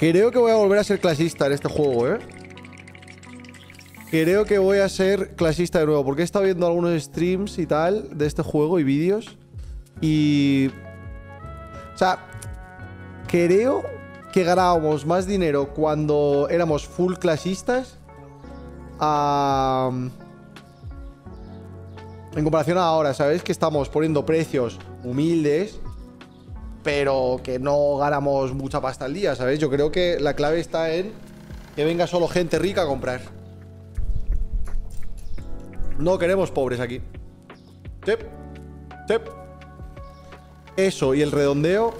Creo que voy a volver a ser clasista en este juego, ¿eh? Creo que voy a ser clasista de nuevo, porque he estado viendo algunos streams y tal de este juego y vídeos. Y... o sea, creo que ganábamos más dinero cuando éramos full clasistas en comparación a ahora, ¿sabes? Que estamos poniendo precios humildes, pero que no ganamos mucha pasta al día, ¿sabes? Yo creo que la clave está en que venga solo gente rica a comprar. No queremos pobres aquí. Tip, tip. Eso y el redondeo.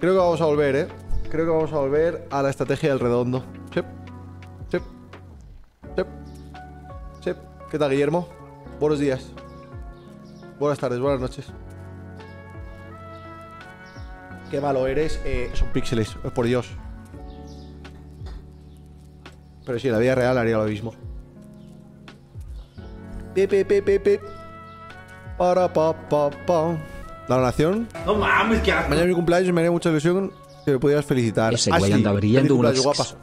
Creo que vamos a volver, ¿eh? Creo que vamos a volver a la estrategia del redondo. Tip, tip, tip, tip. ¿Qué tal, Guillermo? Buenos días. Buenas tardes, buenas noches. Qué malo eres, son píxeles, por Dios. Pero sí, en la vida real haría lo mismo. La donación. No mames, qué asco. Mañana es mi cumpleaños y me haría mucha ilusión que me pudieras felicitar. Ese güey anda abriendo un Oxxo.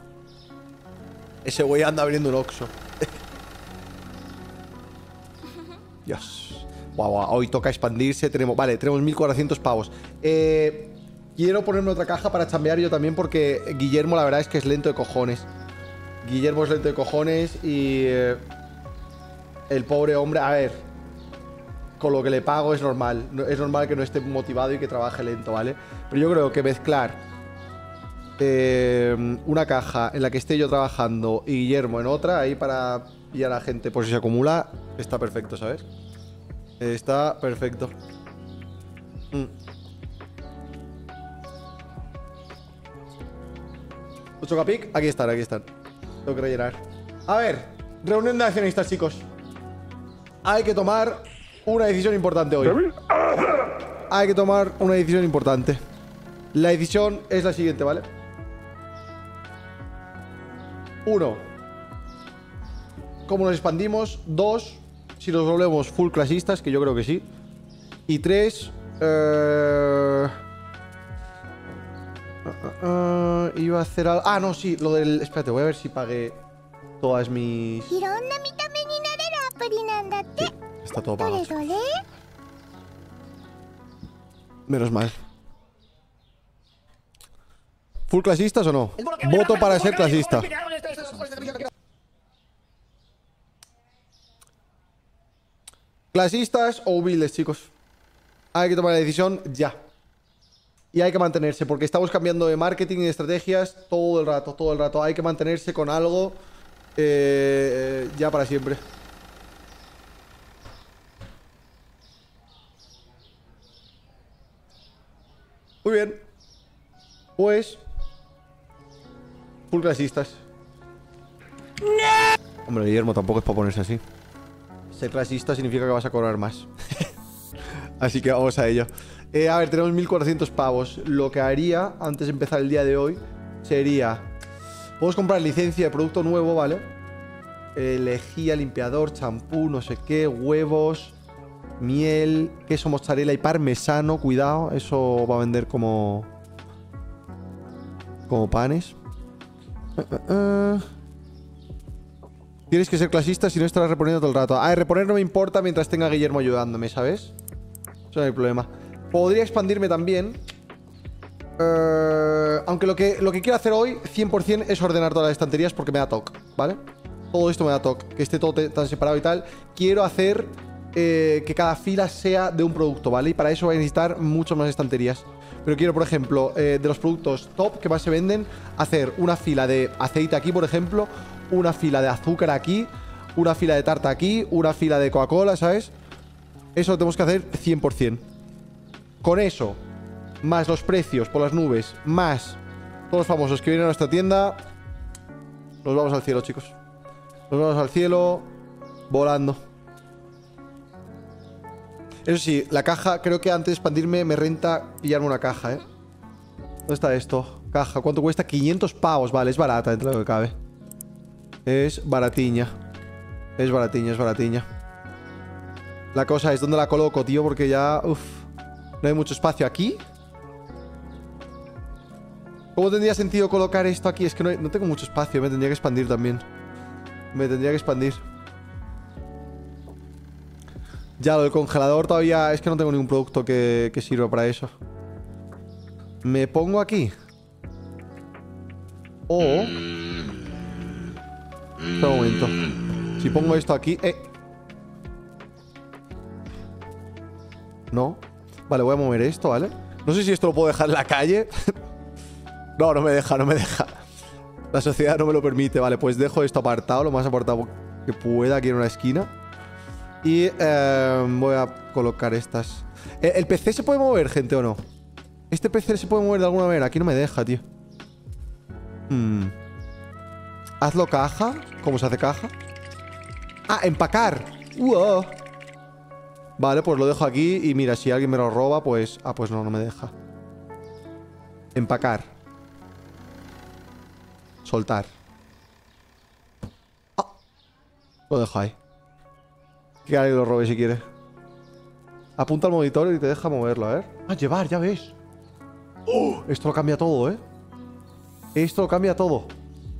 Ese güey anda abriendo un Oxxo. Dios. Guau, guau, hoy toca expandirse. Tenemos, vale, tenemos 1400 pavos. Quiero ponerme otra caja para chambear yo también, porque Guillermo la verdad es que es lento de cojones. Guillermo es lento de cojones y... el pobre hombre, a ver, con lo que le pago es normal. Es normal que no esté motivado y que trabaje lento, ¿vale? Pero yo creo que mezclar una caja en la que esté yo trabajando y Guillermo en otra, ahí para pillar a la gente por si se acumula, está perfecto, ¿sabes? Está perfecto. Chocapic, aquí están, aquí están. Tengo que rellenar. A ver, reunión de accionistas, chicos. Hay que tomar una decisión importante hoy. Hay que tomar una decisión importante. La decisión es la siguiente, ¿vale? 1. ¿Cómo nos expandimos? 2. Si nos volvemos full clasistas, que yo creo que sí. Y 3. Iba a hacer algo... ah, no, sí, lo del... espérate, voy a ver si pagué todas mis... sí, está todo pagado. Menos mal. ¿Full clasistas o no? Voto para ser clasista. Clasistas o humildes, chicos. Hay que tomar la decisión ya. Y hay que mantenerse, porque estamos cambiando de marketing y de estrategias todo el rato, todo el rato. Hay que mantenerse con algo ya para siempre. Muy bien. Pues... full clasistas. ¡No! Hombre, Guillermo, tampoco es para ponerse así. Ser clasista significa que vas a cobrar más. Así que vamos a ello. A ver, tenemos 1400 pavos. Lo que haría antes de empezar el día de hoy sería... podemos comprar licencia de producto nuevo, ¿vale? Lejía, limpiador, champú, no sé qué, huevos, miel, queso mozzarella y parmesano. Cuidado, eso va a vender como... como panes. Tienes que ser clasista, si no estarás reponiendo todo el rato. Ah, reponer no me importa mientras tenga a Guillermo ayudándome, ¿sabes? Eso no hay problema. Podría expandirme también. Aunque lo que quiero hacer hoy 100% es ordenar todas las estanterías, porque me da toque, ¿vale? Todo esto me da toque, que esté todo tan separado y tal. Quiero hacer que cada fila sea de un producto, ¿vale? Y para eso voy a necesitar muchas más estanterías. Pero quiero, por ejemplo, de los productos top que más se venden, hacer una fila de aceite aquí, por ejemplo, una fila de azúcar aquí, una fila de tarta aquí, una fila de Coca-Cola, ¿sabes? Eso lo tenemos que hacer 100%. Con eso, más los precios por las nubes, más todos los famosos que vienen a nuestra tienda, nos vamos al cielo, chicos. Nos vamos al cielo volando. Eso sí, la caja, creo que antes de expandirme me renta pillarme una caja, ¿eh? ¿Dónde está esto? Caja, ¿cuánto cuesta? 500 pavos, vale, es barata dentro de lo que cabe. Es baratiña. Es baratiña, es baratiña. La cosa es dónde la coloco, tío, porque ya... uf. No hay mucho espacio aquí. ¿Cómo tendría sentido colocar esto aquí? Es que no tengo mucho espacio. Me tendría que expandir también. Me tendría que expandir. Ya, lo del congelador todavía... Es que no tengo ningún producto que sirva para eso. Me pongo aquí. O... Espera un momento. Si pongo esto aquí... No. Vale, voy a mover esto, ¿vale? No sé si esto lo puedo dejar en la calle. No, no me deja, no me deja. La sociedad no me lo permite. Vale, pues dejo esto apartado, lo más apartado que pueda aquí en una esquina. Y voy a colocar estas. ¿El PC se puede mover, gente, o no? ¿Este PC se puede mover de alguna manera? Aquí no me deja, tío. Hazlo caja. ¿Cómo se hace caja? ¡Ah, empacar! ¡Wow! Vale, pues lo dejo aquí. Y mira, si alguien me lo roba, pues... Ah, pues no, no me deja. Empacar. Soltar. Ah. Lo dejo ahí. Que alguien lo robe si quiere. Apunta al monitor y te deja moverlo, a ver. Ah, llevar, ya ves. Esto lo cambia todo, ¿eh? Esto lo cambia todo.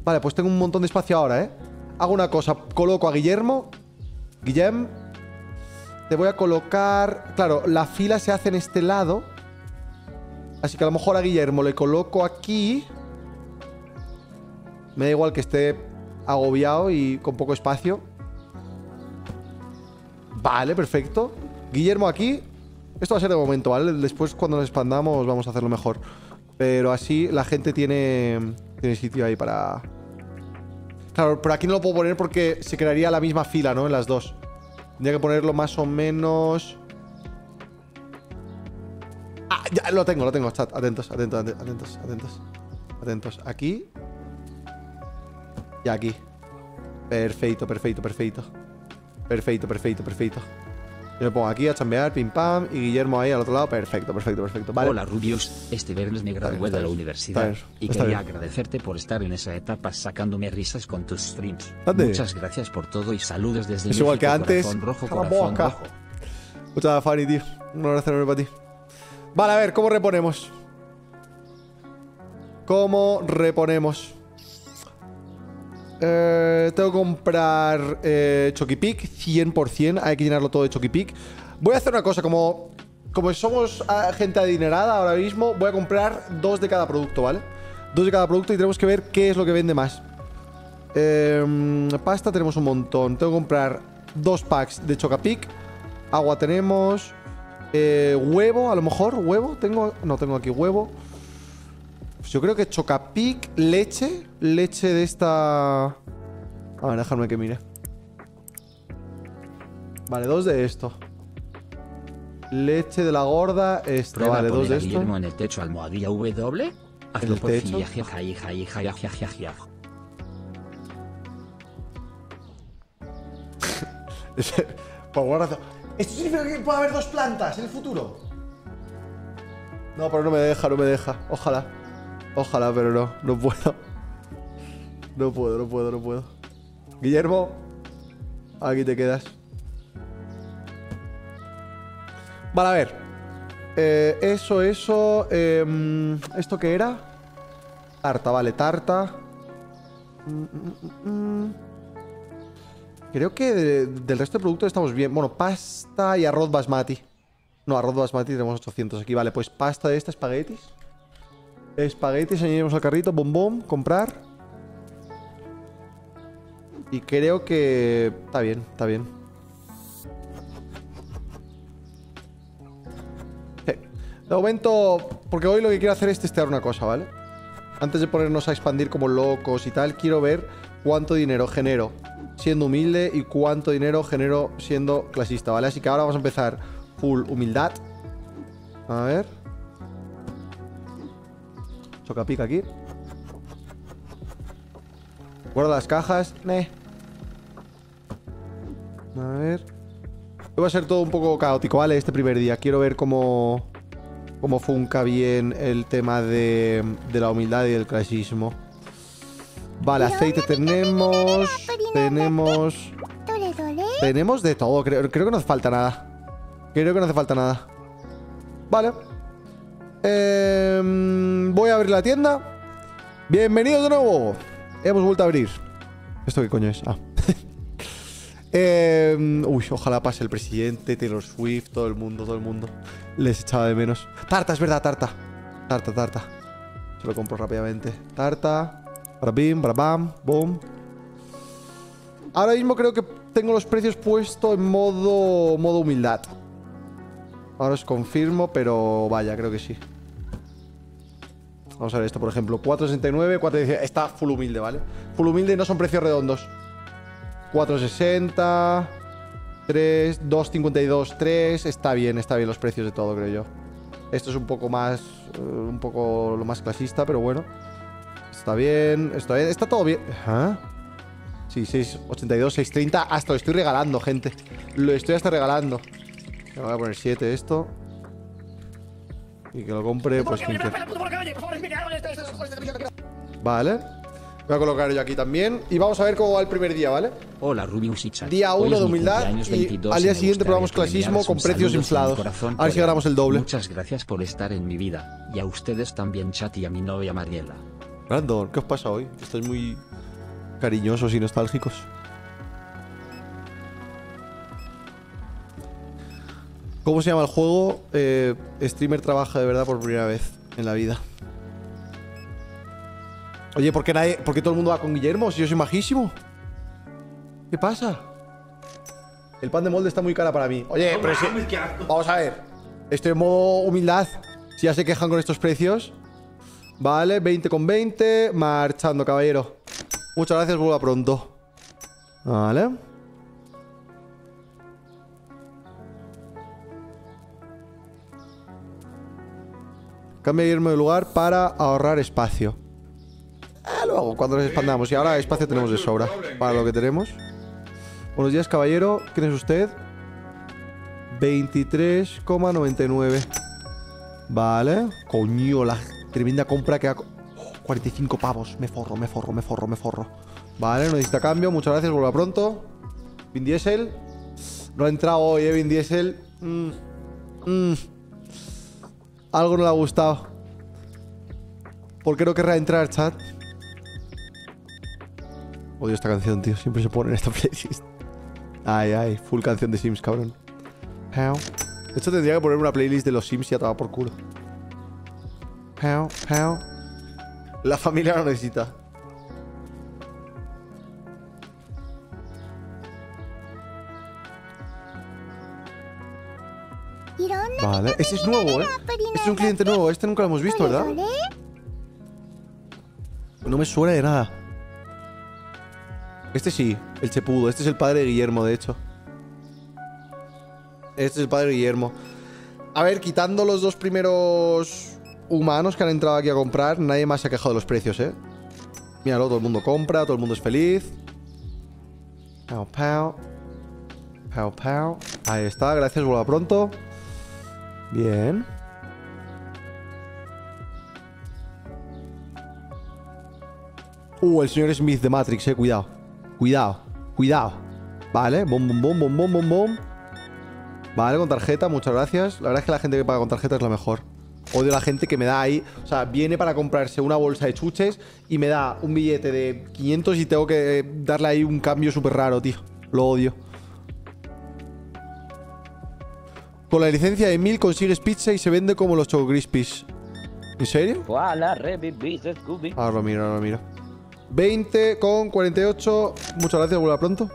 Vale, pues tengo un montón de espacio ahora, ¿eh? Hago una cosa, coloco a Guillermo. Guillem. Te voy a colocar... Claro, la fila se hace en este lado. Así que a lo mejor a Guillermo le coloco aquí. Me da igual que esté agobiado y con poco espacio. Vale, perfecto. Guillermo aquí. Esto va a ser de momento, ¿vale? Después cuando nos expandamos vamos a hacerlo mejor. Pero así la gente tiene sitio ahí para... Claro, pero aquí no lo puedo poner porque se crearía la misma fila, ¿no? En las dos. Tendría que ponerlo más o menos... Ah, ya, lo tengo, chat. Atentos, atentos, atentos, atentos. Atentos. Aquí. Y aquí. Perfecto, perfecto, perfecto. Perfecto, perfecto, perfecto. Yo me pongo aquí a chambear, pim pam. Y Guillermo ahí al otro lado, perfecto, perfecto, perfecto, vale. Hola Rubius, este viernes me gradué de la universidad y quería agradecerte por estar en esa etapa sacándome risas con tus streams. Muchas gracias por todo y saludos desde México. Es igual que antes. Muchas Fanny, tío. Un abrazo enorme para ti. Vale, a ver, ¿cómo reponemos? ¿Cómo reponemos? Tengo que comprar Chocapic 100%. Hay que llenarlo todo de Chocapic. Voy a hacer una cosa, como somos gente adinerada ahora mismo, voy a comprar dos de cada producto, ¿vale? Dos de cada producto y tenemos que ver qué es lo que vende más. Pasta tenemos un montón. Tengo que comprar 2 packs de Chocapic. Agua tenemos. Huevo, a lo mejor. Huevo, tengo... No, tengo aquí huevo. Pues yo creo que Chocapic, leche. Leche de esta... A ver, déjame que mire. Vale, 2 de esto. Leche de la gorda. Esto, prueba, vale, 2 de esto. En el techo, almohadilla W. Hazlo por techo. Por alguna razón. ¿Esto significa que puede haber 2 plantas en el futuro? No, pero no me deja, no me deja. Ojalá. Ojalá, pero no. No puedo. No puedo, no puedo, no puedo. Guillermo, aquí te quedas. Vale, a ver. Eso. ¿Esto qué era? Tarta, vale, tarta. Creo que del resto de productos estamos bien. Bueno, pasta y arroz basmati. No, arroz basmati tenemos 800 aquí. Vale, pues pasta de esta, espaguetis. Espaguetis, añadimos al carrito. Bombón, comprar. Y creo que... Está bien, está bien. De momento... Porque hoy lo que quiero hacer es testear una cosa, ¿vale? Antes de ponernos a expandir como locos y tal, quiero ver cuánto dinero genero siendo humilde y cuánto dinero genero siendo clasista, ¿vale? Así que ahora vamos a empezar full humildad. A ver... Chocapic aquí. Guarda las cajas. A ver. Hoy va a ser todo un poco caótico, ¿vale? Este primer día. Quiero ver cómo funca bien el tema de la humildad y el clasismo. Vale, aceite tenemos. Tenemos de todo. Creo que no hace falta nada. Creo que no hace falta nada. Vale. Voy a abrir la tienda. Bienvenidos de nuevo. Hemos vuelto a abrir. ¿Esto qué coño es? Ah. Uy, ojalá pase el presidente, Taylor Swift, todo el mundo. Les echaba de menos. Tarta, es verdad, tarta. Se lo compro rápidamente. Tarta. Para bim, para bam, boom. Ahora mismo creo que tengo los precios puestos en modo humildad. Ahora os confirmo, pero vaya, creo que sí. Vamos a ver esto, por ejemplo. 4,69, 4,19. Está full humilde, ¿vale? Full humilde, no son precios redondos. 4,60, 3, 2,52, 3. Está bien los precios de todo, creo yo. Esto es un poco más... un poco lo más clasista, pero bueno. Está bien, está bien. Está todo bien. ¿Ah? Sí, 6,82, 6,30. Hasta lo estoy regalando, gente. Lo estoy hasta regalando. Me voy a poner 7 esto. Y que lo compre, pues 15. Vale. Voy a colocar yo aquí también. Y vamos a ver cómo va el primer día, ¿vale? Hola, Rubius y Chat. Día 1 de humildad. Y al día siguiente probamos clasismo con precios inflados. A ver si ganamos el doble. Muchas gracias por estar en mi vida. Y a ustedes también, Chat, y a mi novia Mariela. Brandon, ¿qué os pasa hoy? Estáis muy cariñosos y nostálgicos. ¿Cómo se llama el juego? Streamer trabaja de verdad por primera vez en la vida. Oye, ¿por qué todo el mundo va con Guillermo? Si yo soy majísimo. ¿Qué pasa? El pan de molde está muy cara para mí. Oye, pero si... Vamos a ver. Estoy en modo humildad. Si ya se quejan con estos precios. Vale, 20,20. Marchando, caballero. Muchas gracias, vuelva pronto. Vale. Cambia Guillermo de lugar para ahorrar espacio. Lo hago cuando nos expandamos. Y ahora espacio tenemos de sobra para lo que tenemos. Buenos días, caballero. ¿Quién es usted? 23,99. Vale. Coño, la tremenda compra que ha... 45 pavos. Me forro. Vale, no necesita cambio. Muchas gracias, vuelva pronto. Vin Diesel. No ha entrado hoy, Vin Diesel. Algo no le ha gustado. ¿Por qué no querrá entrar, chat? Odio esta canción, tío. Siempre se pone en esta playlist. Ay, full canción de Sims, cabrón. De hecho, tendría que poner una playlist de los Sims y atrapar por culo. La familia lo necesita. Vale. Ese es nuevo, ¿eh? Este es un cliente nuevo. Este nunca lo hemos visto, ¿verdad? No me suena de nada. Este sí, el chepudo. Este es el padre de Guillermo, de hecho. Este es el padre de Guillermo. A ver, quitando los dos primeros humanos que han entrado aquí a comprar, nadie más se ha quejado de los precios, ¿eh? Míralo, todo el mundo compra, todo el mundo es feliz. Pau. Ahí está, gracias, vuelva pronto. Bien. El señor Smith de Matrix, cuidado. Cuidado. Vale, bom. Vale, con tarjeta, muchas gracias. La verdad es que la gente que paga con tarjeta es la mejor. Odio la gente que me da ahí. O sea, viene para comprarse una bolsa de chuches y me da un billete de 500 y tengo que darle ahí un cambio súper raro, tío. Lo odio. Con la licencia de 1000 consigues pizza y se vende como los Choco Crispies. ¿En serio? Ahora lo miro. 20,48. Muchas gracias, vuelva pronto.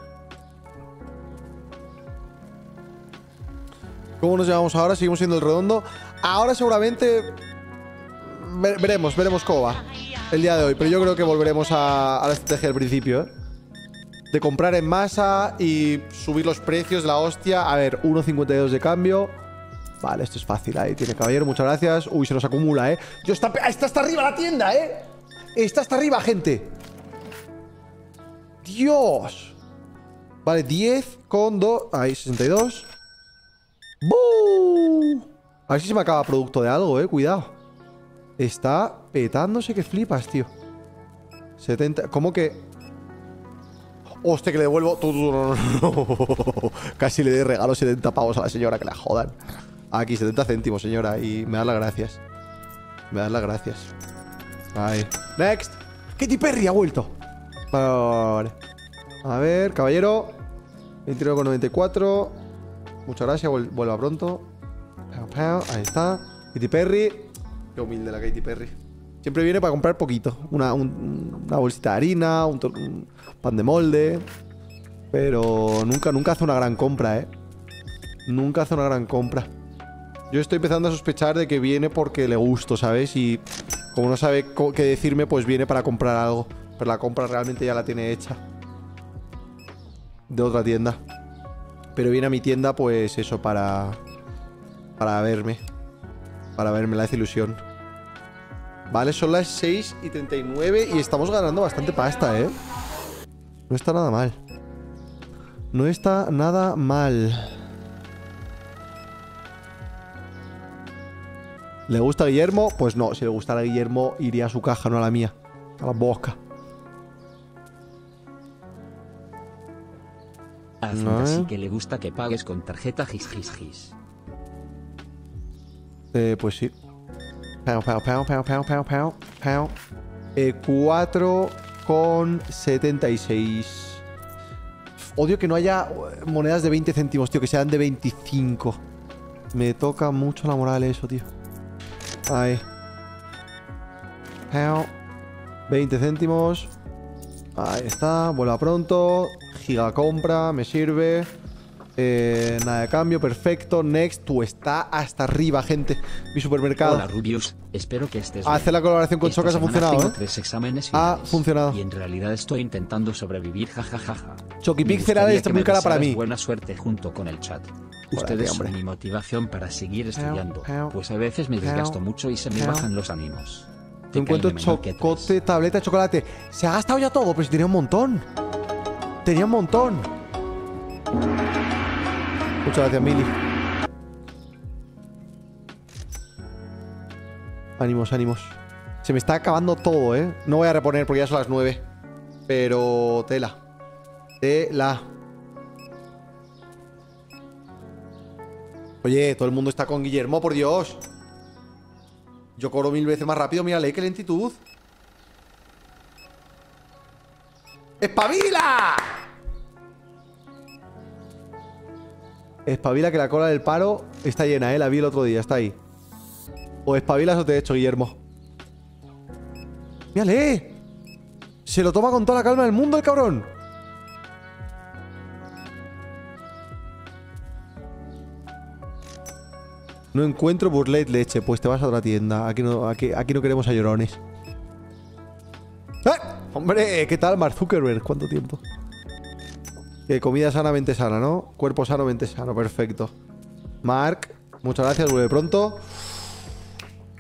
¿Cómo nos llamamos ahora? Seguimos siendo el redondo. Ahora seguramente veremos cómo va el día de hoy. Pero yo creo que volveremos a la estrategia del principio, ¿eh? De comprar en masa y subir los precios, la hostia. A ver, 1,52 de cambio. Vale, esto es fácil. Ahí tiene, caballero, muchas gracias. Uy, se nos acumula, ¿eh? Está hasta arriba la tienda, ¿eh? Está hasta arriba, gente. ¡Dios! Vale, 10,2. Ahí, 62. ¡Buu! A ver si se me acaba producto de algo, cuidado. Está petándose que flipas, tío. 70. ¿Cómo que? Hostia, que le devuelvo. No. Casi le regalo 70 pavos a la señora, que la jodan. Aquí, 70 céntimos, señora. Y me das las gracias. Ahí. Next. Katy Perry ha vuelto. Vale. A ver, caballero. 29,94. Muchas gracias, vuelva pronto. Ahí está. Katy Perry. Qué humilde la Katy Perry. Siempre viene para comprar poquito. Una bolsita de harina, un pan de molde. Pero nunca hace una gran compra, ¿eh? Nunca hace una gran compra. Yo estoy empezando a sospechar de que viene porque le gusto, ¿sabes? Y como no sabe qué decirme, pues viene para comprar algo. Pero la compra realmente ya la tiene hecha. De otra tienda. Pero viene a mi tienda, pues eso, para verme. Para verme, la hace ilusión. Vale, son las 6:39 y estamos ganando bastante pasta, ¿eh? No está nada mal. No está nada mal. ¿Le gusta a Guillermo? Pues no, si le gustara a Guillermo iría a su caja, no a la mía. A la boca. A Zunda sí que le gusta que pagues con tarjeta gis. Pues sí. Pau. 4,76. Odio que no haya monedas de 20 céntimos, tío. Que sean de 25. Me toca mucho la moral eso, tío. Ahí. 20 céntimos. Ahí está. Vuelva pronto. Giga compra. Me sirve. Nada de cambio. Perfecto. Next. Tú está hasta arriba, gente. Mi supermercado. Hola, Rubius. Espero que estés bien. Hacer la colaboración con Chocas ha funcionado, ¿eh? 3 exámenes ha funcionado. Y en realidad estoy intentando sobrevivir. Jajajaja. Chocapic será esta muy cara para mí. Buena suerte junto con el chat. Ustedes son mi motivación para seguir estudiando, pues a veces me desgasto mucho y se me bajan los ánimos. Te encuentro chocote, tableta de chocolate. Se ha gastado ya todo, pero si tenía un montón. Tenía un montón. Muchas gracias, Mili. Ánimos, ánimos. Se me está acabando todo, ¿eh? No voy a reponer porque ya son las 9. Pero tela. Tela. Oye, todo el mundo está con Guillermo, por Dios. Yo corro 1000 veces más rápido. Mírale, qué lentitud. ¡Espabila! Espabila, que la cola del paro está llena, ¿eh? La vi el otro día, está ahí. O espabilas o te echo, Guillermo. ¡Mírale! Se lo toma con toda la calma del mundo el cabrón. No encuentro burlet leche. Pues te vas a otra tienda. Aquí no queremos a llorones. ¡Eh! ¡Hombre! ¿Qué tal, Mark Zuckerberg? ¿Cuánto tiempo? Comida sana, mente sana, ¿no? Cuerpo sano, mente sano. Perfecto. Mark, muchas gracias. Vuelve pronto.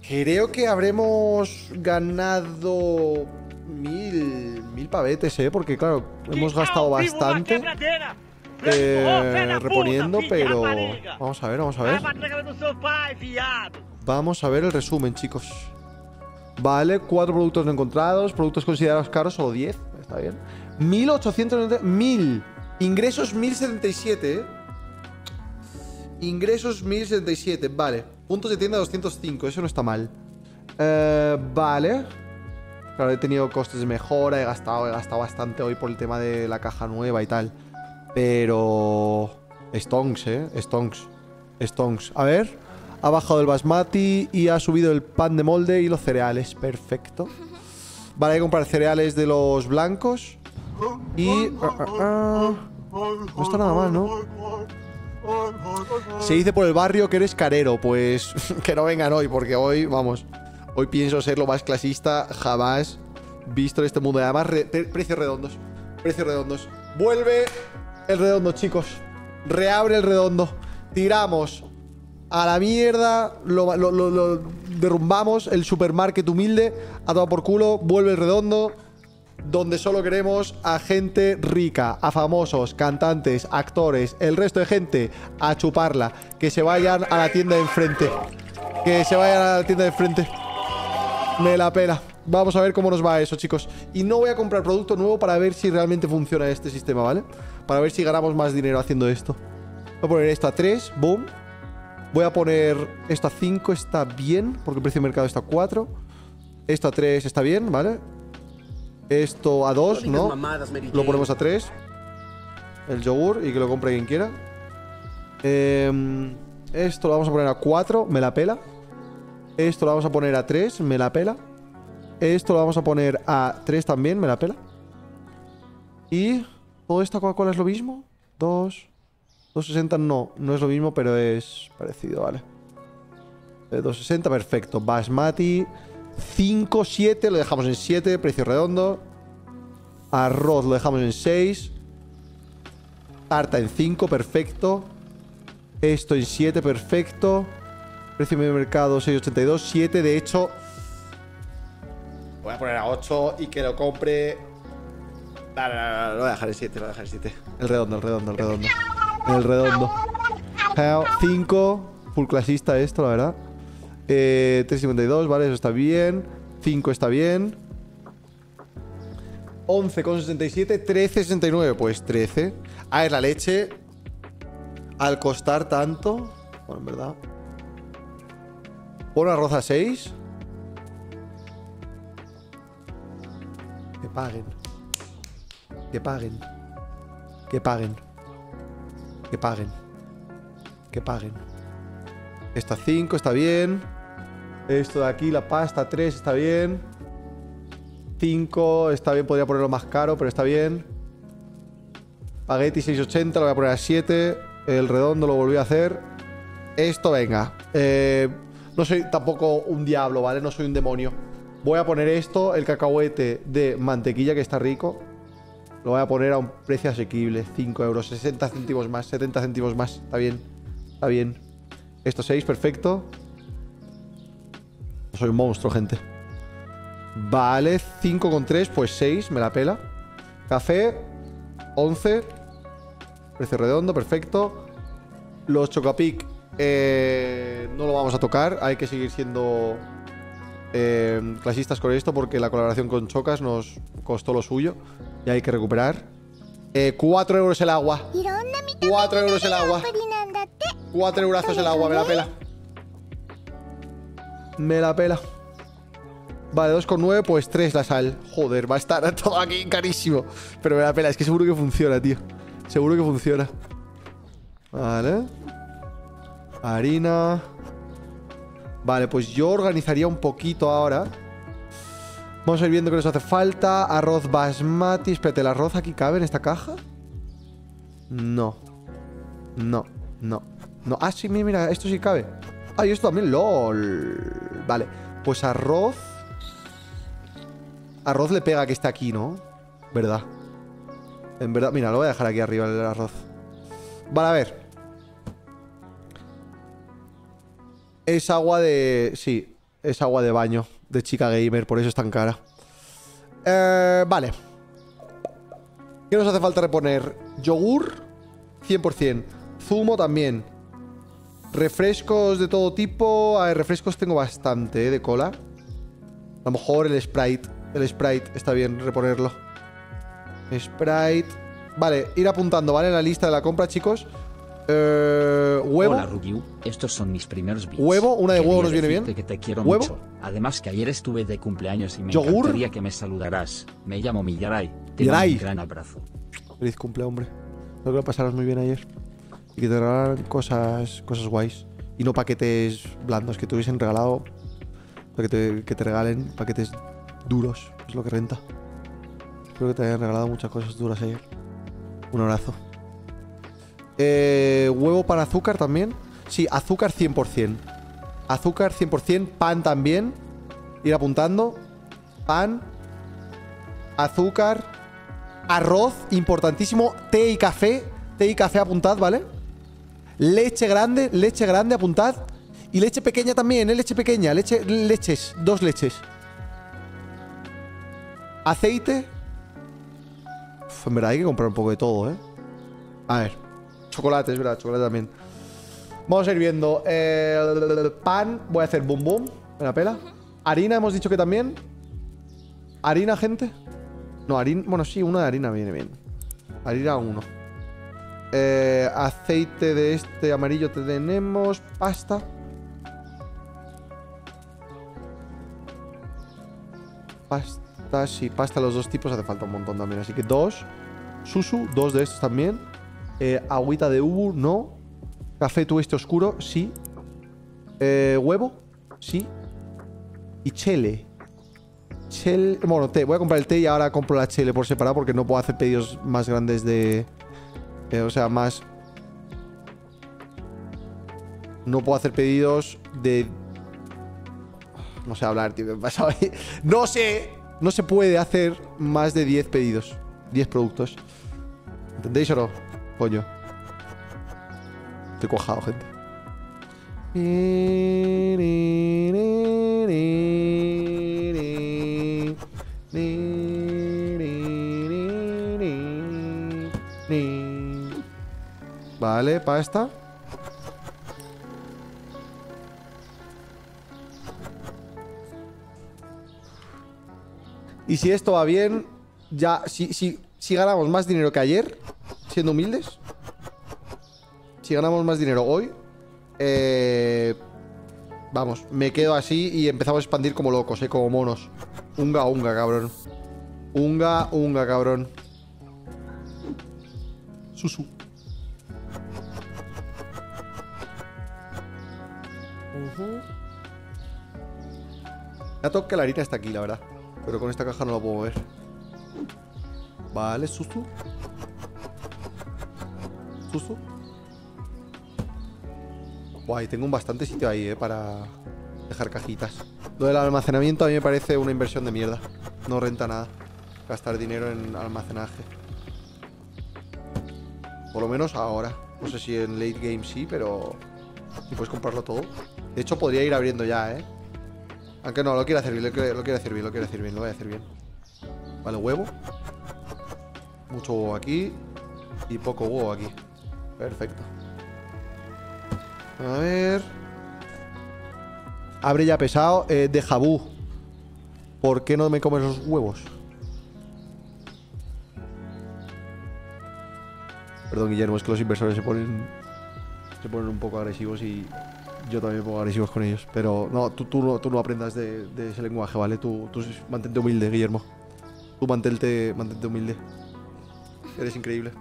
Creo que habremos ganado 1000 pavetes, ¿eh? Porque, claro, hemos gastado bastante. Reponiendo, pero... Vamos a ver, vamos a ver. Vamos a ver el resumen, chicos. Vale, 4 productos no encontrados. Productos considerados caros, solo 10. Está bien. 1890... 1000. Ingresos 1077, ¿eh? Ingresos 1077, vale. Puntos de tienda 205, eso no está mal. Vale. Claro, he tenido costes de mejora. He gastado bastante hoy por el tema de la caja nueva y tal. Pero... Stonks, ¿eh? Stonks. A ver. Ha bajado el basmati y ha subido el pan de molde y los cereales. Perfecto. Vale, hay que comprar cereales de los blancos. Y... No está nada mal, ¿no? Se dice por el barrio que eres carero. Pues que no vengan hoy, porque hoy, vamos... Hoy pienso ser lo más clasista jamás visto en este mundo. Y además, precios redondos. Vuelve... El redondo, chicos. Reabre el redondo. Tiramos a la mierda. Lo derrumbamos. El supermarket humilde. A tomar por culo. Vuelve el redondo. Donde solo queremos a gente rica. A famosos, cantantes, actores. El resto de gente a chuparla. Que se vayan a la tienda de enfrente. Me la pela. Vamos a ver cómo nos va eso, chicos. Y no voy a comprar producto nuevo para ver si realmente funciona este sistema, ¿vale? Para ver si ganamos más dinero haciendo esto. Voy a poner esto a 3, boom. Voy a poner esto a 5, está bien, porque el precio de mercado está a 4. Esto a 3 está bien, ¿vale? Esto a 2, ¿no? Lo ponemos a 3. El yogur y que lo compre quien quiera. Esto lo vamos a poner a 4. Me la pela. Esto lo vamos a poner a 3. Me la pela. Esto lo vamos a poner a 3 también. Me la pela. Y... ¿toda esta Coca-Cola es lo mismo? 2... 260 no. No es lo mismo, pero es parecido, vale. 260, perfecto. Basmati... 5, 7, lo dejamos en 7, precio redondo. Arroz lo dejamos en 6. Tarta en 5, perfecto. Esto en 7, perfecto. Precio medio mercado 6,82, 7, de hecho voy a poner a 8 y que lo compre. No, no, no, no, lo voy a dejar en 7, lo voy a dejar en 7. El redondo, el redondo, el redondo. El redondo. 5, full clasista esto, la verdad. 3,52, vale, eso está bien. 5 está bien. 11,67, 13,69. Pues 13. Ah, es la leche. Al costar tanto. Bueno, en verdad. Pon arroz a 6. Que paguen. Que paguen. Que paguen. Que paguen. Que paguen. Esta 5 está bien. Esto de aquí, la pasta, 3, está bien. 5, está bien, podría ponerlo más caro, pero está bien. Spaghetti 6,80, lo voy a poner a 7. El redondo lo volví a hacer. Esto, venga. No soy tampoco un diablo, ¿vale? No soy un demonio. Voy a poner esto, el cacahuete de mantequilla, que está rico. Lo voy a poner a un precio asequible. 5 euros, 60 céntimos más, 70 céntimos más. Está bien, está bien. Esto 6, perfecto. Soy un monstruo, gente. Vale, 5,3, pues 6, me la pela. Café, 11. Precio redondo, perfecto. Los Chocapic no lo vamos a tocar. Hay que seguir siendo clasistas con esto, porque la colaboración con Chocas nos costó lo suyo y hay que recuperar. 4 euros el agua. 4 euros el agua. 4 eurazos el agua, me la pela. Me la pela. Vale, 2,9, pues 3 la sal. Joder, va a estar todo aquí carísimo. Pero me la pela, es que seguro que funciona, tío. Seguro que funciona. Vale. Harina. Vale, pues yo organizaría un poquito ahora. Vamos a ir viendo qué nos hace falta. Arroz basmati. Espérate, ¿el arroz aquí cabe en esta caja? No. No, no, no. Ah, sí, mira, mira, esto sí cabe. Ah, y esto también, lol. Vale, pues arroz. Arroz le pega que está aquí, ¿no? ¿Verdad? En verdad, mira, lo voy a dejar aquí arriba el arroz. Vale, a ver. Es agua de... sí, es agua de baño. De chica gamer, por eso es tan cara. Vale. ¿Qué nos hace falta reponer? Yogur, 100%. Zumo también. Refrescos de todo tipo. A ver, refrescos tengo bastante, de cola. A lo mejor el Sprite. El Sprite está bien reponerlo. Sprite. Vale, ir apuntando, ¿vale? En la lista de la compra, chicos. Huevo. Hola, Rubius. Estos son mis primeros bits. Huevo, una de huevo nos viene bien. Que te quiero huevo. Mucho. Además que ayer estuve de cumpleaños y me encantaría que me saludarás. Me llamo Millaray. Te doy un gran abrazo. Feliz cumple, hombre. Creo que lo pasaros muy bien ayer. Y que te regalaran cosas guays. Y no paquetes blandos, que te hubiesen regalado. Que te regalen paquetes duros. Es lo que renta. Espero que te hayan regalado muchas cosas duras ayer. Un abrazo. Huevo para azúcar también. Sí, azúcar 100%. Azúcar 100%. Pan también. Ir apuntando. Pan. Azúcar. Arroz. Importantísimo. Té y café. Té y café apuntad, ¿vale? Leche grande, apuntad. Y leche pequeña también, ¿eh? Leche pequeña, leches, 2 leches. Aceite. Uf, en verdad hay que comprar un poco de todo, ¿eh? A ver. Chocolate, es verdad, chocolate también. Vamos a ir viendo. Pan, voy a hacer boom boom. Me la pela. Harina, hemos dicho que también. Harina, gente. No, harina, bueno, sí, una de harina viene bien. Harina 1. Aceite de este amarillo tenemos. Pasta. Pasta. pastas y pasta, los dos tipos, hace falta un montón también. Así que dos. Susu, dos de estos también. Agüita de ubu, no. Café tueste oscuro, sí. Huevo, sí. Y chele. Chele. Bueno, té. Voy a comprar el té y ahora compro la chele por separado porque no puedo hacer pedidos más grandes de... o sea, más... No puedo hacer pedidos de... No sé hablar, tío. Me he pasado ahí. ¡No sé! No se puede hacer más de 10 pedidos. 10 productos. ¿Entendéis o no? Coño. Estoy cuajado, gente. Vale, pasta. Y si esto va bien, ya si ganamos más dinero que ayer, siendo humildes, si ganamos más dinero hoy, vamos, me quedo así y empezamos a expandir como locos, como monos. Unga, unga, cabrón. Unga, unga, cabrón. Susu. Ya toca la harina está aquí, la verdad. Pero con esta caja no la puedo mover. Vale, susu. Susu. Guay, tengo un bastante sitio ahí, para dejar cajitas. Lo del almacenamiento a mí me parece una inversión de mierda. No renta nada. Gastar dinero en almacenaje. Por lo menos ahora. No sé si en late game sí, pero... Y puedes comprarlo todo. De hecho, podría ir abriendo ya, Aunque no, lo quiero hacer bien, lo voy a hacer bien. Vale, huevo. Mucho huevo aquí. Y poco huevo aquí. Perfecto. A ver. Abre ya pesado. De jabú. ¿Por qué no me comes los huevos? Perdón, Guillermo, es que los inversores se ponen un poco agresivos y... Yo también me pongo agresivos con ellos, pero no, tú no aprendas de ese lenguaje, ¿vale? Tú mantente humilde, Guillermo. Tú mantente humilde. Eres increíble.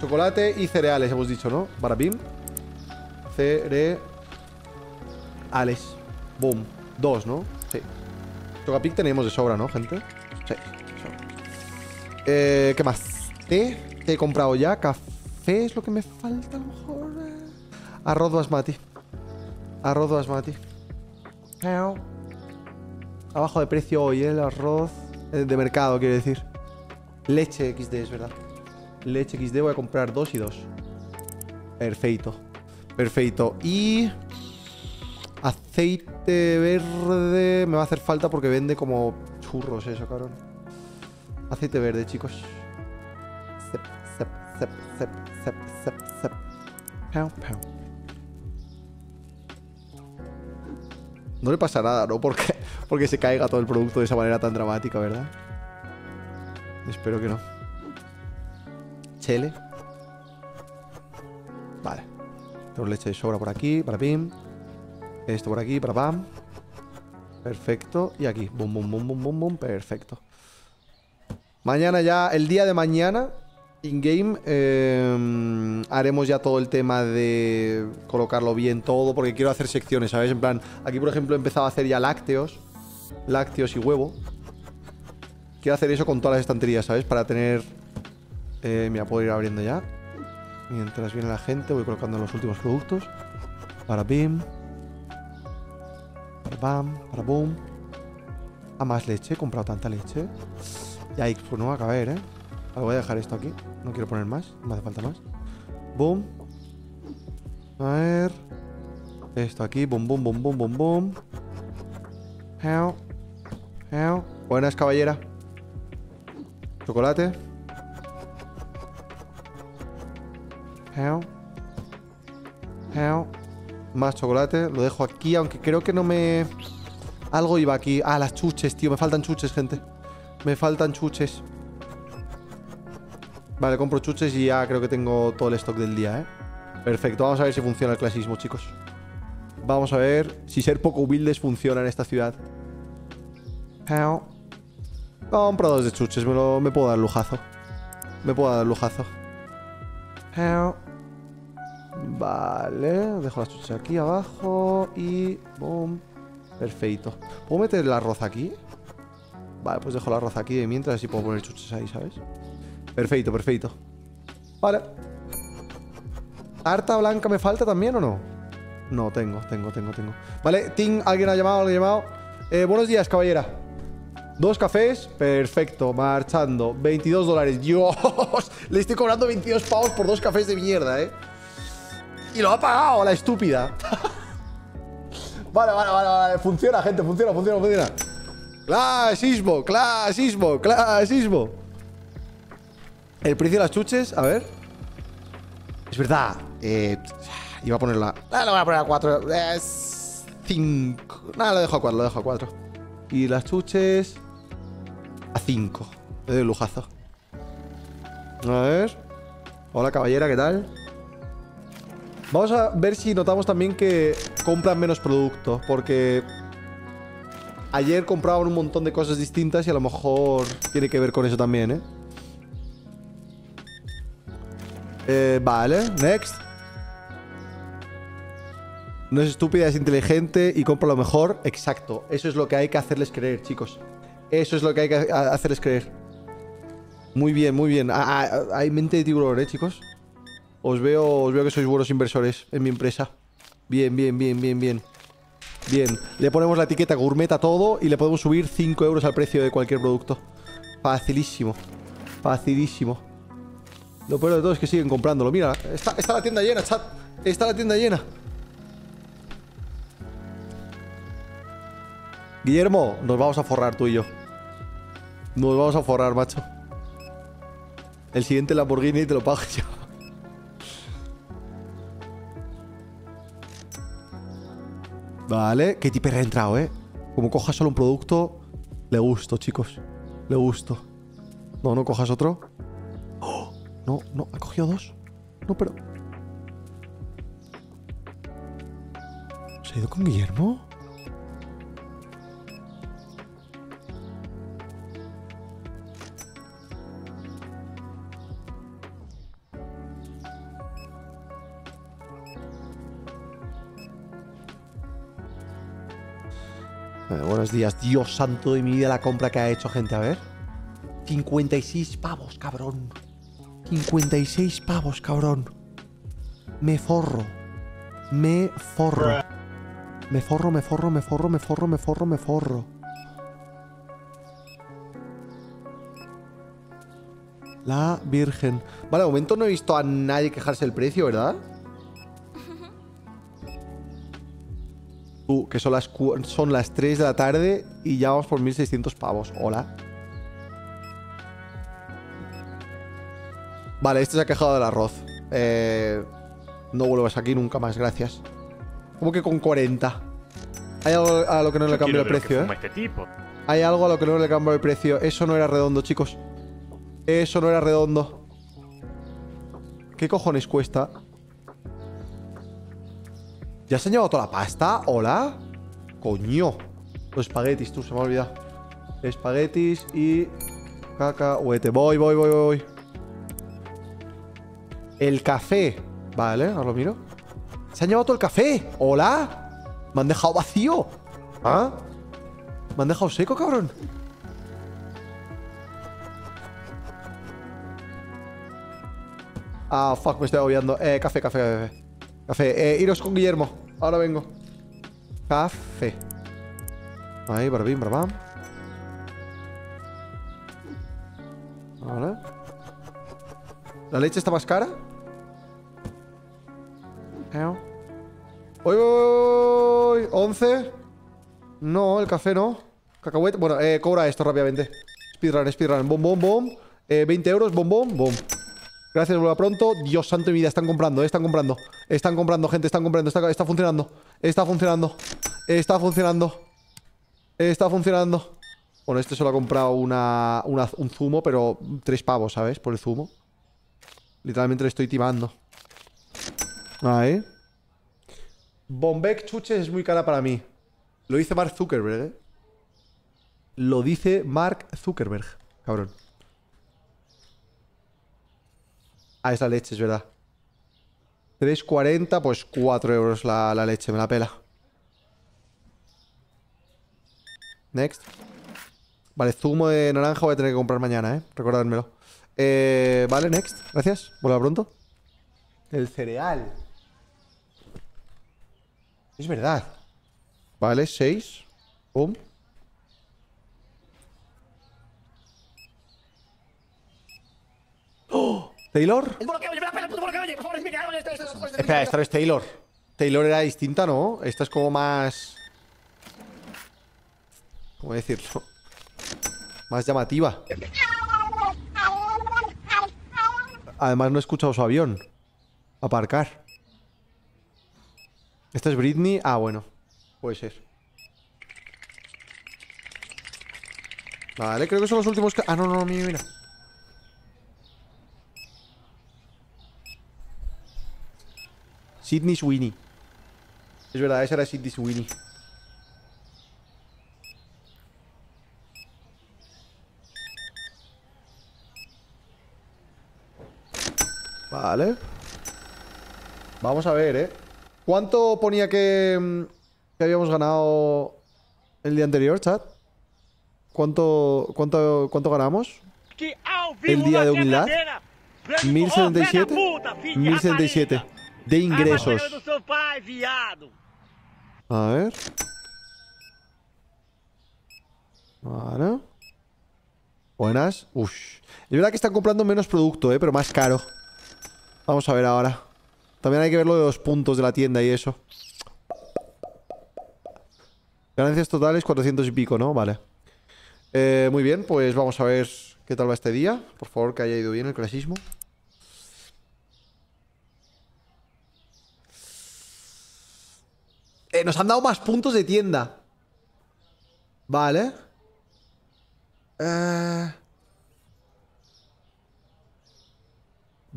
Chocolate y cereales, hemos dicho, ¿no? Para Bim. Cereales. Boom. Dos, ¿no? Sí. Chocapic tenemos de sobra, ¿no, gente? Sí. ¿Qué más? Té. Té he comprado ya. Café es lo que me falta, a lo mejor. Arroz basmati. Arroz basmati. Abajo de precio hoy, el arroz de mercado, quiero decir. Leche XD, es verdad. Leche XD, voy a comprar 2 y 2. Perfecto. Perfecto. Y... aceite verde... Me va a hacer falta porque vende como... churros eso, cabrón. Aceite verde, chicos. Sep, sep, sep, sep, sep, sep, sep. Pau, pau. No le pasa nada, ¿no? Porque se caiga todo el producto de esa manera tan dramática, ¿verdad? Espero que no. Chele. Vale. Tengo leche de sobra por aquí, para pim. Esto por aquí, para pam. Perfecto, y aquí, bum, bum, bum, bum, bum, bum, perfecto. Mañana ya, el día de mañana, in-game, haremos ya todo el tema de colocarlo bien todo, porque quiero hacer secciones, ¿sabes? En plan, aquí por ejemplo he empezado a hacer ya lácteos y huevo. Quiero hacer eso con todas las estanterías, ¿sabes? Para tener... mira, puedo ir abriendo ya. Mientras viene la gente, voy colocando los últimos productos. Para bim. Para bam, para boom. Ah, más leche, he comprado tanta leche. Yikes, pues no va a caber, Ahora voy a dejar esto aquí, no quiero poner más. No hace falta más. Boom. A ver. Esto aquí, boom, boom, boom, boom, boom, boom. How. How. Buenas, caballera. Chocolate. How. How. Más chocolate, lo dejo aquí, aunque creo que no me... Algo iba aquí. Ah, las chuches, tío, me faltan chuches, gente. Me faltan chuches. Vale, compro chuches y ya creo que tengo todo el stock del día, Perfecto, vamos a ver si funciona el clasismo, chicos. Vamos a ver si ser poco humildes funciona en esta ciudad. Compro dos de chuches, me puedo dar lujazo. Me puedo dar lujazo. Vale, dejo las chuches aquí abajo y... boom. Perfecto. ¿Puedo meter el arroz aquí? Vale, pues dejo el arroz aquí de mientras, así puedo poner chuches ahí, ¿sabes? Perfecto, perfecto. Vale. ¿Tarta blanca me falta también o no? No, tengo. Vale, Ting, alguien ha llamado, buenos días, caballera. 2 cafés, perfecto, marchando. 22 dólares, Dios. Le estoy cobrando 22 pavos por 2 cafés de mierda, ¿eh? Y lo ha pagado, la estúpida. Vale, vale. Funciona, gente, funciona. Clasismo. El precio de las chuches, a ver. Es verdad. Iba a ponerla. Lo voy a poner a 4. 5. Nada, lo dejo a 4, Y las chuches. A 5. Le doy lujazo. A ver. Hola, caballera, ¿qué tal? Vamos a ver si notamos también que compran menos productos, porque ayer compraban un montón de cosas distintas y a lo mejor tiene que ver con eso también, ¿eh? Vale, next. No es estúpida, es inteligente y compra lo mejor. Exacto, eso es lo que hay que hacerles creer, chicos. Eso es lo que hay que hacerles creer. Muy bien, Hay mente de tiburón, chicos. Os veo que sois buenos inversores en mi empresa. Bien. Bien, le ponemos la etiqueta gourmet a todo y le podemos subir 5 euros al precio de cualquier producto. Facilísimo. Lo peor de todo es que siguen comprándolo. Mira, está la tienda llena, chat. Está la tienda llena. Guillermo, nos vamos a forrar tú y yo. Nos vamos a forrar, macho. El siguiente Lamborghini te lo pago yo. Vale, Katy Perry ha entrado, ¿eh? Como cojas solo un producto, le gusto, chicos. Le gusto. No, no cojas otro. ¡Oh! No, no, ha cogido 2. No, pero... ¿se ha ido con Guillermo? Buenos días, Dios santo de mi vida la compra que ha hecho, gente, a ver. 56 pavos, cabrón. 56 pavos, cabrón. Me forro. La Virgen. Vale, de momento no he visto a nadie quejarse del precio, ¿verdad? Que son las 3 de la tarde y ya vamos por 1.600 pavos. Hola. Vale, este se ha quejado del arroz. No vuelvas aquí nunca más, gracias. ¿Cómo que con 40? Hay algo a lo que no le cambió el precio, ¿eh? Hay algo a lo que no le cambió el precio. Eso no era redondo, chicos. Eso no era redondo. ¿Qué cojones cuesta? ¿Ya se han llevado toda la pasta? ¿Hola? Coño. Los espaguetis, tú, se me ha olvidado. Espaguetis y... cacahuete. Voy. El café. Vale, ahora lo miro. ¿Se han llevado todo el café? ¿Hola? ¿Me han dejado vacío? ¿Ah? ¿Me han dejado seco, cabrón? Ah, fuck, me estoy agobiando. Café. Café, iros con Guillermo. Ahora vengo. Café. Ahí, barbín, barbam. Vale. ¿La leche está más cara? ¡Uy! 11. No, el café no. Cacahuete. Bueno, cobra esto rápidamente. Speedrun. Bom. 20 euros. Bom. Gracias, vuelva pronto. Dios santo de mi vida, están comprando, gente, está funcionando. Está funcionando. Bueno, este solo ha comprado un zumo, pero 3 pavos, ¿sabes? Por el zumo. Literalmente le estoy timando. Ahí. Bombec chuches es muy cara para mí. Lo dice Mark Zuckerberg, ¿eh? Lo dice Mark Zuckerberg, cabrón. Ah, es la leche, es verdad. 3,40, pues 4 euros la leche, me la pela. Next. Vale, zumo de naranja voy a tener que comprar mañana, ¿eh? Recordármelo. Vale, next. Gracias. Vuelva pronto. El cereal. Es verdad. Vale, 6. Pum. ¡Oh! ¿Taylor? Espera, esta no es Taylor. Taylor era distinta, ¿no? Esta es como más... ¿Cómo decirlo? Más llamativa. Además no he escuchado su avión aparcar. Esta es Britney. Ah, bueno. Puede ser. Vale, creo que son los últimos... Ah, no, no, mira, mira. Sydney Sweeney. Es verdad, esa era Sydney Sweeney. Vale. Vamos a ver, ¿eh? ¿Cuánto ponía que habíamos ganado el día anterior, chat? ¿Cuánto ganamos? El día de humildad. 1077. 1077 de ingresos. A ver. Vale. Buenas. Uf. Es verdad que están comprando menos producto, pero más caro. Vamos a ver ahora. También hay que ver lo de los puntos de la tienda y eso. Ganancias totales 400 y pico, ¿no? Vale. Muy bien, pues vamos a ver qué tal va este día. Por favor, que haya ido bien el clasismo. Nos han dado más puntos de tienda. Vale.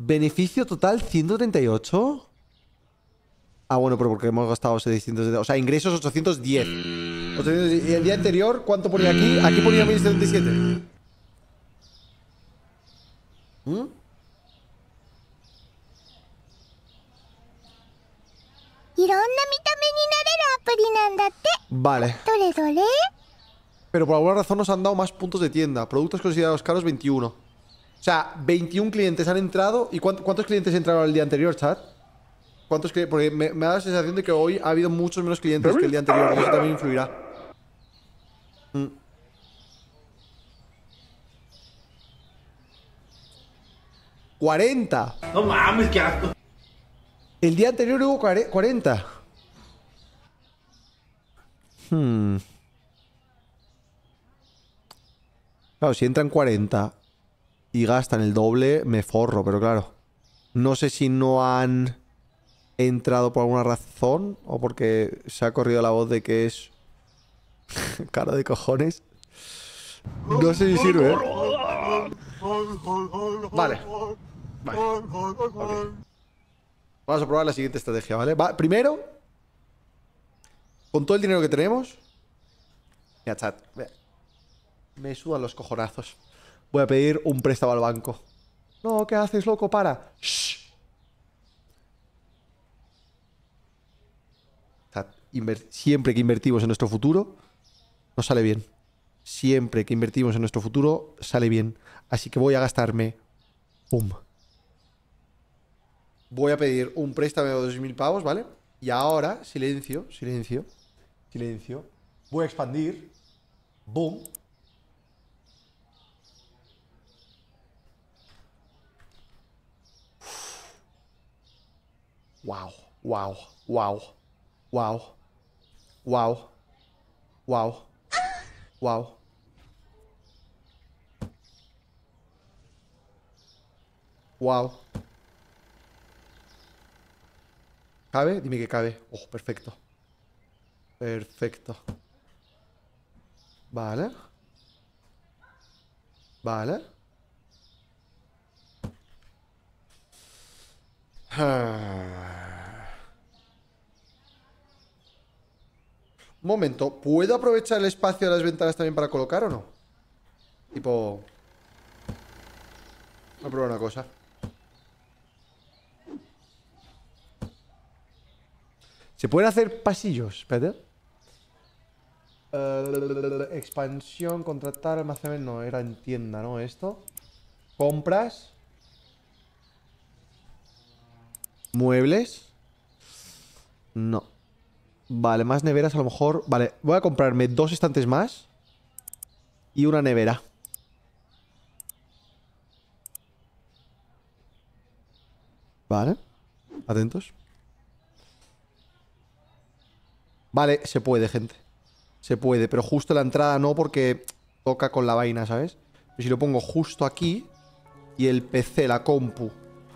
Beneficio total 138. Ah, bueno, pero porque hemos gastado 600. O sea, ingresos 810. Y el día anterior, ¿cuánto ponía aquí? Aquí ponía 1077. ¿Mm? Vale. Pero por alguna razón nos han dado más puntos de tienda. Productos considerados caros 21. O sea, 21 clientes han entrado. ¿Y cuántos clientes entraron el día anterior, chat? ¿Cuántos? Porque me da la sensación de que hoy ha habido muchos menos clientes que el día anterior. Eso también influirá. ¡40! No mames, qué asco. El día anterior hubo 40. Claro, si entran 40 y gastan el doble, me forro, pero claro. No sé si no han entrado por alguna razón o porque se ha corrido la voz de que es caro de cojones. No sé si sirve, ¿eh? Vale. Vale. Okay. Vamos a probar la siguiente estrategia, ¿vale? Primero, con todo el dinero que tenemos... Mira, chat. Me sudan los cojonazos. Voy a pedir un préstamo al banco. No, ¿qué haces, loco? Para. Shh. Siempre que invertimos en nuestro futuro, nos sale bien. Siempre que invertimos en nuestro futuro, sale bien. Así que voy a gastarme. ¡Pum! Voy a pedir un préstamo de 2.000 pavos, ¿vale? Y ahora, silencio, silencio, silencio. Voy a expandir. ¡Boom! Wow, wow, wow, wow, wow, wow, wow. Wow. ¿Cabe? Dime que cabe. Oh, perfecto. Perfecto. Vale. Vale. Un momento, ¿puedo aprovechar el espacio de las ventanas también para colocar o no? Tipo... voy a probar una cosa. ¿Se pueden hacer pasillos, Peter? Expansión, contratar, almacenamiento. No, era en tienda, ¿no? Esto. Compras. Muebles. No. Vale, más neveras a lo mejor. Vale, voy a comprarme 2 estantes más y una nevera. Vale, atentos. Vale, se puede, gente. Se puede, pero justo la entrada no, porque toca con la vaina, ¿sabes? Pero si lo pongo justo aquí y el PC, la compu,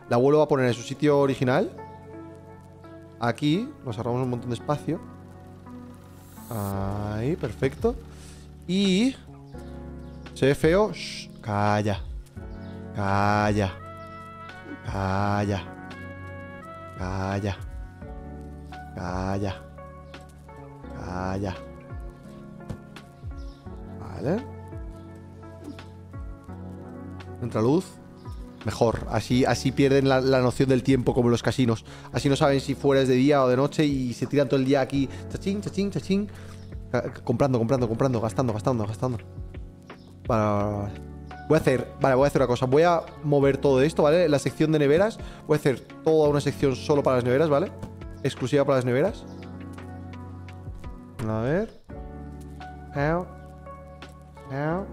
la vuelvo a poner en su sitio original. Aquí nos ahorramos un montón de espacio. Ahí, perfecto. Y... ¿se ve feo? Shh, calla. Calla. Calla. Calla. Calla. Calla. Vale. Entra luz. Mejor, así pierden la noción del tiempo como los casinos. Así no saben si fuera es de día o de noche y se tiran todo el día aquí. Chachín, chachín, chachín. Comprando, comprando, comprando, gastando, gastando, gastando. Vale. Voy a hacer una cosa. Voy a mover todo esto, ¿vale? La sección de neveras. Voy a hacer toda una sección solo para las neveras, ¿vale? Exclusiva para las neveras. A ver. How? How?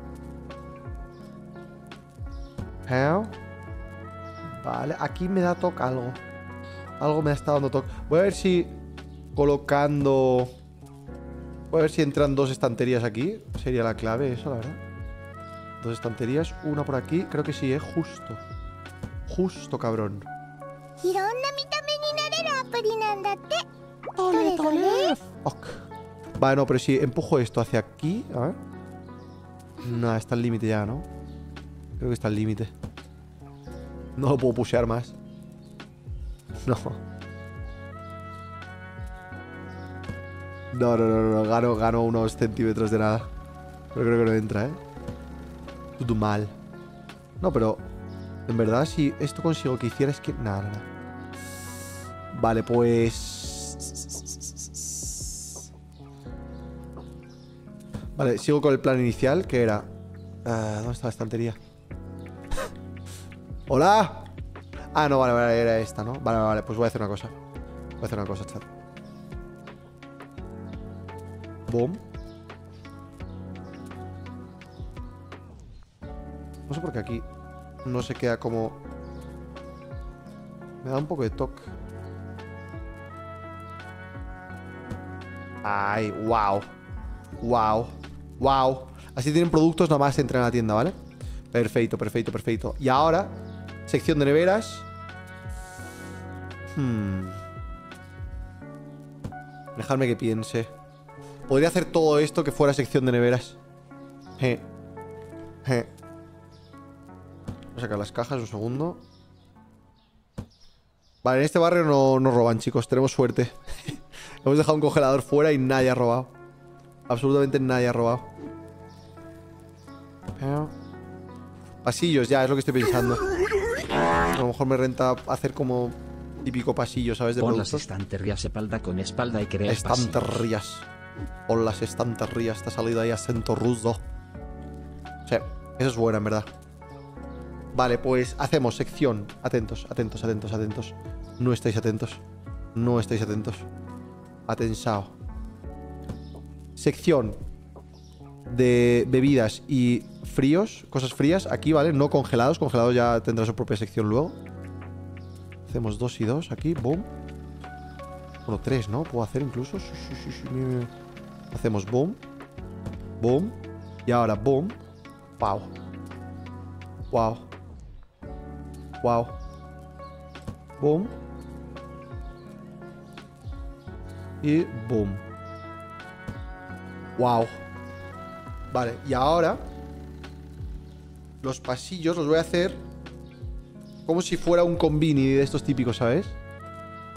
How? Vale, aquí me da toque algo. Algo me está dando toque. Voy a ver si colocando... voy a ver si entran 2 estanterías aquí. Sería la clave eso, la verdad. 2 estanterías, una por aquí. Creo que sí, justo. Justo, cabrón. ¡Ole, ole! Ok. Vale, no, pero si empujo esto hacia aquí... a ver... no, está al límite ya, ¿no? Creo que está al límite. No lo puedo pushear más. No. No. Gano unos centímetros de nada. Pero creo que no entra, ¿eh? Todo mal. No, pero... en verdad, si esto consigo que hiciera es que... nada. Vale, pues... vale, sigo con el plan inicial, que era... ¿dónde está la estantería? ¡Hola! Ah, no, vale, era esta, ¿no? Vale, pues voy a hacer una cosa. Voy a hacer una cosa, chat. Boom. No sé por qué aquí no se queda como... me da un poco de toque. ¡Ay! ¡Wow! ¡Wow! ¡Wow! Así tienen productos, nada más entran a la tienda, ¿vale? Perfecto, perfecto, perfecto. Y ahora... sección de neveras. Dejadme que piense. Podría hacer todo esto que fuera sección de neveras. Voy a sacar las cajas un segundo. Vale, en este barrio no roban, chicos. Tenemos suerte. Hemos dejado un congelador fuera y nadie ha robado. Absolutamente nadie ha robado. Pasillos, ya, es lo que estoy pensando. A lo mejor me renta hacer como típico pasillo, ¿sabes? De pon productos. Las estanterías espalda con espalda y creas estanterías. Pon las estanterías. Está salido ahí acento ruso. Sí, eso es buena, en verdad. Vale, pues hacemos sección. Atentos, atentos, atentos, atentos. No estáis atentos. No estáis atentos. Atensao. Sección de bebidas y fríos, cosas frías, aquí, ¿vale? No congelados, congelados ya tendrá su propia sección luego. Hacemos 2 y 2 aquí, boom. Bueno, 3, ¿no? Puedo hacer incluso. Sí. Hacemos boom. Boom. Y ahora boom. Wow. Wow. Wow. Boom. Y boom. Wow. Vale, y ahora los pasillos los voy a hacer como si fuera un convini de estos típicos, ¿sabes?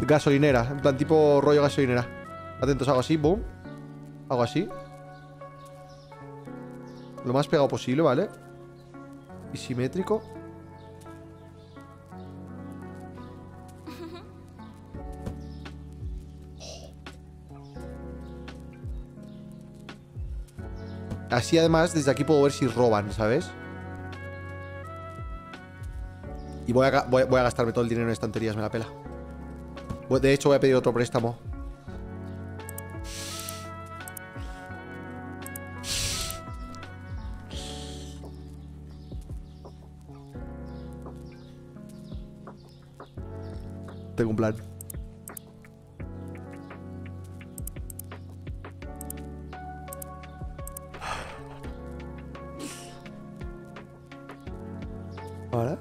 Gasolinera, en plan tipo rollo gasolinera. Atentos, hago así, boom. Hago así. Lo más pegado posible, ¿vale? Y simétrico. Así además, desde aquí puedo ver si roban, ¿sabes? Y voy a gastarme todo el dinero en estanterías, me la pela. De hecho, voy a pedir otro préstamo. Tengo un plan. Ahora.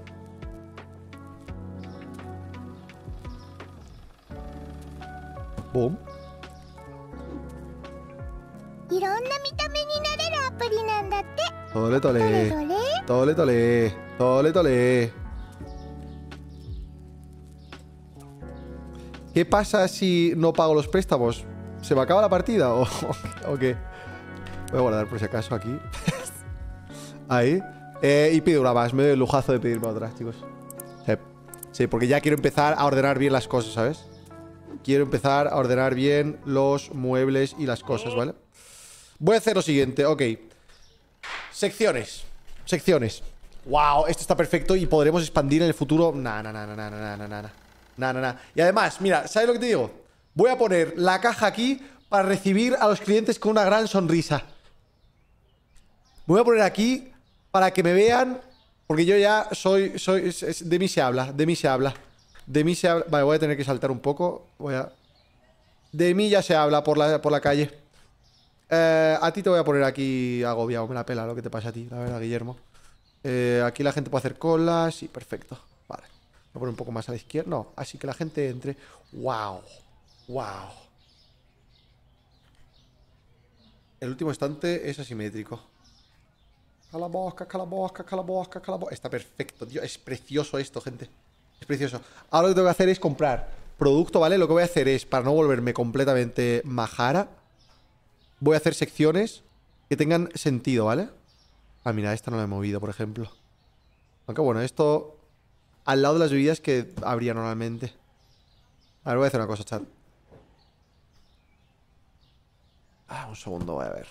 Boom. Tole, tole. Tole, tole. Tole, tole. ¿Qué pasa si no pago los préstamos? ¿Se me acaba la partida? ¿O qué? Voy a guardar por si acaso aquí. Ahí. Y pido una más. Me doy el lujazo de pedirme otra, chicos. Sí. Sí, porque ya quiero empezar a ordenar bien las cosas, ¿sabes? Quiero empezar a ordenar bien los muebles y las cosas, ¿vale? Voy a hacer lo siguiente, ok. Secciones. Secciones. Wow, esto está perfecto y podremos expandir en el futuro. Nah. Y además, mira, ¿sabes lo que te digo? Voy a poner la caja aquí para recibir a los clientes con una gran sonrisa. Me voy a poner aquí para que me vean, porque yo ya soy de mí se habla, de mí se habla. Vale, voy a tener que saltar un poco. De mí ya se habla por la calle. A ti te voy a poner aquí agobiado, me la pela lo que te pasa a ti, la verdad, Guillermo. Aquí la gente puede hacer colas, sí, perfecto. Voy a poner un poco más a la izquierda. No, así que la gente entre. ¡Wow! ¡Wow! El último estante es asimétrico. Calabosca, calabosca, calabosca, calabosca. Está perfecto, tío. Es precioso esto, gente. Es precioso. Ahora lo que tengo que hacer es comprar producto, ¿vale? Lo que voy a hacer es, para no volverme completamente majara, voy a hacer secciones que tengan sentido, ¿vale? Ah, mira, esta no la he movido, por ejemplo. Aunque bueno, esto... Al lado de las bebidas que habría normalmente. A ver, voy a hacer una cosa, chat. Ah, un segundo, voy a ver.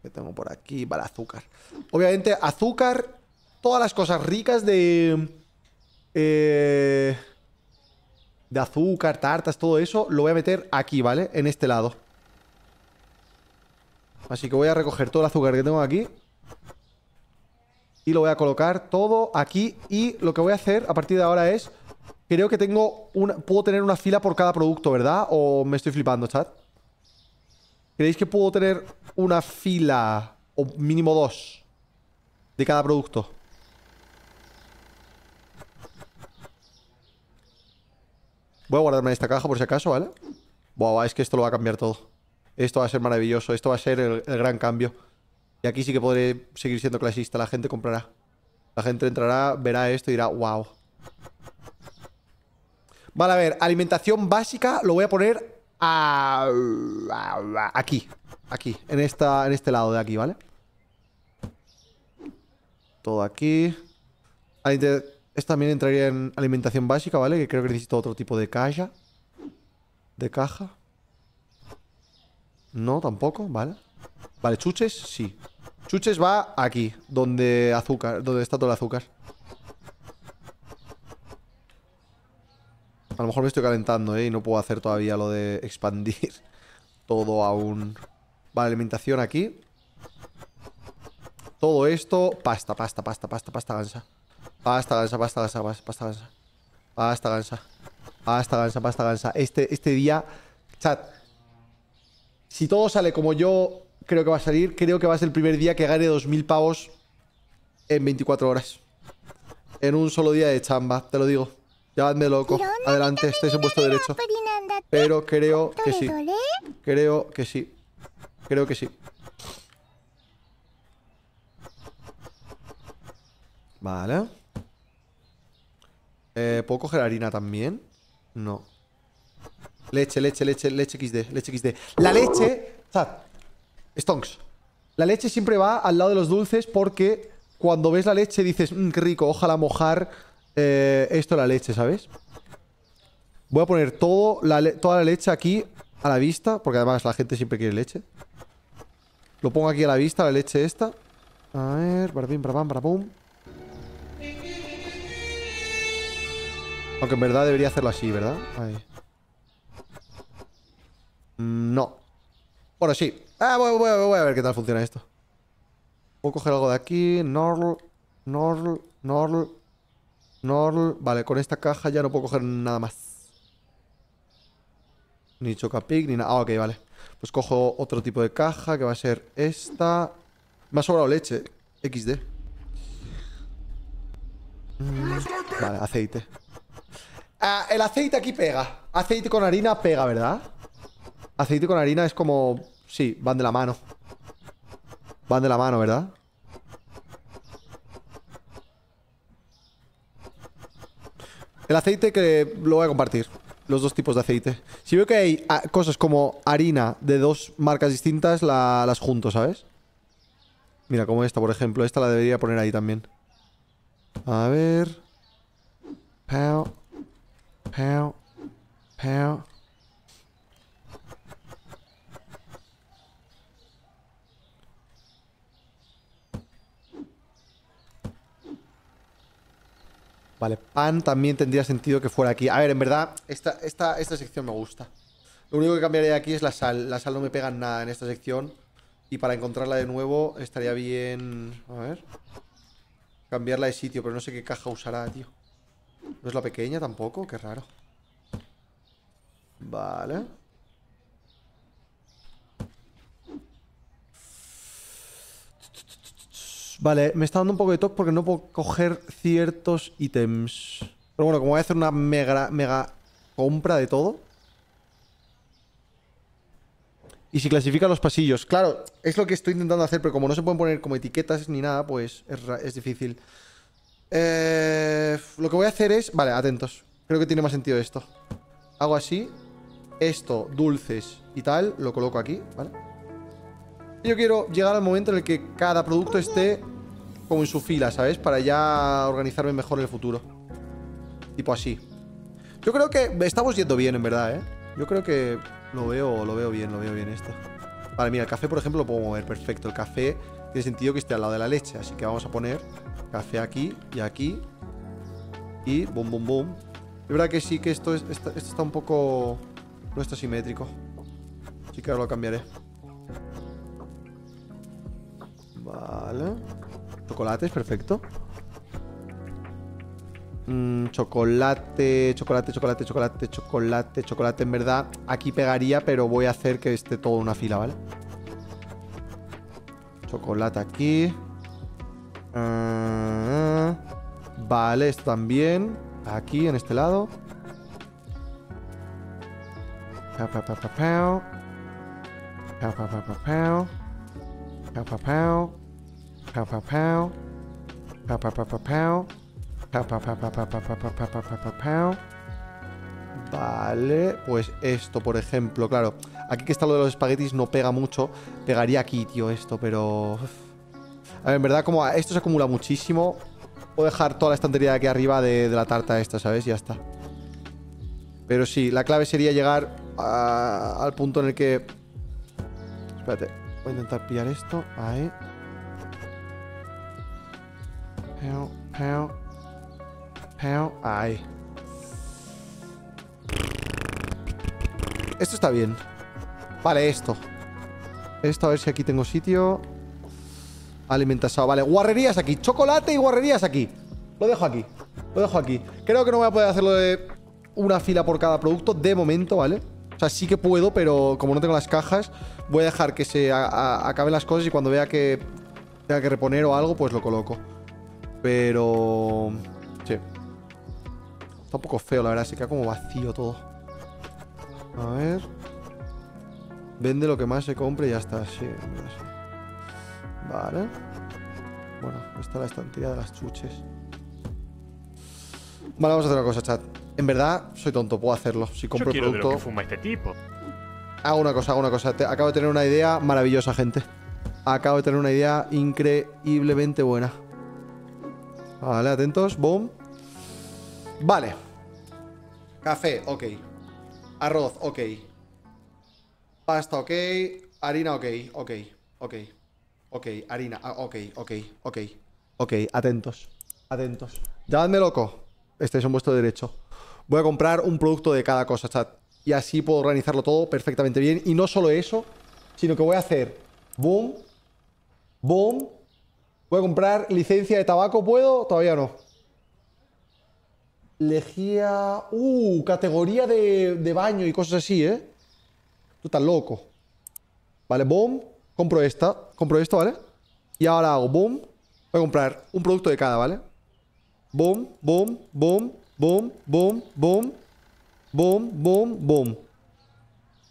¿Qué tengo por aquí? Vale, azúcar. Obviamente, azúcar. Todas las cosas ricas de azúcar, tartas, todo eso. Lo voy a meter aquí, ¿vale? En este lado. Así que voy a recoger todo el azúcar que tengo aquí. Y lo voy a colocar todo aquí. Y lo que voy a hacer a partir de ahora es... Creo que tengo una... Puedo tener una fila por cada producto, ¿verdad? ¿O me estoy flipando, chat? ¿Creéis que puedo tener una fila? O mínimo dos. De cada producto. Voy a guardarme en esta caja por si acaso, ¿vale? Buah, es que esto lo va a cambiar todo. Esto va a ser maravilloso. Esto va a ser el gran cambio. Y aquí sí que podré seguir siendo clasista. La gente comprará. La gente entrará, verá esto y dirá, wow. Vale, a ver, alimentación básica lo voy a poner aquí. Aquí, en este lado de aquí, ¿vale? Todo aquí. Esta también entraría en alimentación básica, ¿vale? Que creo que necesito otro tipo de caja. ¿De caja? No, tampoco, ¿vale? Vale, chuches, sí. Chuches va aquí, donde azúcar, donde está todo el azúcar. A lo mejor me estoy calentando, ¿eh? Y no puedo hacer todavía lo de expandir todo aún. Vale, alimentación aquí. Todo esto, pasta gansa. Este día, chat, si todo sale como yo... Creo que va a salir, creo que va a ser el primer día que gane 2.000 pavos en 24 horas. En un solo día de chamba, te lo digo. Llámame loco, adelante, estáis en vuestro derecho. Pero creo que sí. Creo que sí. Creo que sí. Vale. ¿Puedo coger harina también? No. Leche, leche, leche, leche XD, leche XD. La leche... Stonks. La leche siempre va al lado de los dulces porque cuando ves la leche dices, qué rico, ojalá mojar esto en la leche, ¿sabes? Voy a poner toda la leche aquí a la vista, porque además la gente siempre quiere leche. Lo pongo aquí a la vista, la leche esta. A ver, barabim, barabam, barabum. Aunque en verdad debería hacerlo así, ¿verdad? Ahí. No. Bueno, sí. Voy a ver qué tal funciona esto. Voy a coger algo de aquí. Norl, norl, norl, norl. Vale, con esta caja ya no puedo coger nada más. Ni Chocapic, ni nada. Ah, ok, vale. Pues cojo otro tipo de caja, que va a ser esta. Me ha sobrado leche. XD. Vale, aceite. Ah, el aceite aquí pega. Aceite con harina pega, ¿verdad? Aceite con harina es como... Sí, van de la mano. Van de la mano, ¿verdad? El aceite que lo voy a compartir. Los dos tipos de aceite. Si veo que hay cosas como harina de dos marcas distintas, las junto, ¿sabes? Mira, como esta, por ejemplo. Esta la debería poner ahí también. A ver... Pow. Pow. Pow. Vale, pan también tendría sentido que fuera aquí. A ver, en verdad, esta sección me gusta. Lo único que cambiaría aquí es la sal. La sal no me pega nada en esta sección. Y para encontrarla de nuevo estaría bien... A ver... Cambiarla de sitio, pero no sé qué caja usará, tío. ¿No es la pequeña tampoco? Qué raro. Vale. Vale, me está dando un poco de toque porque no puedo coger ciertos ítems. Pero bueno, como voy a hacer una mega compra de todo. Y si clasifica los pasillos. Claro, es lo que estoy intentando hacer, pero como no se pueden poner como etiquetas ni nada, pues es difícil. Lo que voy a hacer es... Vale, atentos. Creo que tiene más sentido esto. Hago así. Esto, dulces y tal, lo coloco aquí, ¿vale? Yo quiero llegar al momento en el que cada producto esté como en su fila, ¿sabes? Para ya organizarme mejor en el futuro. Tipo así. Yo creo que estamos yendo bien, en verdad, ¿eh? Yo creo que lo veo bien esto. Vale, mira, el café, por ejemplo, lo puedo mover. Perfecto, el café tiene sentido que esté al lado de la leche. Así que vamos a poner café aquí y aquí. Y boom, boom, boom. Es verdad que sí que esto está un poco... No está simétrico. Así que ahora lo cambiaré. Vale. Chocolates, perfecto. Chocolate. En verdad, aquí pegaría, pero voy a hacer que esté todo en una fila, ¿vale? Chocolate aquí. Vale, esto también. Aquí, en este lado. Vale, pues esto, por ejemplo, claro. Aquí que está lo de los espaguetis no pega mucho. Pegaría aquí, tío, esto, pero... A ver, en verdad, como esto se acumula muchísimo, puedo dejar toda la estantería de aquí arriba de la tarta esta, ¿sabes? Ya está. Pero sí, la clave sería llegar al punto en el que... Espérate. Voy a intentar pillar esto. Ahí. Peo, peo. Peo. Ahí. Esto está bien. Vale, esto. Esto, a ver si aquí tengo sitio. Alimentasado. Vale, guarrerías aquí. Chocolate y guarrerías aquí. Lo dejo aquí. Lo dejo aquí. Creo que no voy a poder hacerlo de una fila por cada producto de momento, ¿vale? O sea, sí que puedo, pero como no tengo las cajas, voy a dejar que se acaben las cosas y cuando vea que tenga que reponer o algo, pues lo coloco. Pero... Sí. Está un poco feo, la verdad. Se queda como vacío todo. A ver... Vende lo que más se compre y ya está. Sí, mira, sí. Vale. Bueno, está la estantería de las chuches. Vale, vamos a hacer una cosa, chat. En verdad, soy tonto, puedo hacerlo. Si compro el producto... Yo quiero de lo que fuma este tipo. Hago una cosa, hago una cosa. Acabo de tener una idea maravillosa, gente. Acabo de tener una idea increíblemente buena. Vale, atentos. Boom. Vale. Café, ok. Arroz, ok. Pasta, ok. Harina, ok, ok, ok. Ok, harina, ok, ok, ok. Ok, atentos. Atentos. Llamadme loco. Estáis en vuestro derecho. Voy a comprar un producto de cada cosa, chat. Y así puedo organizarlo todo perfectamente bien. Y no solo eso, sino que voy a hacer... Boom. Boom. Voy a comprar licencia de tabaco. ¿Puedo? Todavía no. Lejía... categoría de baño y cosas así, ¿eh? Tú estás loco. Vale, boom. Compro esta. Compro esto, ¿vale? Y ahora hago boom. Voy a comprar un producto de cada, ¿vale? Boom, boom, boom, boom, boom, boom. Boom, boom, boom.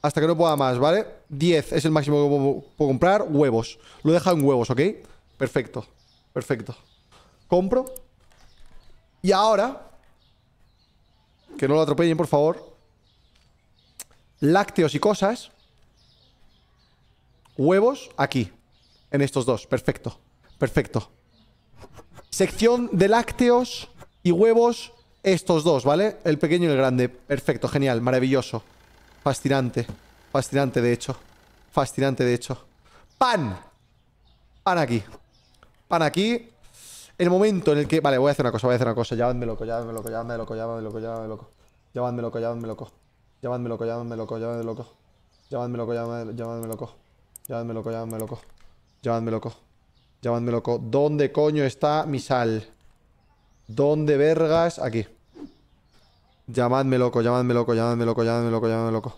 Hasta que no pueda más, ¿vale? 10 es el máximo que puedo comprar. Huevos. Lo he dejado en huevos, ¿ok? Perfecto. Perfecto. Compro. Y ahora... Que no lo atropellen, por favor. Lácteos y cosas. Huevos aquí. En estos dos. Perfecto. Perfecto. Sección de lácteos y huevos... Estos dos, ¿vale? El pequeño y el grande. Perfecto, genial, maravilloso. Fascinante. Fascinante, de hecho. Fascinante, de hecho. ¡Pan! Pan aquí. Pan aquí. El momento en el que... Vale, voy a hacer una cosa, voy a hacer una cosa. Llámadme loco, llámadme loco, llámadme loco, llámadme loco, llámadme loco. Llámadme loco, llámadme loco. Llámadme loco, llámadme loco, llámadme loco. Llámadme loco, llámadme loco. Llámadme loco, llámadme loco. Llámadme loco. Llámadme loco. ¿Dónde coño está mi sal? ¿Dónde vergas? Aquí. Llamadme loco, llamadme loco, llamadme loco, llamadme loco, llamadme loco.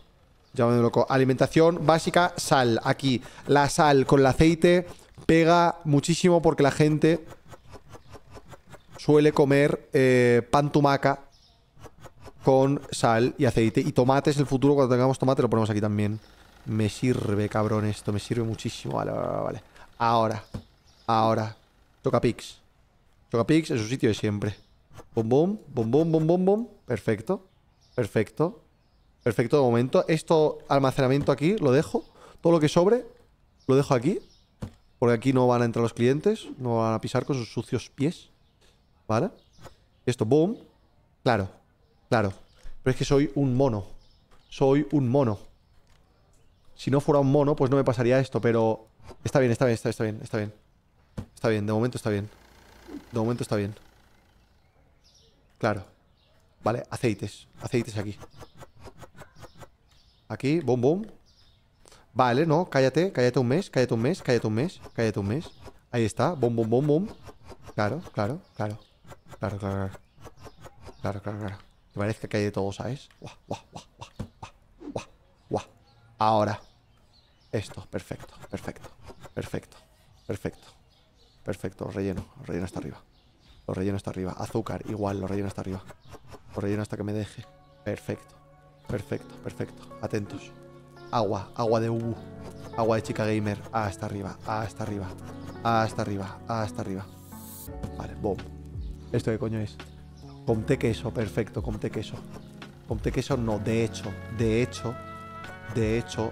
Llamadme loco. Alimentación básica, sal. Aquí. La sal con el aceite pega muchísimo porque la gente suele comer pan tumaca con sal y aceite. Y tomate es el futuro. Cuando tengamos tomate lo ponemos aquí también. Me sirve, cabrón, esto. Me sirve muchísimo. Vale, vale, vale. Ahora. Ahora. Chocapics. Chocapics en su sitio de siempre. Bom, bom, bom, bom, bom, bom, bom. Perfecto. Perfecto. Perfecto de momento. Esto, almacenamiento aquí, lo dejo. Todo lo que sobre, lo dejo aquí. Porque aquí no van a entrar los clientes. No van a pisar con sus sucios pies. ¿Vale? Esto, boom. Claro, claro. Pero es que soy un mono. Soy un mono. Si no fuera un mono, pues no me pasaría esto. Pero está bien, está bien, está bien, está bien. Está bien, de momento está bien. De momento está bien. Claro. Vale, aceites. Aceites aquí. Aquí, boom, boom. Vale, no, cállate. Cállate un mes, cállate un mes, cállate un mes. Cállate un mes. Ahí está, boom, boom, boom, boom. Claro, claro, claro. Claro, claro, claro. Claro, claro, claro. Que parezca que hay de todo, ¿sabes? Guau, guau, guau, guau, guau, guau, guau. Ahora. Esto, perfecto, perfecto. Perfecto, perfecto. Perfecto, relleno. Relleno hasta arriba. Lo relleno hasta arriba. Azúcar, igual, lo relleno hasta arriba. Lo relleno hasta que me deje. Perfecto. Perfecto, perfecto. Atentos. Agua, agua de Ubu. Agua de chica gamer. Hasta arriba, hasta arriba. Hasta arriba, hasta arriba. Vale, boom. ¿Esto qué coño es? Comté queso, perfecto, comté queso. Comté queso no, de hecho,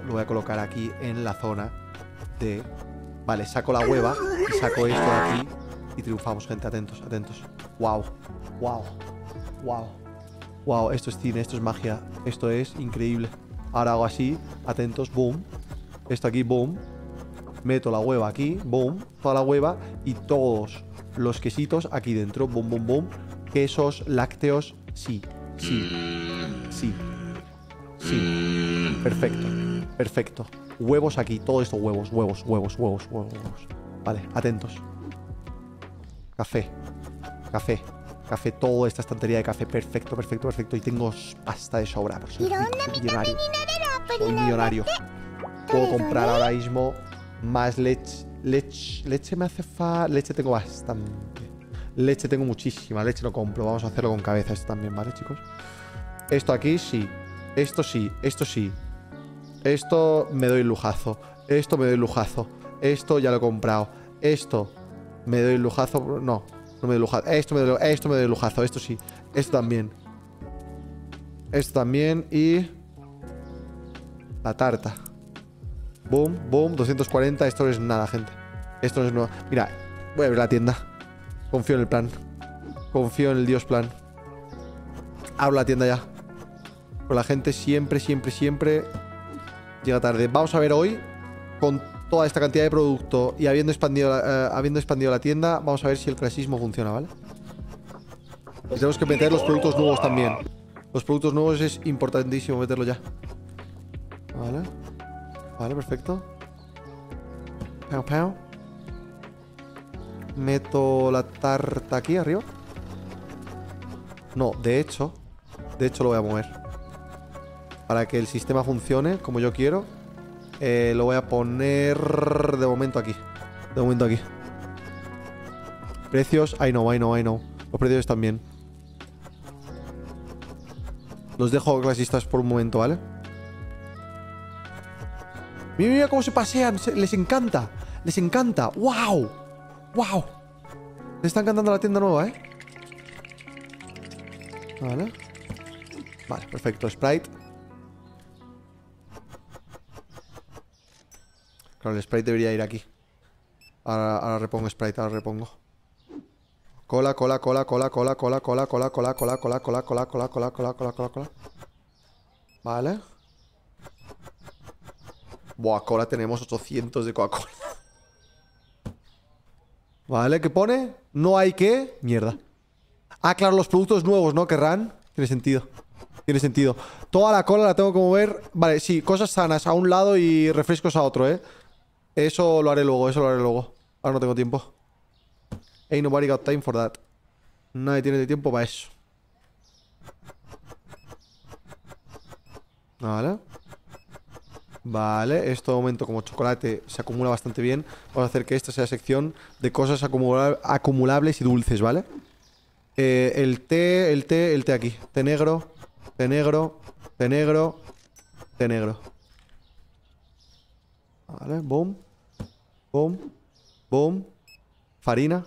lo voy a colocar aquí en la zona de... Vale, saco la hueva y saco esto de aquí y triunfamos, gente. Atentos, atentos. Wow, wow, wow. Wow, esto es cine, esto es magia. Esto es increíble. Ahora hago así, atentos, boom. Esto aquí, boom. Meto la hueva aquí, boom. Toda la hueva y todos los quesitos aquí dentro, boom, boom, boom. Quesos, lácteos, sí, sí, sí, sí. Perfecto, perfecto. Huevos aquí, todo esto, huevos, huevos, huevos, huevos, huevos, huevos. Vale, atentos. Café, café, café, toda esta estantería de café. Perfecto, perfecto, perfecto. Y tengo pasta de sobra. Soy millonario. Soy millonario. Puedo comprar ahora mismo más leche. Leche me hace falta. Leche tengo bastante. Leche tengo muchísima. Leche lo compro. Vamos a hacerlo con cabeza esto también, ¿vale, chicos? Esto aquí, sí. Esto sí, esto sí. Esto me doy lujazo. Esto me doy lujazo. Esto ya lo he comprado. Esto me doy lujazo. No, no me doy lujazo. Esto me doy lujazo. Esto sí. Esto también. Esto también. Y La tarta. Boom, boom, 240. Esto es nada, gente. Esto es nuevo. Mira, voy a abrir la tienda. Confío en el plan. Confío en el dios plan. Abro la tienda ya. Con la gente siempre, siempre, siempre llega tarde. Vamos a ver hoy, con toda esta cantidad de producto y habiendo expandido la tienda, vamos a ver si el clasismo funciona, ¿vale? Y tenemos que meter los productos nuevos también. Los productos nuevos es importantísimo meterlo ya. Vale. Vale, perfecto. Pau, pau. Meto la tarta aquí arriba. No, de hecho lo voy a mover. Para que el sistema funcione como yo quiero, lo voy a poner de momento aquí. De momento aquí. Precios, I know. Los precios también. Los dejo clasistas por un momento, ¿vale? Mira, mira cómo se pasean. Les encanta. Les encanta. ¡Wow! ¡Wow! Les está encantando la tienda nueva, ¿eh? Vale. Vale, perfecto. Sprite. Claro, el Sprite debería ir aquí. Ahora repongo Sprite, ahora repongo. Cola. Vale. Buah, cola, tenemos 800 de Coca-Cola. Vale, ¿qué pone? No hay que... Mierda. Ah, claro, los productos nuevos, ¿no? Querrán. Tiene sentido. Tiene sentido. Toda la cola la tengo que mover. Vale, sí, cosas sanas a un lado y refrescos a otro, ¿eh? Eso lo haré luego, eso lo haré luego. Ahora no tengo tiempo. Ain't nobody got time for that. Nadie tiene tiempo para eso. Vale. Vale, esto de momento como chocolate se acumula bastante bien. Vamos a hacer que esta sea sección de cosas acumulables y dulces, ¿vale? El té aquí. Té negro. Vale, boom. Boom. Boom. Farina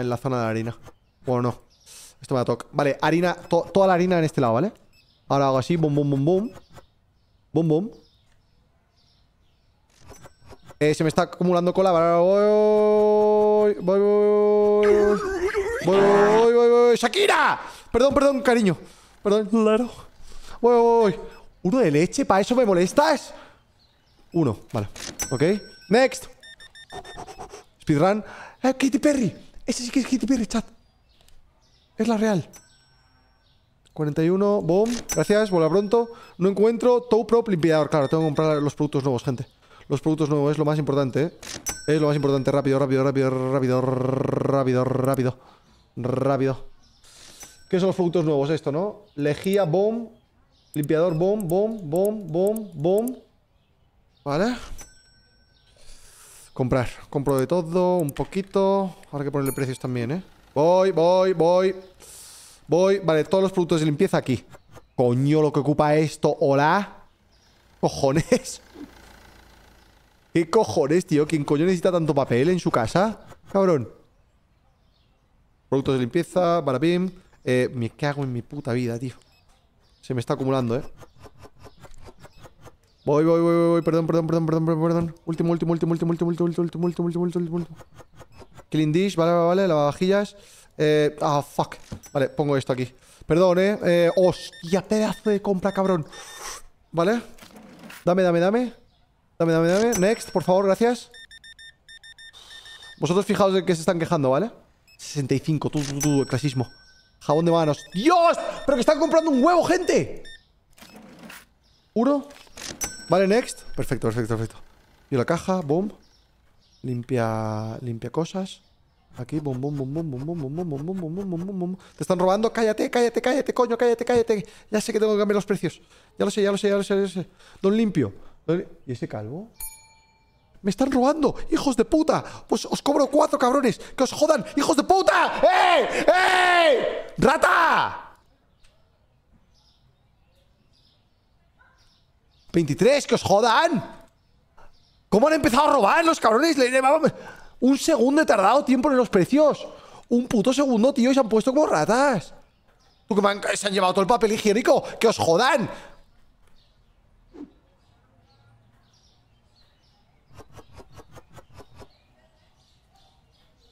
en la zona de la harina. Bueno, no. Esto me la toca. Vale, harina, toda la harina en este lado, ¿vale? Ahora hago así, boom. Se me está acumulando cola. Voy. ¡Shakira! Perdón, cariño. Perdón, claro. Voy. ¿Uno de leche? ¿Para eso me molestas? Uno, vale. Ok. Next. Speedrun. Katy Perry. Ese sí que es Katy Perry, chat. Es la real. 41, boom. Gracias, vuelva pronto. No encuentro Tow Prop limpiador. Claro, tengo que comprar los productos nuevos, gente. Los productos nuevos es lo más importante, ¿eh? Es lo más importante. Rápido. ¿Qué son los productos nuevos? Esto, ¿no? Lejía, boom. Limpiador, boom. Vale. Comprar. Compro de todo, un poquito. Ahora hay que ponerle precios también, ¿eh? Voy. Vale, todos los productos de limpieza aquí. Coño, lo que ocupa esto. Hola. Cojones. ¿Qué cojones, tío? ¿Quién coño necesita tanto papel en su casa? Cabrón. Productos de limpieza, barabim. Me cago en mi puta vida, tío. Se me está acumulando, ¿eh? Voy. Perdón. Último. Clean dish, vale. Lavavajillas. Fuck. Vale, pongo esto aquí. Perdón, hostia, pedazo de compra, cabrón. Vale. Dame. Next, por favor, gracias. Vosotros fijaos de que se están quejando, ¿vale? 65, el clasismo. Jabón de manos. ¡Dios! ¡Pero que están comprando un huevo, gente! Uno. Vale, next. Perfecto. Y la caja, boom. Limpia cosas. Aquí, boom. Te están robando. Cállate, coño, cállate. Ya sé que tengo que cambiar los precios. Ya lo sé. Don limpio. ¿Y ese calvo? ¡Me están robando! ¡Hijos de puta! Pues os cobro 4, cabrones. ¡Que os jodan! ¡Hijos de puta! ¡Eh! ¡Rata! 23, que os jodan. ¿Cómo han empezado a robar los cabrones? Un segundo he tardado tiempo en los precios. Un puto segundo, tío, y se han puesto como ratas. Tú que se han llevado todo el papel higiénico. ¡Que os jodan!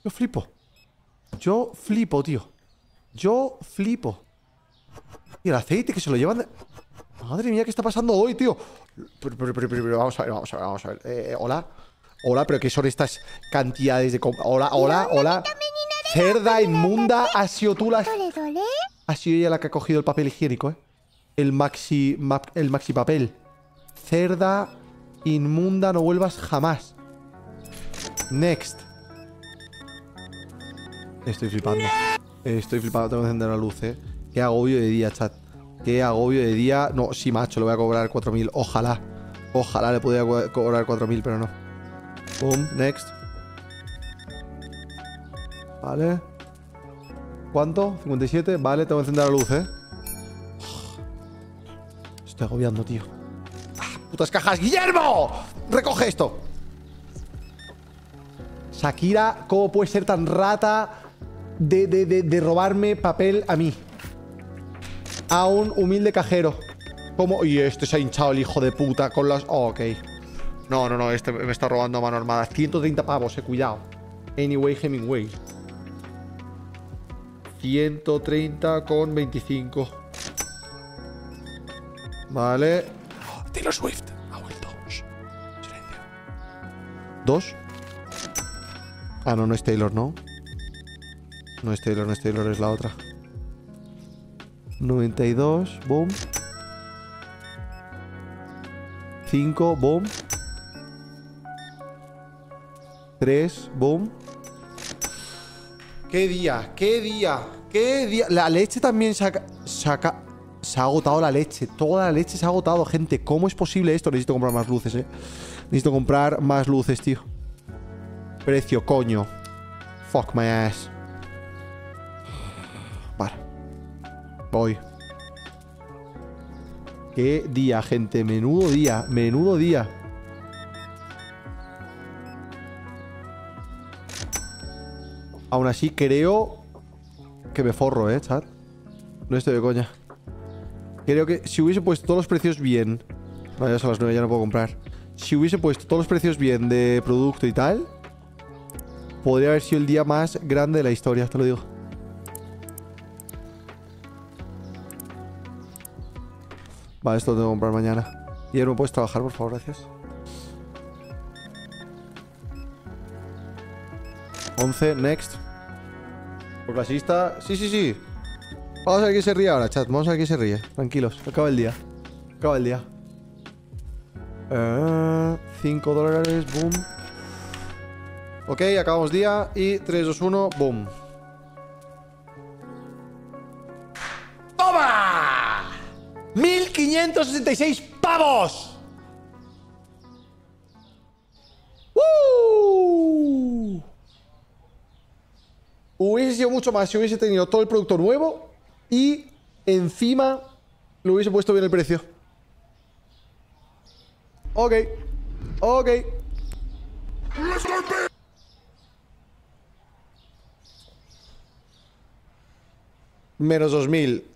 Yo flipo. Yo flipo, tío. Yo flipo. Y el aceite que se lo llevan de... Madre mía, ¿qué está pasando hoy, tío? Pero vamos a ver. Hola. Hola, pero ¿qué son estas cantidades de... Hola. Cerda inmunda, ha sido tú la... Ha sido ella la que ha cogido el papel higiénico, ¿eh? El maxi papel. Cerda inmunda, no vuelvas jamás. Next. Estoy flipando. Estoy flipando, tengo que encender la luz, ¿eh? Qué agobio de día, chat. Qué agobio de día. No, sí, macho, le voy a cobrar 4.000. Ojalá. Ojalá le pudiera cobrar 4.000, pero no. Boom, next. Vale. ¿Cuánto? 57. Vale, tengo que encender la luz, ¿eh? Estoy agobiando, tío. ¡Ah, putas cajas! ¡Guillermo! ¡Recoge esto! Shakira, ¿cómo puede ser tan rata de robarme papel a mí? A un humilde cajero. ¿Cómo? Y este se ha hinchado el hijo de puta con las... Oh, ok. No, este me está robando a mano armada. 130 pavos, cuidado. Anyway, Hemingway. 130,25. Vale. Oh, Taylor Swift ha vuelto. Silencio. ¿Dos? Ah, no es Taylor, ¿no? No es Taylor, es la otra. 92, boom. 5, boom. 3, boom. ¡Qué día! La leche también se ha agotado la leche. Toda la leche se ha agotado, gente. ¿Cómo es posible esto? Necesito comprar más luces, Necesito comprar más luces, tío. Precio, coño. Fuck my ass. Vale. Voy. Qué día, gente. Menudo día. Menudo día. Aún así, creo que me forro, chat. No estoy de coña. Creo que si hubiese puesto todos los precios bien... No, ya son las 9, ya no puedo comprar. Si hubiese puesto todos los precios bien de producto y tal... Podría haber sido el día más grande de la historia, te lo digo. Vale, esto lo tengo que comprar mañana. Y ahora me puedes trabajar, por favor, gracias. 11, next. Por clasista. Sí. Vamos a ver quién se ríe ahora, chat. Vamos a ver quién se ríe. Tranquilos, acaba el día. Acaba el día. $5, boom. Ok, acabamos día. Y 3, 2, 1, boom. ¡Toma! 1.566 pavos. ¡Uh! Hubiese sido mucho más si hubiese tenido todo el producto nuevo y encima le hubiese puesto bien el precio. Ok. Menos 2000.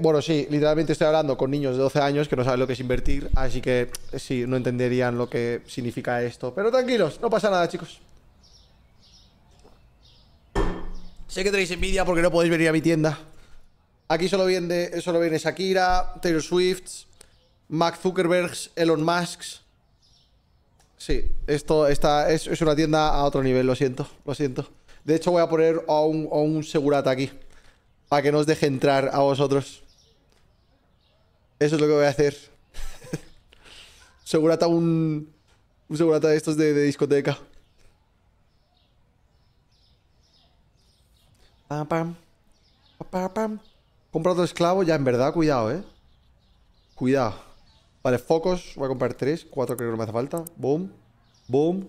Bueno, sí, literalmente estoy hablando con niños de 12 años que no saben lo que es invertir, así que sí, no entenderían lo que significa esto. Pero tranquilos, no pasa nada, chicos. Sé que tenéis envidia porque no podéis venir a mi tienda. Aquí solo viene Shakira, Taylor Swift, Mark Zuckerberg, Elon Musk. Sí, esto es una tienda a otro nivel, lo siento. De hecho voy a poner a un segurata aquí, para que no os deje entrar a vosotros. Eso es lo que voy a hacer. Segurata, un segurata de estos de discoteca. Pam. Compra otro esclavo. Ya, en verdad, cuidado, Cuidado. Vale, focos. Voy a comprar 3, 4 creo que no me hace falta. Boom, boom,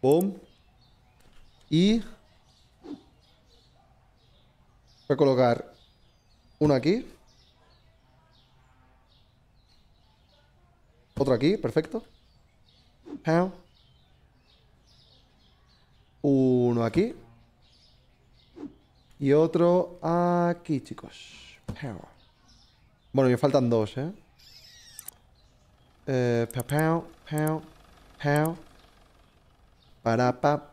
boom. Y voy a colocar uno aquí. Otro aquí, perfecto. Uno aquí. Y otro aquí, chicos. Bueno, me faltan dos, ¿eh? Para pa.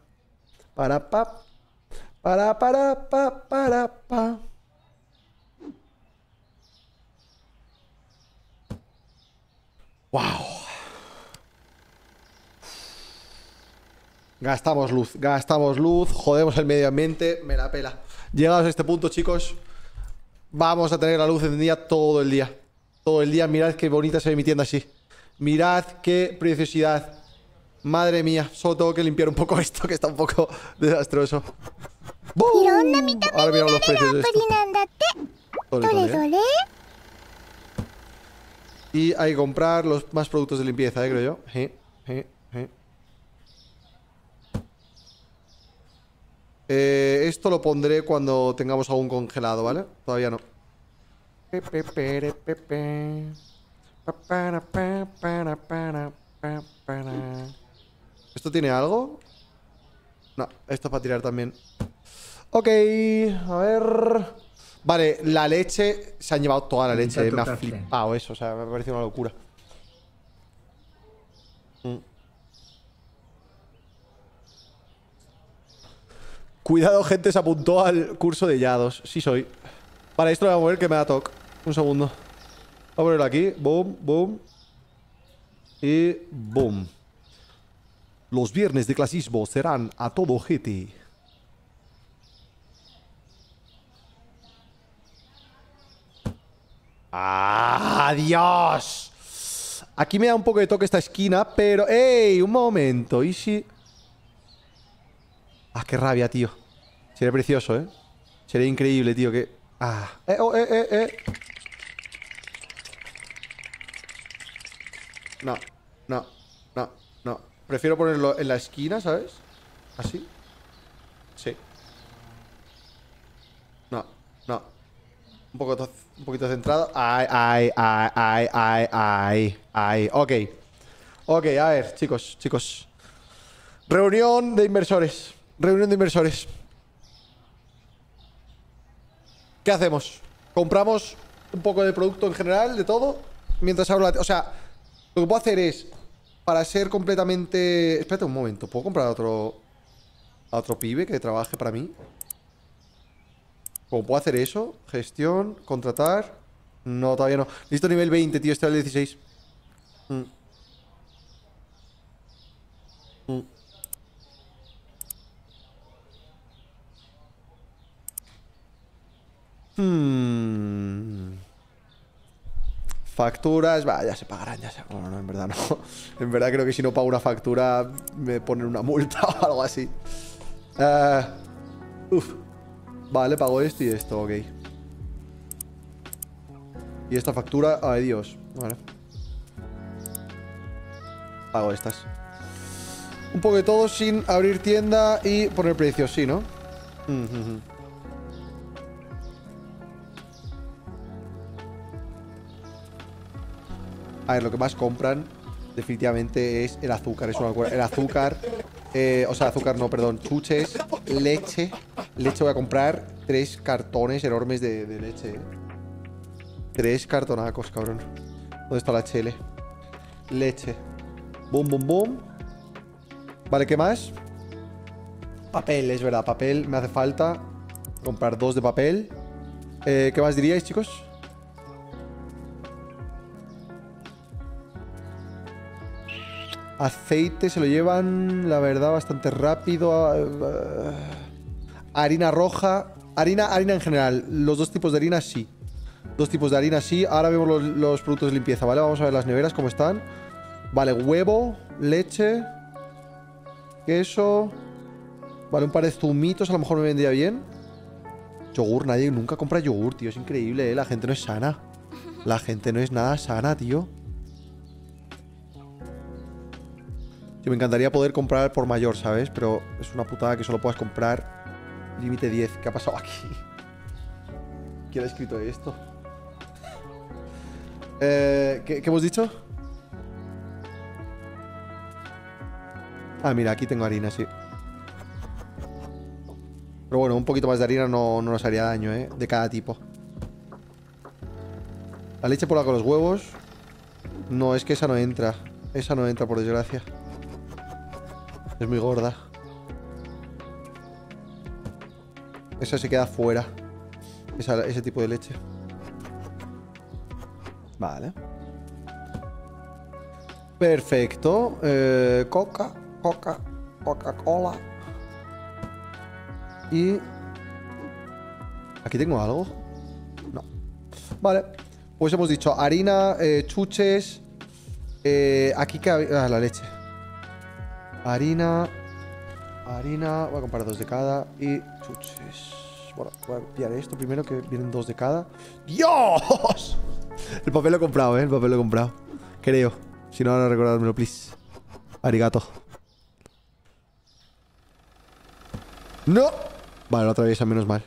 ¡Wow! Gastamos luz, jodemos el medio ambiente, me la pela. Llegados a este punto, chicos, vamos a tener la luz encendida todo el día. Todo el día, mirad qué bonita se ve mi tienda así. Mirad qué preciosidad. Madre mía, solo tengo que limpiar un poco esto, que está un poco desastroso. ¡Bum! Ahora miramos los precios de esto. Dole. Y hay que comprar los más productos de limpieza, creo yo. Esto lo pondré cuando tengamos algún congelado, ¿vale? Todavía no. ¿Esto tiene algo? No, esto es para tirar también. Ok, a ver. Vale, la leche. Se han llevado toda la leche. Me ha flipado eso, o sea, me ha parecido una locura. Cuidado, gente, se apuntó al curso de Yados. Sí soy. Vale, esto lo voy a mover que me da toque. Un segundo. Voy a ponerlo aquí. Boom, boom. Y boom. Los viernes de clasismo serán a todo ojete. ¡Adiós! Aquí me da un poco de toque esta esquina, pero... ¡Ey! Un momento. ¿Y si...? ¡Ah, qué rabia, tío! Sería precioso, ¿eh? Sería increíble, tío, que... ¡Ah! No. Prefiero ponerlo en la esquina, ¿sabes? ¿Así? Sí. Un poquito centrado. Ay. Ok, a ver, chicos. Reunión de inversores. ¿Qué hacemos? Compramos un poco de producto en general, de todo. Mientras abro la... O sea, lo que puedo hacer es... Para ser completamente... Espérate un momento. ¿Puedo comprar a otro pibe que trabaje para mí? ¿Cómo puedo hacer eso? Gestión, contratar. No, todavía no. Listo, nivel 20, tío. Estoy al 16. Facturas. Va, ya se pagarán, ya se... Bueno, no, en verdad no. En verdad creo que si no pago una factura me ponen una multa o algo así. Vale, pago esto y esto, ok. Y esta factura, ay Dios. Vale. Pago estas. Un poco de todo sin abrir tienda y poner precios, sí, ¿no? A ver, lo que más compran definitivamente es el azúcar. Es una locura. El azúcar... O sea, chuches, leche. Leche voy a comprar 3 cartones enormes de leche. 3 cartonacos, cabrón. ¿Dónde está la chele? Leche. Boom, boom, boom. Vale, ¿qué más? Papel, es verdad, papel. Me hace falta comprar 2 de papel. ¿Qué más diríais, chicos? Aceite se lo llevan, la verdad, bastante rápido. Harina roja. Harina en general. Los dos tipos de harina, sí. Ahora vemos los productos de limpieza, ¿vale? Vamos a ver las neveras, cómo están. Vale, huevo, leche, queso. Vale, un par de zumitos a lo mejor me vendría bien. Yogur, nadie nunca compra yogur, tío. Es increíble, ¿eh? La gente no es sana. La gente no es nada sana, tío. Me encantaría poder comprar por mayor, ¿sabes? Pero es una putada que solo puedas comprar límite 10. ¿Qué ha pasado aquí? ¿Quién ha escrito esto? ¿Qué hemos dicho? Ah, mira, aquí tengo harina, sí. Pero bueno, un poquito más de harina no nos haría daño, ¿eh? De cada tipo. La leche polaca con los huevos. No, es que esa no entra. Esa no entra, por desgracia. Es muy gorda. Esa se queda fuera. Ese tipo de leche. Vale. Perfecto. Coca-Cola. Y... ¿aquí tengo algo? No. Vale. Pues hemos dicho harina, chuches... aquí cabe... ah, la leche. Harina... harina... voy a comprar dos de cada y chuches. Bueno, voy a pillar esto primero, que vienen dos de cada. ¡Dios! El papel lo he comprado, ¿eh? El papel lo he comprado. Creo. Si no, ahora recordármelo, please. Arigato. ¡No! Vale, lo atraviesa, menos mal.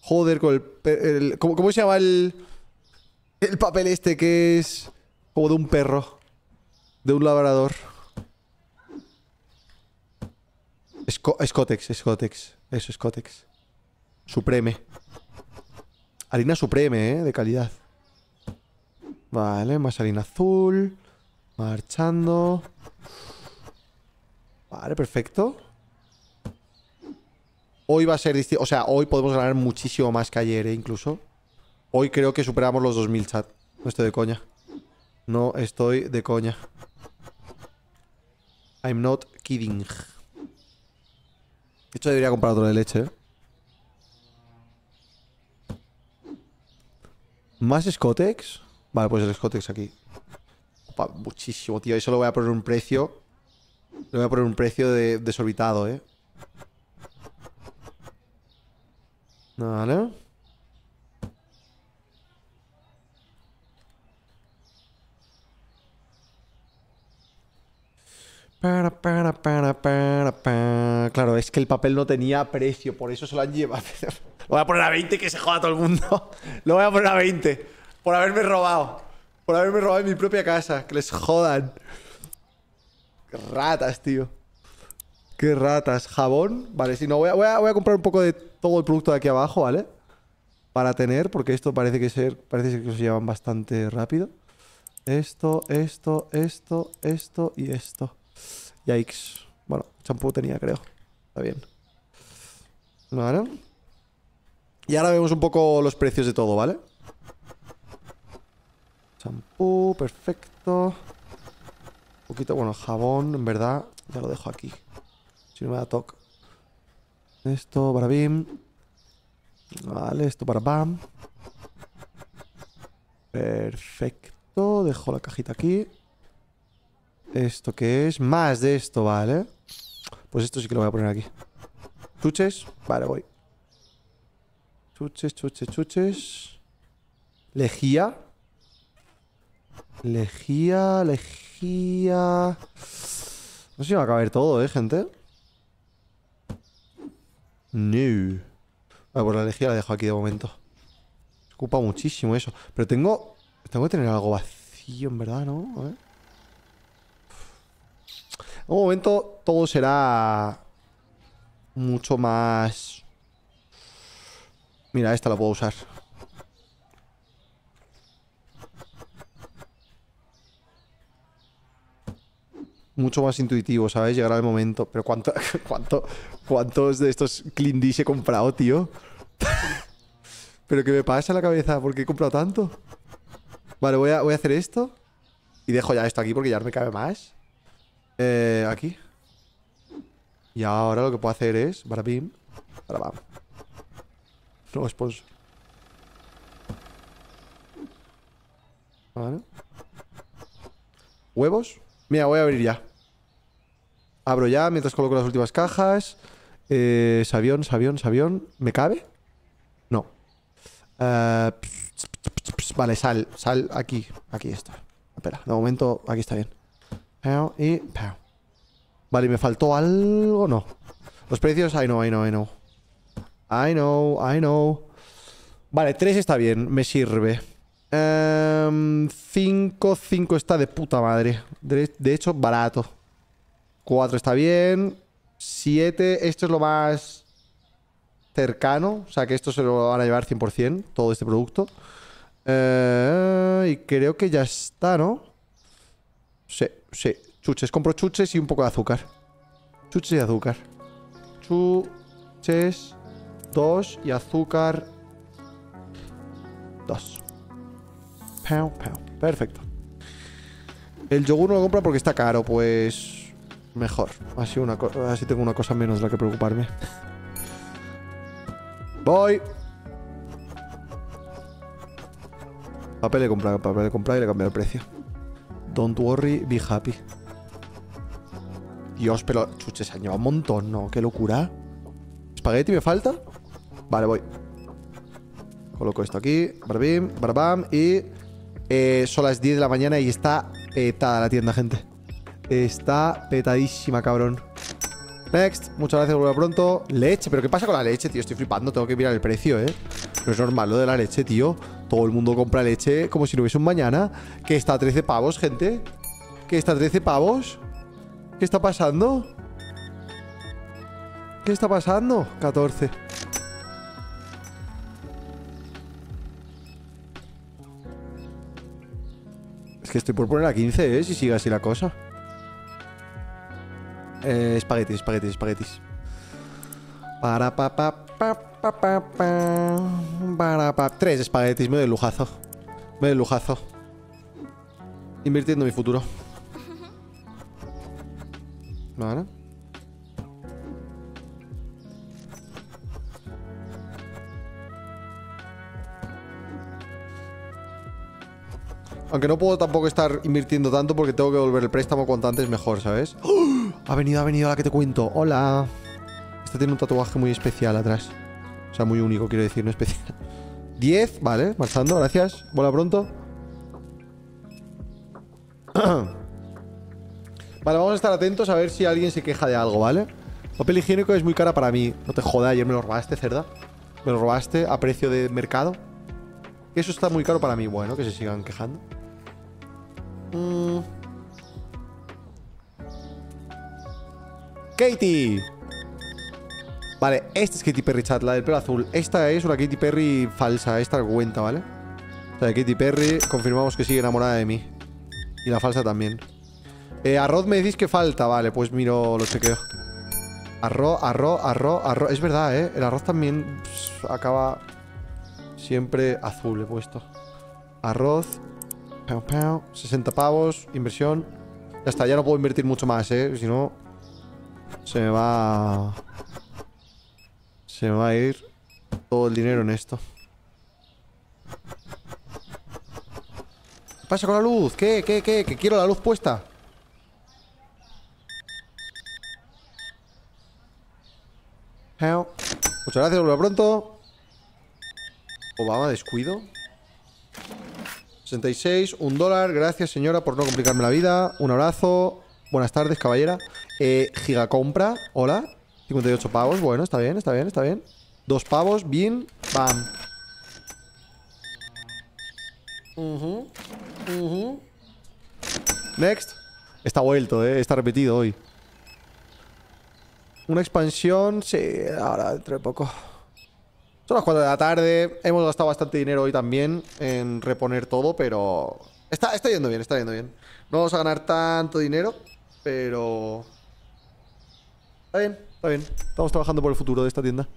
Joder, con el ¿cómo se llama el papel este que es como de un perro? De un labrador. Scotex. Eso, Scotex. Supreme. Harina supreme, ¿eh? De calidad. Vale, más harina azul. Marchando. Vale, perfecto. Hoy va a ser distinto. O sea, hoy podemos ganar muchísimo más que ayer, ¿eh? Incluso. Hoy creo que superamos los 2000 chat. No estoy de coña. No estoy de coña. I'm not kidding. De hecho, debería comprar otro de leche, ¿eh? ¿Más Scotex? Vale, pues el Scotex aquí. Opa, muchísimo, tío. Eso lo voy a poner un precio. Le voy a poner un precio desorbitado, ¿eh? Vale. Claro, es que el papel no tenía precio, por eso se lo han llevado. Lo voy a poner a 20, que se joda todo el mundo. Lo voy a poner a 20. Por haberme robado. Por haberme robado en mi propia casa. Que les jodan. Qué ratas, tío. Qué ratas. Jabón. Vale, si no, voy a comprar un poco de todo el producto de aquí abajo, ¿vale? Para tener, porque esto parece que se llevan bastante rápido. Esto y esto. Yikes. Bueno, champú tenía, creo. Está bien. Vale. Y ahora vemos un poco los precios de todo, ¿vale? Champú, perfecto. Un poquito, bueno, jabón, en verdad. Ya lo dejo aquí. Si no me da toque. Esto para Bim. Vale, esto para Bam. Perfecto. Dejo la cajita aquí. ¿Esto qué es? Más de esto, vale. Pues esto sí que lo voy a poner aquí. Chuches. Vale, voy. Chuches. Lejía. No sé si va a caber todo, gente. No. Vale, pues la lejía la dejo aquí de momento. Se ocupa muchísimo eso. Pero tengo que tener algo vacío, en verdad, ¿no? A ver. En un momento todo será mucho más... Mira, esta la puedo usar. Mucho más intuitivo, ¿sabes? Llegará el momento. Pero ¿cuántos de estos Clean Dish he comprado, tío? ¿Pero qué me pasa en la cabeza? ¿Por qué he comprado tanto? Vale, voy a hacer esto. Y dejo ya esto aquí porque ya no me cabe más. Aquí. Y ahora lo que puedo hacer es para Bim, para Bam. No, sponsor. Vale. Huevos. Mira, voy a abrir ya. Abro ya mientras coloco las últimas cajas. Sabión. ¿Me cabe? No. Vale, sal aquí. Aquí está. Espera, de momento aquí está bien. Y... vale, ¿me faltó algo? No. Los precios... I know. Vale, 3 está bien. Me sirve. 5 está de puta madre. De hecho, barato. 4 está bien. 7. Esto es lo más... cercano. O sea, que esto se lo van a llevar 100%, todo este producto. Y creo que ya está, ¿no? Sí, sí. Chuches. Compro chuches y un poco de azúcar. Chuches y azúcar. Chuches. 2 y azúcar. 2. Pau, pau. Perfecto. El yogur no lo compro porque está caro. Pues... mejor. Así, así tengo una cosa menos de la que preocuparme. Voy. Papel de comprar y le he cambiado el precio. Don't worry, be happy. Dios, pero chuches se han llevado un montón, ¿no? Qué locura. ¿Espagueti me falta? Vale, voy. Coloco esto aquí. Barbim, barbam. Y son las 10 de la mañana y está petada la tienda, gente. Está petadísima, cabrón. Next, muchas gracias, vuelvo pronto. Leche, pero ¿qué pasa con la leche, tío? Estoy flipando, tengo que mirar el precio, ¿eh? No es normal lo de la leche, tío. Todo el mundo compra leche como si no hubiese un mañana. Que está a 13 pavos, gente. Que está a 13 pavos. ¿Qué está pasando? ¿Qué está pasando? 14. Es que estoy por poner a 15, ¿eh? Si sigue así la cosa. Espaguetis, espaguetis, espaguetis. Para pa pa pa pa pa pa. Para pa. 3 espaguetis, me doy el lujazo. Me doy el lujazo. Invirtiendo en mi futuro. Vale. Aunque no puedo tampoco estar invirtiendo tanto porque tengo que devolver el préstamo cuanto antes mejor, ¿sabes? ¡Oh! Ha venido la que te cuento. Hola. Este tiene un tatuaje muy especial atrás. O sea, muy único, quiero decir, no especial. 10, vale, marchando, gracias. Vuela pronto. Vale, vamos a estar atentos a ver si alguien se queja de algo, ¿vale? Papel higiénico es muy cara para mí. No te jodas, ayer me lo robaste, cerda. Me lo robaste a precio de mercado. Eso está muy caro para mí. Bueno, que se sigan quejando. Katy. Vale, esta es Katy Perry, chat, la del pelo azul. Esta es una Katy Perry falsa. Esta la cuenta, ¿vale? La de Katy Perry, confirmamos que sigue enamorada de mí. Y la falsa también. Arroz me decís que falta. Vale, pues miro, lo chequeo. Arroz. Es verdad, ¿eh? El arroz también acaba... siempre azul he puesto. Arroz. 60 pavos. Inversión. Ya está, ya no puedo invertir mucho más, ¿eh? Si no... se me va... se me va a ir todo el dinero en esto. ¿Qué pasa con la luz? ¿Qué? Que quiero la luz puesta. Muchas gracias, vuelvo pronto. Obama, descuido. 66, $1. Gracias, señora, por no complicarme la vida. Un abrazo. Buenas tardes, caballera. Gigacompra. Hola. 58 pavos. Bueno, está bien, está bien, está bien. 2 pavos. Bien. Bam. Next. Está vuelto, está repetido hoy. Una expansión. Sí, ahora dentro de poco. Son las 4 de la tarde. Hemos gastado bastante dinero hoy también en reponer todo, pero... Está yendo bien, está yendo bien. No vamos a ganar tanto dinero, pero... está bien, está bien. Estamos trabajando por el futuro de esta tienda.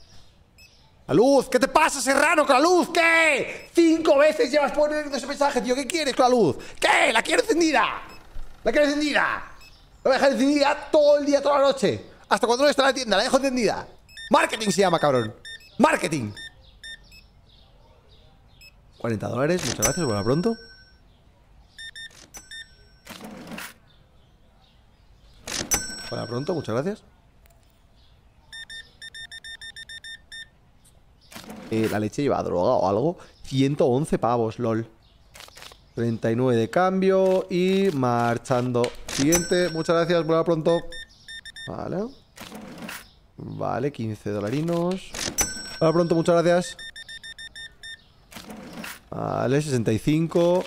¡La luz! ¿Qué te pasa, Serrano, con la luz? ¿Qué? 5 veces llevas poniendo ese mensaje, tío. ¿Qué quieres con la luz? ¿Qué? ¡La quiero encendida! ¡La quiero encendida! La voy a dejar encendida todo el día, toda la noche. Hasta cuando no está en la tienda, la dejo encendida. Marketing se llama, cabrón. Marketing. $40, muchas gracias, vuelva pronto. Vuelva pronto, muchas gracias. La leche lleva droga o algo. 111 pavos, lol. 39 de cambio. Y marchando. Siguiente, muchas gracias, vuelva pronto. Vale. Vale, 15 dolarinos. Hola, pronto, muchas gracias. Vale, 65.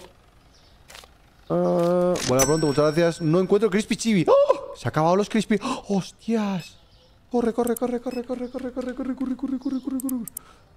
Bueno, pronto, muchas gracias. No encuentro crispy chibi. ¡Oh! Se han acabado los crispy. ¡Oh, hostias! Corre, corre, corre, corre, corre, corre, corre, corre, corre, corre, corre, corre, corre.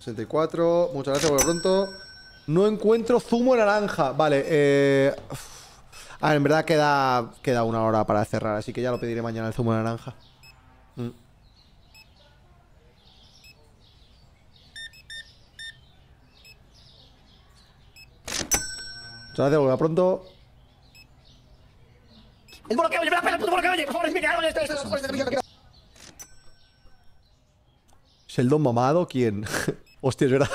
64, muchas gracias por lo pronto. No encuentro zumo de naranja. Vale, a ver, en verdad queda una hora para cerrar, así que ya lo pediré mañana el zumo de naranja. Muchas gracias, vuelva pronto. ¡El bolo que oye! ¡Me la pela el puto bolo que oye! ¡Por favor, mira! ¿Sheldon mamado? ¿Quién? Hostia, es verdad.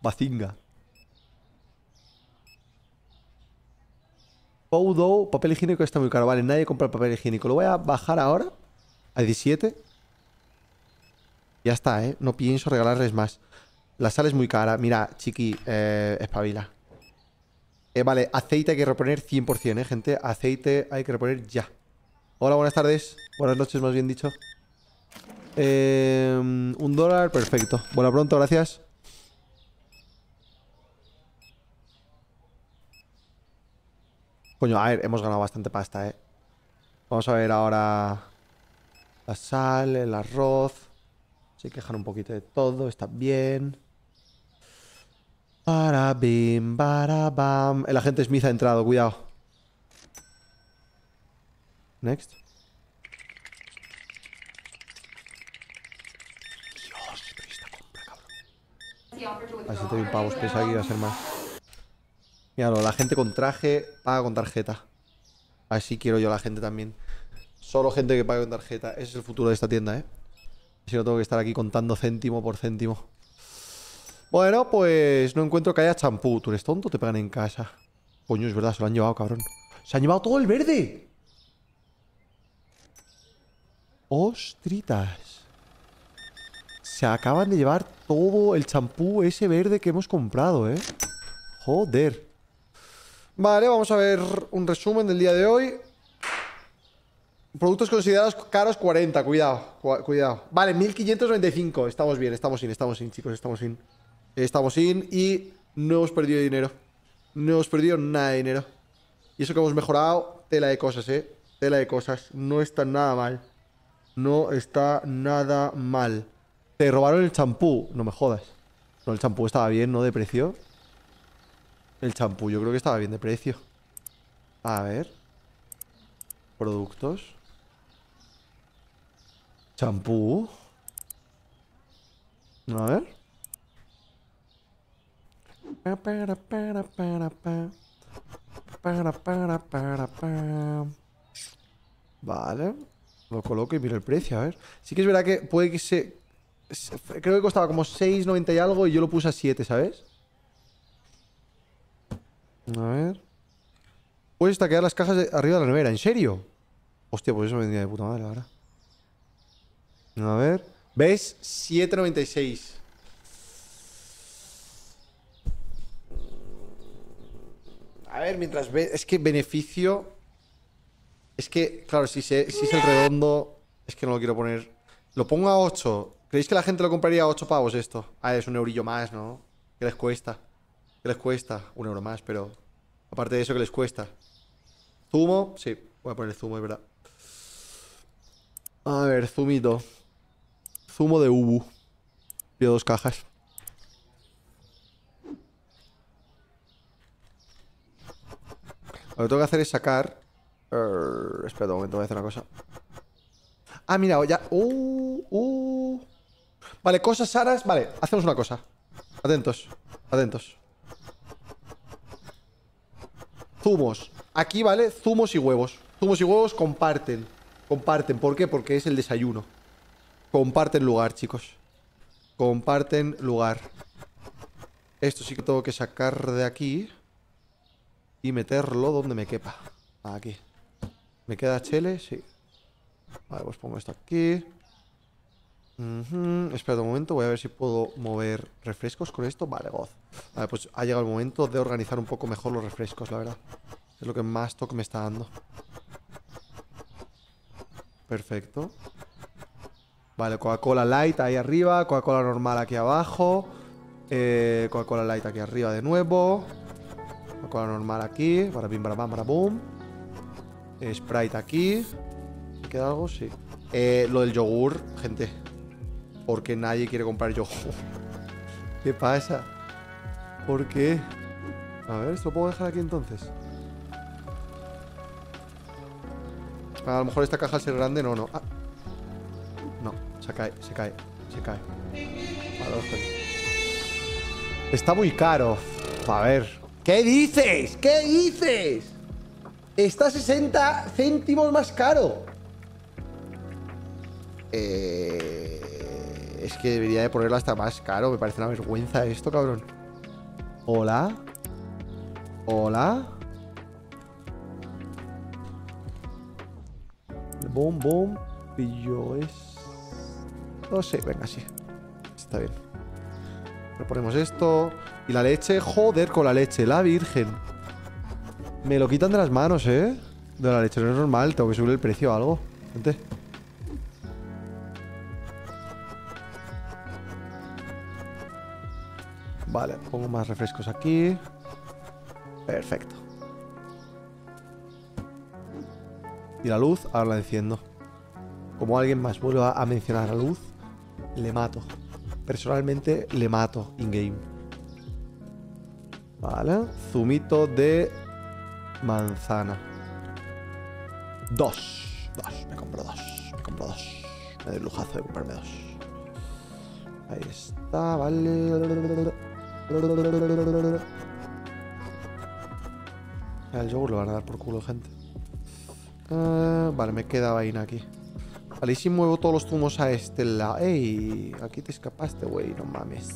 Bazinga. Poudo, papel higiénico está muy caro. Vale, nadie compra el papel higiénico. Lo voy a bajar ahora a 17. Ya está, ¿eh? No pienso regalarles más. La sal es muy cara. Mira, chiqui, espabila. Vale, aceite hay que reponer 100%, gente. Aceite hay que reponer ya. Hola, buenas tardes. Buenas noches, más bien dicho. $1, perfecto. Bueno, pronto, gracias. Coño, a ver, hemos ganado bastante pasta, Vamos a ver ahora... La sal, el arroz... Se quejan un poquito de todo, está bien... Barabim, barabam. El agente Smith ha entrado, cuidado. Next. Dios, pero esta compra, cabrón. A 7.000 pavos, pensaba que iba a ser más. Míralo, la gente con traje paga con tarjeta. Así quiero yo a la gente también. Solo gente que paga con tarjeta. Ese es el futuro de esta tienda, Si no tengo que estar aquí contando céntimo por céntimo. Bueno, pues no encuentro que haya champú. Tú eres tonto, te pegan en casa. Coño, es verdad, se lo han llevado, cabrón. ¡Se han llevado todo el verde! ¡Ostritas! Se acaban de llevar todo el champú ese verde que hemos comprado, Joder. Vale, vamos a ver un resumen del día de hoy. Productos considerados caros, 40. Cuidado, cuidado. Vale, 1595. Estamos bien, estamos sin, chicos, estamos sin. Estamos sin y no hemos perdido dinero. No hemos perdido nada de dinero. Y eso que hemos mejorado, tela de cosas, Tela de cosas. No está nada mal. No está nada mal. Te robaron el champú. No me jodas. No, el champú estaba bien, ¿no? De precio. El champú yo creo que estaba bien de precio. A ver. Productos. Champú. A ver. Vale. Lo coloco y miro el precio, a ver. Sí que es verdad que puede que se... Creo que costaba como 6,90 y algo y yo lo puse a 7, ¿sabes? A ver. Puedes stackear las cajas de arriba de la nevera, ¿en serio? Hostia, pues eso me vendría de puta madre, la verdad. A ver. ¿Ves? 7,96. A ver, mientras ve... Es que beneficio... Es que, claro, si es el redondo... Es que no lo quiero poner... Lo pongo a 8. ¿Creéis que la gente lo compraría a 8 pavos esto? Ah, es un eurillo más, ¿no? ¿Qué les cuesta? ¿Qué les cuesta? Un euro más, pero... Aparte de eso, ¿qué les cuesta? ¿Zumo? Sí, voy a poner zumo, es verdad. A ver, zumito. Zumo de ubu. Pido 2 cajas. Lo que tengo que hacer es sacar... espera un momento, voy a hacer una cosa. Ah, mira, ya... Vale, cosas sanas... Vale, hacemos una cosa. Atentos, atentos. Zumos. Aquí, ¿vale? Zumos y huevos. Zumos y huevos comparten. Comparten, ¿por qué? Porque es el desayuno. Comparten lugar, chicos. Comparten lugar. Esto sí que tengo que sacar de aquí... Y meterlo donde me quepa. Aquí. ¿Me queda chele? Sí. Vale, pues pongo esto aquí. Espera un momento, voy a ver si puedo mover refrescos con esto. Vale, God. Vale, pues ha llegado el momento de organizar un poco mejor los refrescos, la verdad. Es lo que más toque me está dando. Perfecto. Vale, Coca-Cola Light ahí arriba, Coca-Cola normal aquí abajo, Coca-Cola Light aquí arriba de nuevo, Coca-Cola normal aquí, barabim, barabam, barabum, Sprite aquí. ¿Queda algo? Sí. Lo del yogur, gente. Porque nadie quiere comprar yogur. ¿Qué pasa? ¿Por qué? A ver, ¿esto lo puedo dejar aquí entonces? A lo mejor esta caja al ser grande, no, no. Ah. No, se cae, se cae, se cae. Vale, está muy caro. A ver. ¿Qué dices? ¿Qué dices? Está 60 céntimos más caro. Es que debería de ponerlo hasta más caro. Me parece una vergüenza esto, cabrón. Hola. Hola. Boom, boom. Pillo es... No sé, venga, sí. Está bien. Reponemos esto. Y la leche, joder, con la leche. La virgen. Me lo quitan de las manos, ¿eh? De la leche, no es normal. Tengo que subir el precio a algo. Gente. Vale, pongo más refrescos aquí. Perfecto. Y la luz, ahora la enciendo. Como alguien más vuelva a mencionar la luz, le mato. Personalmente, le mato in-game. Vale. Zumito de manzana. Dos. Dos. Me compro dos. Me compro dos. Me doy el lujazo de comprarme dos. Ahí está. Vale. El yogur lo van a dar por culo, gente. Vale, me queda vaina aquí. Vale, y si muevo todos los zumos a este lado. ¡Ey! Aquí te escapaste, güey. No mames.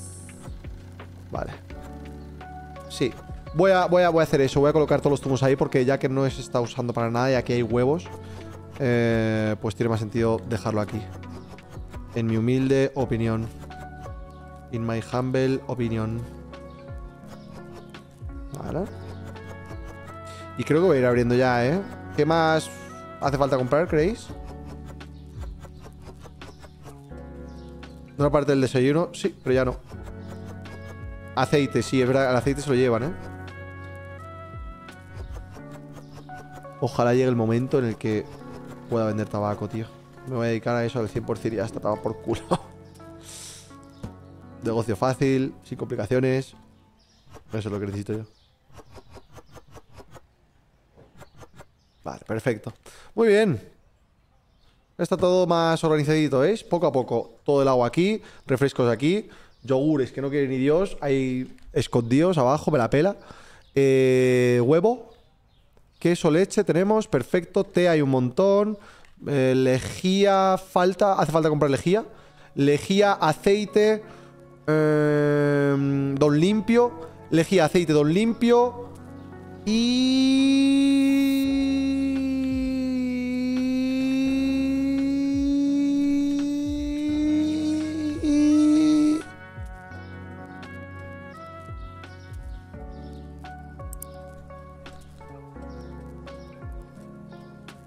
Vale. Sí. Voy a hacer eso. Voy a colocar todos los zumos ahí porque ya que no se está usando para nada y aquí hay huevos, pues tiene más sentido dejarlo aquí. En mi humilde opinión. In my humble opinion. Vale. Y creo que voy a ir abriendo ya, ¿eh? ¿Qué más hace falta comprar, creéis? ¿De una parte del desayuno? Sí, pero ya no. Aceite, sí, es verdad, el aceite se lo llevan, ¿eh? Ojalá llegue el momento en el que pueda vender tabaco, tío. Me voy a dedicar a eso al 100% y hasta tabaco por culo. Negocio fácil, sin complicaciones. Eso es lo que necesito yo. Vale, perfecto. Muy bien. Está todo más organizadito, ¿veis? Poco a poco. Todo el agua aquí, refrescos aquí, yogures que no quiere ni Dios, hay escondidos abajo, me la pela. Huevo, queso, leche tenemos, perfecto. Té hay un montón. Lejía, falta, hace falta comprar lejía. Lejía, aceite, don limpio. Lejía, aceite, don limpio.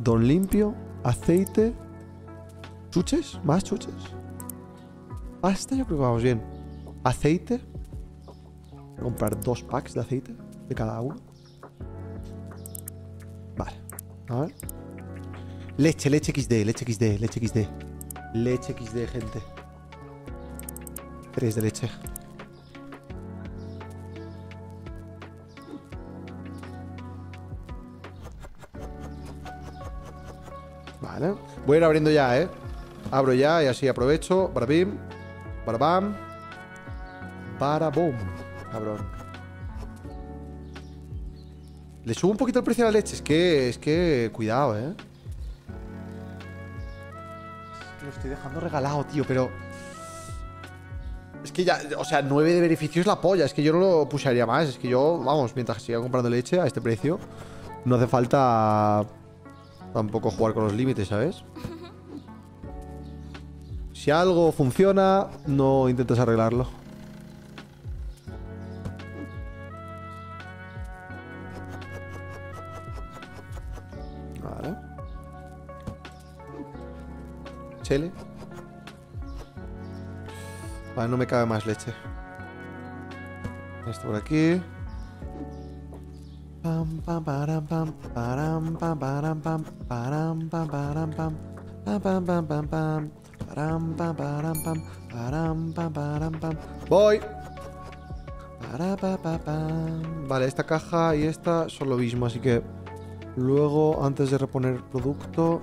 Don limpio, aceite, chuches, más chuches. Pasta, yo creo que vamos bien. Aceite. Voy a comprar 2 packs de aceite de cada uno. Vale, a ver. Leche, leche XD, leche XD, leche XD. Leche XD, gente. 3 de leche. Vale. Voy a ir abriendo ya, ¿eh? Abro ya y así aprovecho. Barabim. Barabam. Barabum. Cabrón. Le subo un poquito el precio de la leche. Es que... Cuidado, ¿eh? Es que lo estoy dejando regalado, tío, pero... Es que ya... O sea, 9 de beneficio es la polla. Es que yo no lo pushearía más. Es que yo... Vamos, mientras siga comprando leche a este precio, no hace falta... Tampoco jugar con los límites, ¿sabes? Si algo funciona, no intentes arreglarlo. Vale. Chele. Vale, no me cabe más leche. Esto por aquí. Pam pam param pam param pam param pam param pam param pam pam pam pam pam param pam param pam param pam param pam. Voy. Vale, esta caja y esta son lo mismo, así que luego antes de reponer el producto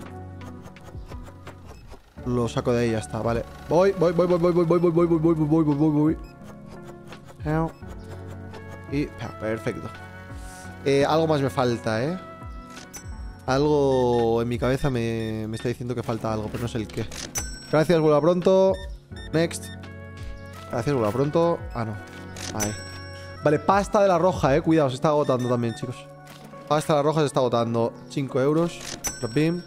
lo saco de ahí, ya está, vale. Voy, voy, voy, voy, voy, voy, voy, voy, voy, voy, voy, voy, voy, voy. Y perfecto. Algo más me falta, ¿eh? Algo en mi cabeza me está diciendo que falta algo, pero no sé el qué. Gracias, vuelva pronto. Next. Gracias, vuelva pronto. Ah, no. Ahí. Vale, pasta de la roja, cuidado, se está agotando también, chicos. Pasta de la roja se está agotando. 5 euros. Rapim.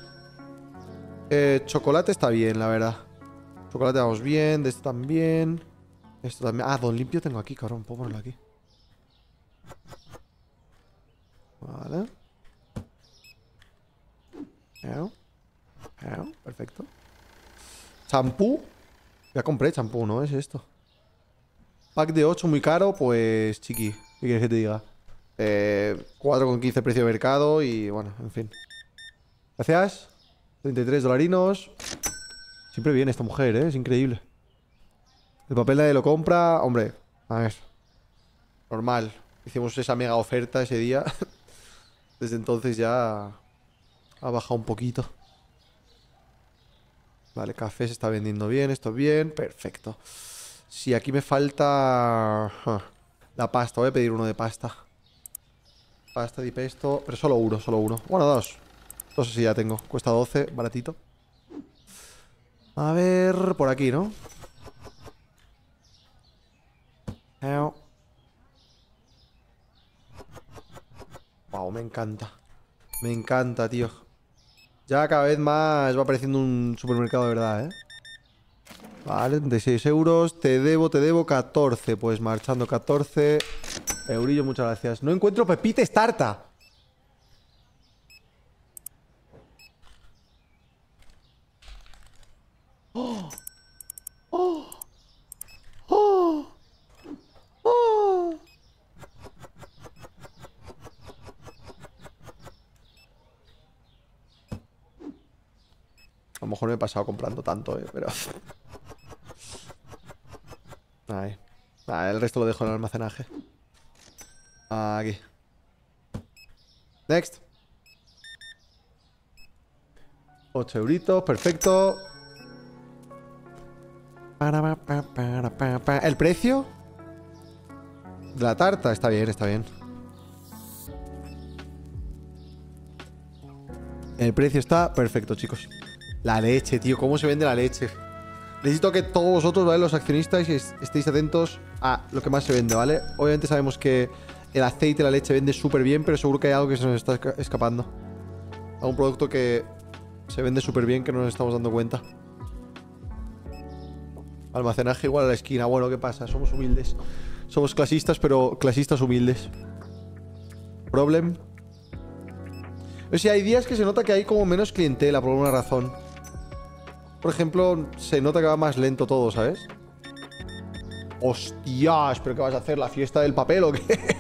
Chocolate está bien, la verdad. Chocolate vamos bien, de esto también. Esto también. Ah, Don Limpio tengo aquí, cabrón. Puedo ponerlo aquí. Vale. Perfecto. Champú. Ya compré champú, ¿no? Es esto. Pack de 8 muy caro, pues chiqui. ¿Qué quieres que te diga? 4,15 precio de mercado y bueno, en fin. Gracias. 33 dolarinos. Siempre viene esta mujer, ¿eh? Es increíble. El papel nadie lo compra. Hombre, a ver. Normal. Hicimos esa mega oferta ese día. Desde entonces ya ha bajado un poquito. Vale, café se está vendiendo bien. Esto bien. Perfecto. Sí, aquí me falta... la pasta. Voy a pedir uno de pasta. Pasta de pesto. Pero solo uno, solo uno. Bueno, dos. No sé si ya tengo. Cuesta 12, baratito. A ver... por aquí, ¿no? Wow, me encanta. Me encanta, tío. Ya cada vez más va apareciendo un supermercado de verdad, ¿eh? Vale, 36 euros. Te debo 14. Pues marchando 14 eurillo, muchas gracias. No encuentro pepites tarta. ¡Oh! ¡Oh! ¡Oh! ¡Oh! A lo mejor me he pasado comprando tanto, pero... ahí. Vale, el resto lo dejo en el almacenaje. Aquí. Next. 8 euritos, perfecto. El precio de la tarta está bien, está bien. El precio está perfecto, chicos. La leche, tío, ¿cómo se vende la leche? Necesito que todos vosotros, ¿vale? Los accionistas estéis atentos a lo que más se vende, ¿vale? Obviamente sabemos que el aceite y la leche vende súper bien, pero seguro que hay algo que se nos está escapando. Algún producto que se vende súper bien que no nos estamos dando cuenta. Almacenaje igual a la esquina. Bueno, ¿qué pasa? Somos humildes. Somos clasistas, pero clasistas humildes. Problem. O sea, hay días que se nota que hay como menos clientela por alguna razón. Por ejemplo, se nota que va más lento todo, ¿sabes? ¡Hostias! ¿Pero qué vas a hacer? ¿La fiesta del papel o qué?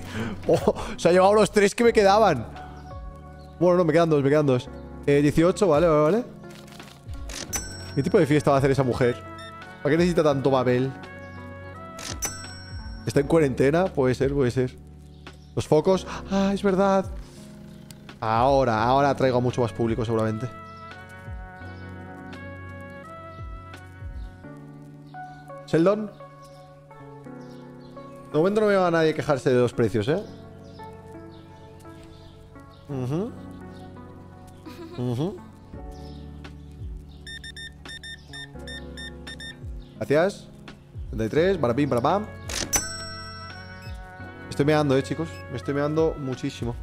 Oh, se ha llevado los 3 que me quedaban. Bueno, no, me quedan 2, me quedan 2. 18, vale, vale, vale. ¿Qué tipo de fiesta va a hacer esa mujer? ¿Para qué necesita tanto papel? ¿Está en cuarentena? Puede ser, puede ser. Los focos. ¡Ah, es verdad! Ahora traigo a mucho más público, seguramente. Sheldon. De momento no me va a nadie quejarse de los precios, ¿eh? Gracias. 33, barapim, barapam. Me estoy meando, chicos. Me estoy meando muchísimo.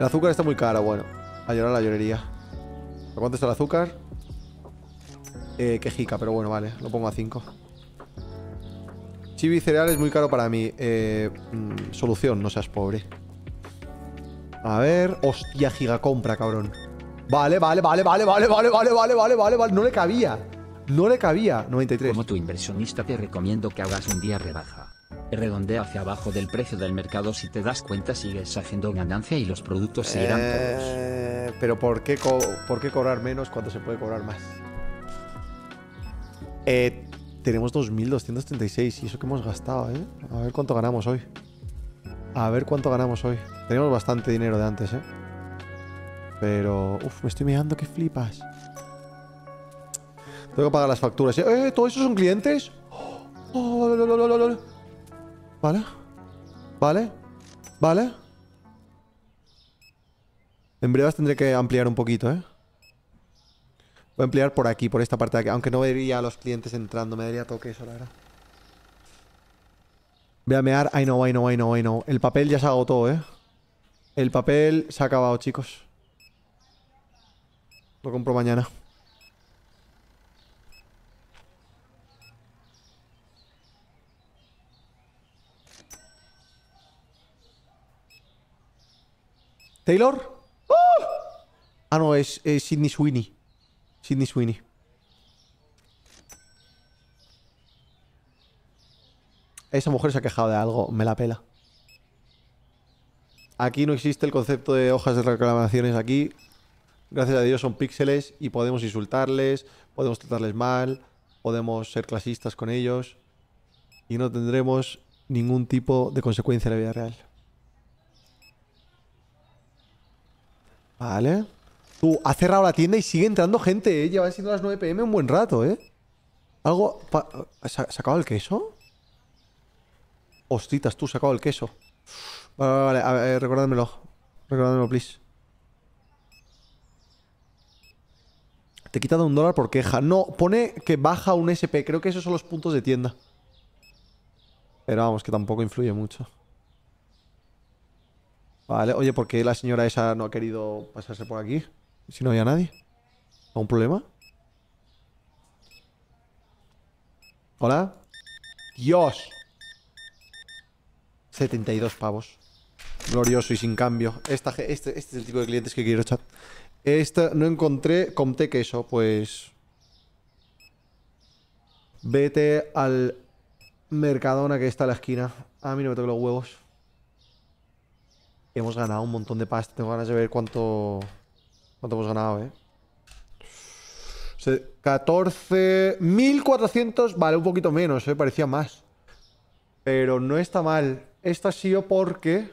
El azúcar está muy cara, bueno. A llorar la llorería. ¿A cuánto está el azúcar? Quejica, pero bueno, vale. Lo pongo a 5. Chibi cereal es muy caro para mí. Solución, no seas pobre. A ver... Hostia, gigacompra, cabrón. Vale. No le cabía. No le cabía. 93. Como tu inversionista te recomiendo que hagas un día rebaja. Redondea hacia abajo del precio del mercado. Si te das cuenta sigues haciendo ganancia y los productos seguirán todos. Pero ¿por qué cobrar menos cuando se puede cobrar más? Tenemos 2.236 y eso que hemos gastado, ¿eh? A ver cuánto ganamos hoy. Tenemos bastante dinero de antes, ¿eh? Pero... Uf, me estoy mirando que flipas. Tengo que pagar las facturas. ¿Todo eso son clientes? Vale. En breve tendré que ampliar un poquito, ¿eh? Voy a ampliar por aquí, por esta parte de aquí. Aunque no vería a los clientes entrando. Me daría toque eso, la verdad. Voy a mear. I know. El papel ya se agotó, ¿eh? El papel se ha acabado, chicos. Lo compro mañana. ¿Taylor? ¡Oh! Ah, no, es Sydney Sweeney. Esa mujer se ha quejado de algo. Me la pela. Aquí no existe el concepto de hojas de reclamaciones. Aquí, gracias a Dios, son píxeles y podemos insultarles, podemos tratarles mal, podemos ser clasistas con ellos y no tendremos ningún tipo de consecuencia en la vida real. Vale. Tú, ha cerrado la tienda y sigue entrando gente, ¿eh? Llevan siendo las 9 PM un buen rato, ¿eh? Algo... ¿Se ha acabado el queso? Hostitas, tú, se ha acabado el queso. Vale, a ver, recordádmelo, please. Te he quitado $1 por queja. No, pone que baja un SP. Creo que esos son los puntos de tienda. Pero vamos, que tampoco influye mucho. Vale, oye, ¿por qué la señora esa no ha querido pasarse por aquí? Si no había nadie. ¿Algún problema? ¿Hola? ¡Dios! 72 pavos. Glorioso y sin cambio. Este es el tipo de clientes que quiero, chat. No encontré Comté queso, pues... Vete al Mercadona que está a la esquina. A mí no me tocan los huevos. Hemos ganado un montón de pasta. Tengo ganas de ver cuánto hemos ganado, ¿eh? 14.400. Vale, un poquito menos, ¿eh? Parecía más. Pero no está mal. Esto ha sido porque...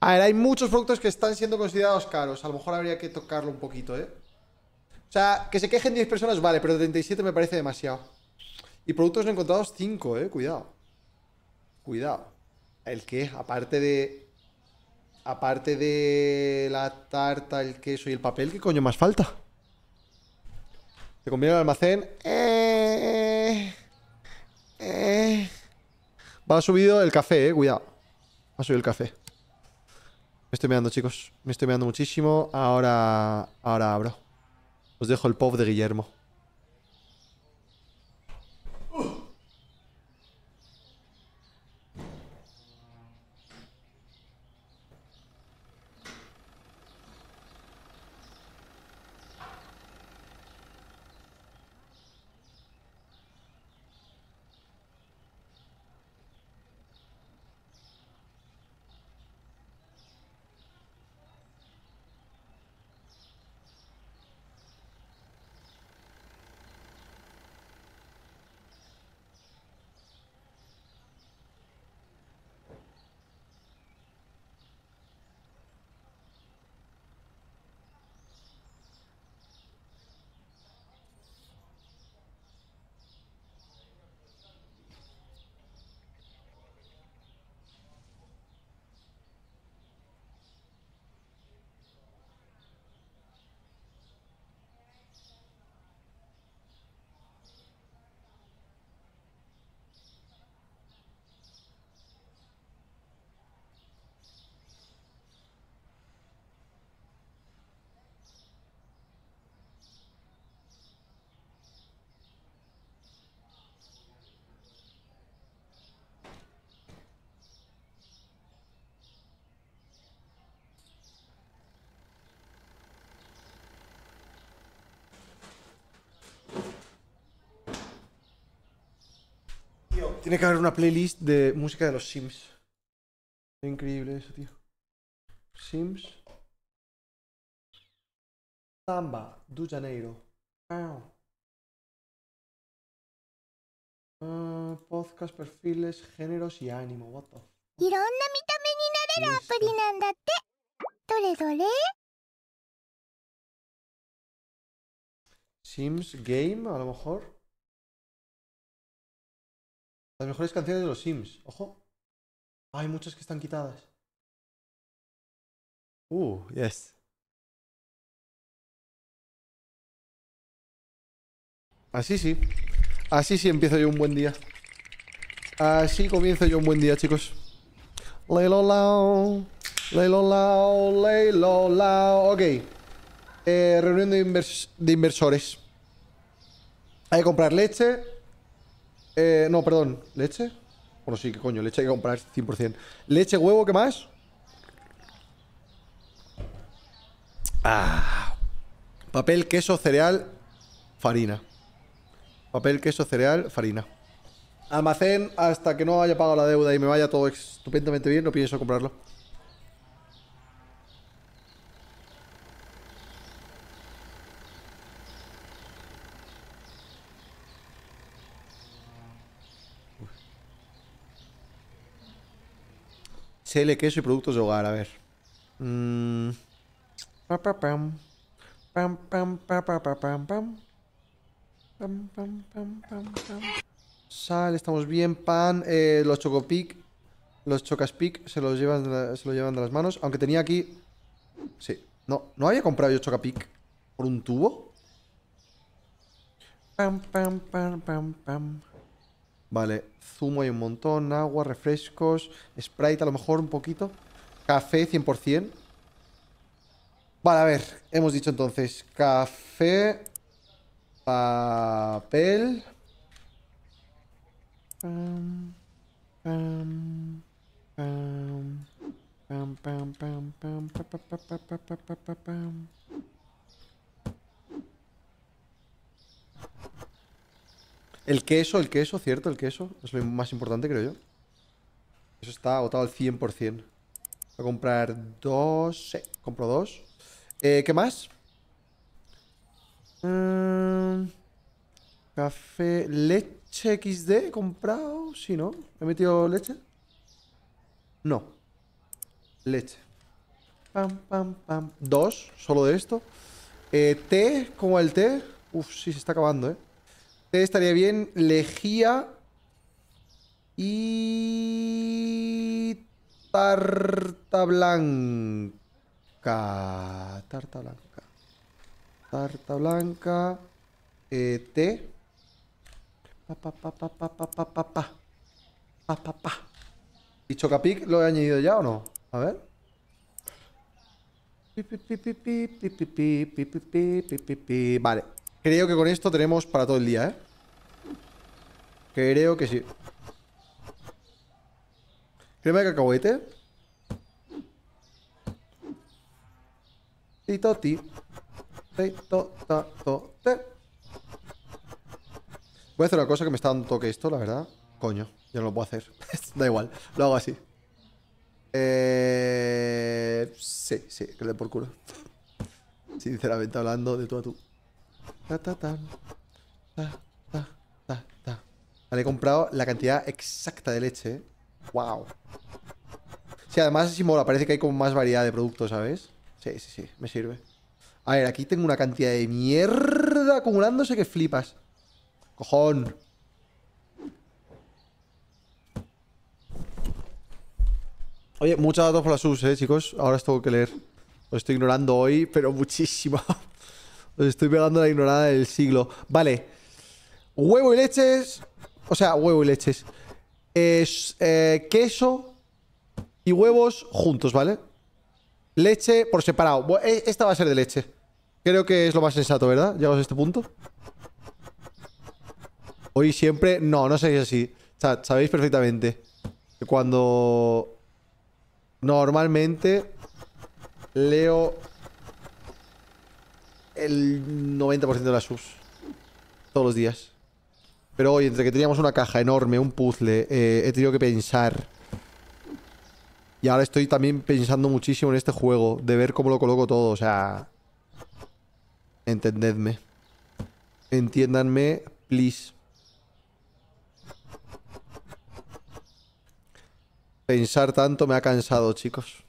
A ver, hay muchos productos que están siendo considerados caros. A lo mejor habría que tocarlo un poquito, ¿eh? O sea, que se quejen 10 personas, vale. Pero 37 me parece demasiado. Y productos no encontrados 5, ¿eh? Cuidado. Cuidado. El que, aparte de... Aparte de la tarta, el queso y el papel, ¿qué coño más falta? Te conviene el almacén. Va subido el café, cuidado. Va subido el café. Me estoy meando, chicos. Me estoy meando muchísimo. Ahora abro. Os dejo el pop de Guillermo. Tiene que haber una playlist de música de los Sims. Es increíble eso, tío. Sims. Samba do Janeiro. Podcast, perfiles, géneros y ánimo. What the fuck? Sims Game, a lo mejor. Las mejores canciones de los Sims. Ojo. Hay muchas que están quitadas. Yes. Así sí. Así sí empiezo yo un buen día. Así comienzo yo un buen día, chicos. Leilolao. Leilolao. Leilolao. Ok. Reunión de inversores. Hay que comprar leche. No, perdón. ¿Leche? Bueno, sí, que coño. Leche hay que comprar 100%. Leche, huevo, ¿qué más? Papel, queso, cereal, farina. Papel, queso, cereal, farina. Almacén hasta que no haya pagado la deuda y me vaya todo estupendamente bien. No pienso comprarlo. Chile, queso y productos de hogar, a ver. Sal, estamos bien. Pan, los Chocapic. Los Chocapic se los llevan de las manos. Aunque tenía aquí. Sí. No, no había comprado yo Chocapic por un tubo. Vale, zumo hay un montón. Agua, refrescos. Sprite a lo mejor un poquito. Café 100%. Vale, a ver, hemos dicho entonces café, papel, el queso, cierto, el queso, es lo más importante, creo yo. Eso está agotado al 100%. Voy a comprar dos, sí, compro dos. ¿Qué más? Café, leche XD he comprado. Sí, ¿no? ¿He metido leche? No. Leche. Pam, pam, pam. Dos, solo de esto. Té, ¿cómo va el té? Uf, sí, se está acabando, ¿eh? Té estaría bien. Lejía. Y... tarta blanca. Tarta blanca. Tarta blanca. Té. ¿Y Chocapic lo he añadido ya o no? A ver. Vale. Creo que con esto tenemos para todo el día, ¿eh? Creo que sí. Crema de cacahuete. Titoti. Voy a hacer una cosa que me está dando toque esto, la verdad. Coño, ya no lo puedo hacer. Da igual, lo hago así. Sí, sí, que le dé por culo. Sinceramente hablando, de tú a tú. Vale, he comprado la cantidad exacta de leche, ¿eh? Wow. Sí, además sí mola, parece que hay como más variedad de productos, ¿sabes? Sí, sí, sí, me sirve. A ver, aquí tengo una cantidad de mierda acumulándose que flipas. Cojón. Oye, muchos datos por la subs, chicos. Ahora os tengo que leer. Os estoy ignorando hoy, pero muchísimo. Os estoy pegando la ignorada del siglo. Vale. Huevo y leches. O sea, huevo y leches. Queso y huevos juntos, ¿vale? Leche por separado. Esta va a ser de leche. Creo que es lo más sensato, ¿verdad? Llegamos a este punto. Hoy siempre... No, no seáis así. Chat, sabéis perfectamente que cuando... Normalmente... Leo... El 90% de las subs. Todos los días. Pero hoy, entre que teníamos una caja enorme, un puzzle, he tenido que pensar. Y ahora estoy también pensando muchísimo en este juego, de ver cómo lo coloco todo, o sea... Entendedme. Entiéndanme, please. Pensar tanto me ha cansado, chicos.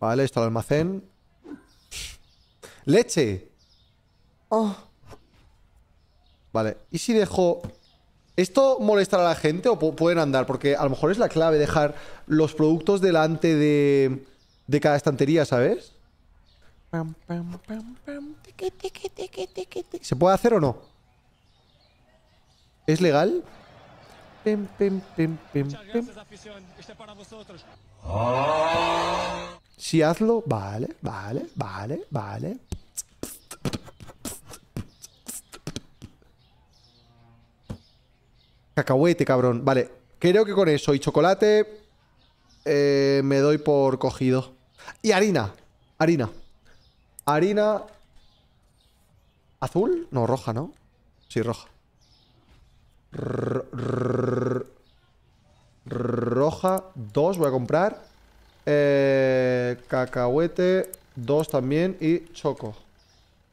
Vale, está el almacén. ¡Leche! Oh. Vale, ¿y si dejo...? ¿Esto molestará a la gente o pueden andar? Porque a lo mejor es la clave dejar los productos delante de cada estantería, ¿sabes? ¿Se puede hacer o no? ¿Es legal? Si hazlo, vale, vale, vale, vale. Cacahuete, cabrón. Vale, creo que con eso y chocolate me doy por cogido. Y harina. Harina. Harina... ¿Azul? No, roja, ¿no? Sí, roja. Roja, 2 voy a comprar. Cacahuete, 2 también. Y choco.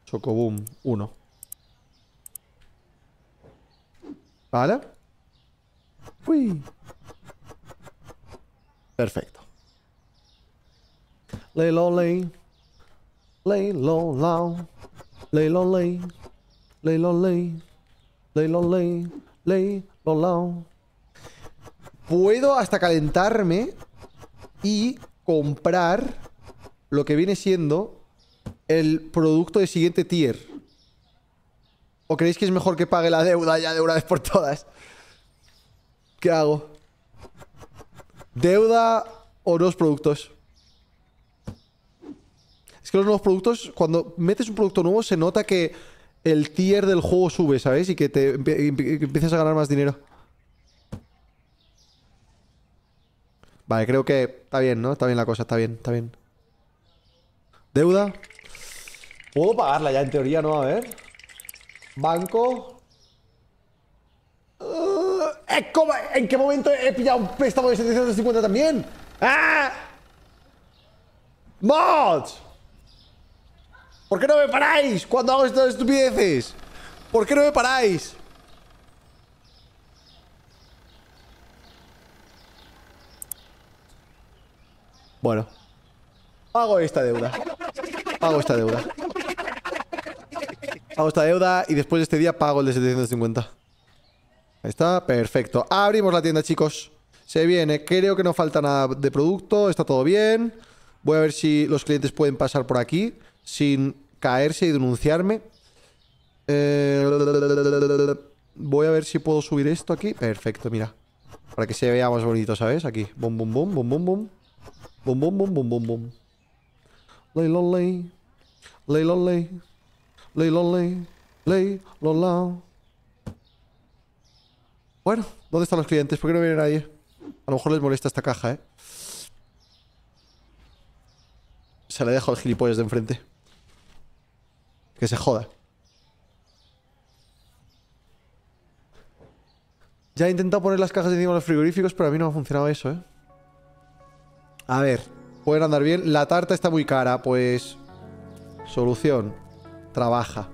Chocoboom, 1. Vale. Uy. Perfecto. Lay low lay. Lay low low. Lay low lay. Lay low lay. Lay low lay. Lay low low. Puedo hasta calentarme y comprar lo que viene siendo el producto de siguiente tier. ¿O creéis que es mejor que pague la deuda ya de una vez por todas? ¿Qué hago? ¿Deuda o nuevos productos? Es que los nuevos productos, cuando metes un producto nuevo, se nota que el tier del juego sube, ¿sabéis? Y que te empiezas a ganar más dinero. Vale, creo que está bien, ¿no? Está bien la cosa, está bien, está bien. ¿Deuda? ¿Puedo pagarla ya en teoría, no? A ver. Banco... ¿En qué momento he pillado un préstamo de 750 también? ¡Ah! ¡Mods! ¿Por qué no me paráis cuando hago estas estupideces? ¿Por qué no me paráis? Bueno. Pago esta deuda. Pago esta deuda. Pago esta deuda y después de este día pago el de 750. Ahí está, perfecto. Abrimos la tienda, chicos. Se viene, creo que no falta nada de producto. Está todo bien. Voy a ver si los clientes pueden pasar por aquí sin caerse y denunciarme. Voy a ver si puedo subir esto aquí. Perfecto, mira. Para que se vea más bonito, ¿sabes? Aquí. Bum, bum, bum, bum, bum, bum. Bum, bum, bum, bum, bum, bum. Lay, lo, lay. Lay, lo, lay. Lay, lo, lay. Lay, lo, la. Bueno, ¿dónde están los clientes? ¿Por qué no viene nadie? A lo mejor les molesta esta caja, ¿eh? Se le dejo al gilipollas de enfrente. Que se joda. Ya he intentado poner las cajas encima de los frigoríficos, pero a mí no me ha funcionado eso, ¿eh? A ver, pueden andar bien. La tarta está muy cara, pues... Solución. Trabaja.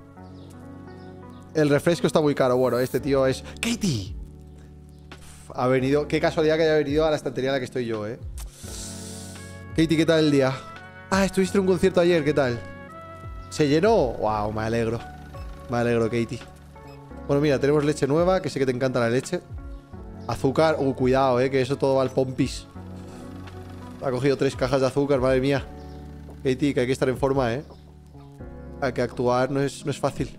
El refresco está muy caro. Bueno, este tío es... ¡Katy! Ha venido... Qué casualidad que haya venido a la estantería en la que estoy yo, ¿eh? Katy, ¿qué tal el día? Ah, estuviste en un concierto ayer, ¿qué tal? ¿Se llenó? ¡Wow! Me alegro. Me alegro, Katy. Bueno, mira, tenemos leche nueva, que sé que te encanta la leche. Azúcar. Cuidado, ¿eh? Que eso todo va al pompis. Ha cogido 3 cajas de azúcar, madre mía. Katy, que hay que estar en forma, ¿eh? Hay que actuar, no es fácil.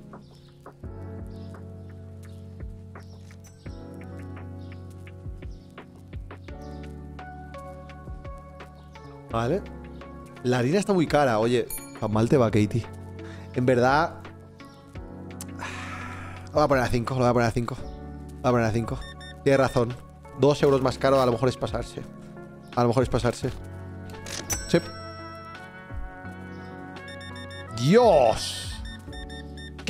Vale. La harina está muy cara. Oye, tan mal te va, Katy. En verdad... Lo voy a poner a 5. Lo voy a poner a 5. Lo voy a poner a 5. Tienes razón. 2 euros más caro a lo mejor es pasarse. A lo mejor es pasarse. Sí. ¡Dios!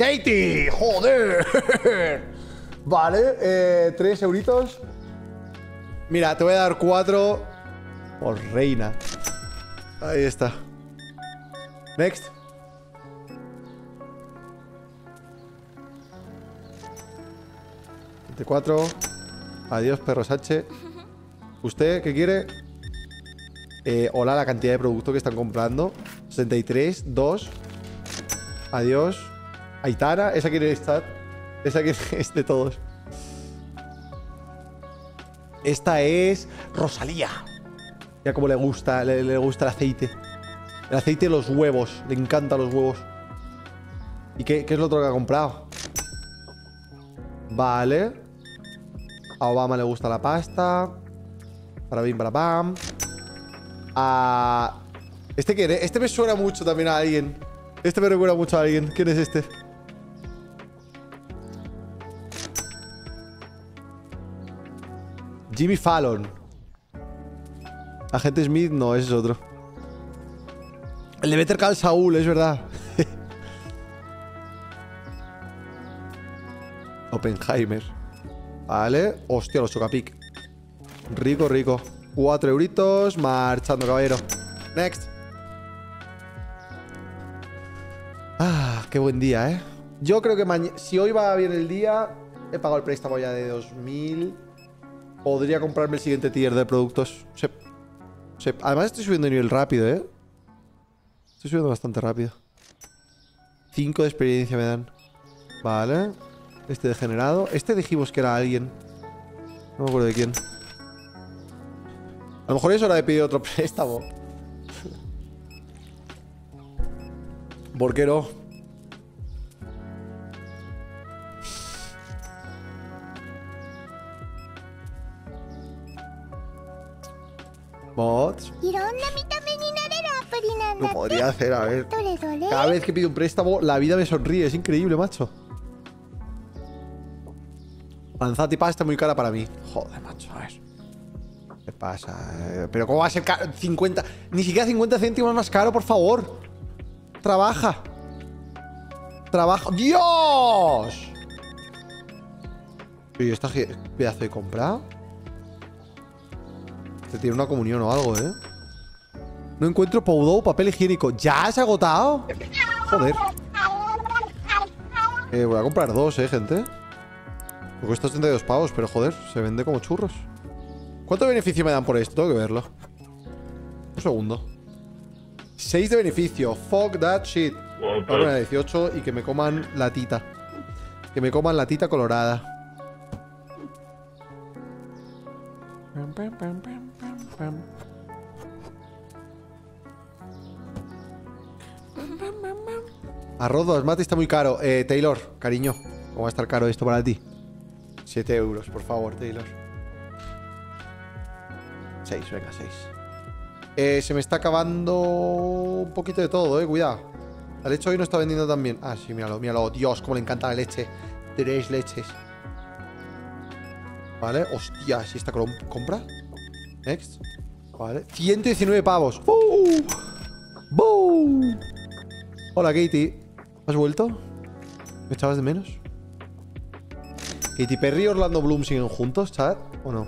Katy, joder. Vale, 3 euritos. Mira, te voy a dar 4. Por reina. Ahí está. Next. De 4. Adiós, perro Sache. ¿Usted qué quiere? Hola, la cantidad de producto que están comprando. 63, 2. Adiós. Aitana, esa quiere estar. Esa que es de todos. Esta es Rosalía. Ya como le gusta el aceite. El aceite y los huevos. Le encantan los huevos. ¿Y qué es lo otro que ha comprado? Vale. A Obama le gusta la pasta. Para bim, para bam. A... ¿Este quién es? Este me suena mucho también a alguien. Este me recuerda mucho a alguien. ¿Quién es este? Jimmy Fallon. Agente Smith no, ese es otro. El de Better Call Saul, es verdad. Oppenheimer. Vale. Hostia, los Chocapic. Rico, rico. 4 euritos. Marchando, caballero. Next. Ah, qué buen día, ¿eh? Yo creo que mañana... Si hoy va bien el día... He pagado el préstamo ya de 2000. Podría comprarme el siguiente tier de productos. Sí. Además estoy subiendo de nivel rápido, ¿eh? Estoy subiendo bastante rápido. 5 de experiencia me dan. Vale. Este degenerado. Este dijimos que era alguien. No me acuerdo de quién. A lo mejor es hora de pedir otro préstamo. ¿Por qué no? Bots. Lo podría hacer, a ver. Cada vez que pido un préstamo, la vida me sonríe. Es increíble, macho. Panzati pasta muy cara para mí. Joder, macho, a ver. ¿Qué pasa? Pero ¿cómo va a ser caro? 50... Ni siquiera 50 céntimos más caro, por favor. Trabaja. Trabaja. ¡Dios! ¿Y esta pedazo de compra? Te tiene una comunión o algo, ¿eh? No encuentro powdow, papel higiénico. ¿Ya se ha agotado? Joder. Voy a comprar 2, gente. Me cuesta 82 pavos, pero joder, se vende como churros. ¿Cuánto beneficio me dan por esto? Tengo que verlo. Un segundo. 6 de beneficio. Fuck that shit. Voy a poner a 18 y que me coman latita. Que me coman latita colorada. Arroz de basmati está muy caro. Taylor, cariño, ¿cómo va a estar caro esto para ti? 7 euros, por favor, Taylor. 6, venga, 6. Se me está acabando un poquito de todo, cuidado. La leche hoy no está vendiendo tan bien. Ah, sí, míralo, míralo. Dios, cómo le encanta la leche. 3 leches. Vale, hostia, si esta compra. Next. Vale, 119 pavos. ¡Boo! ¡Boo! Hola, Katy. ¿Has vuelto? ¿Me echabas de menos? ¿Katy Perry y Orlando Bloom siguen juntos, chat? ¿O no?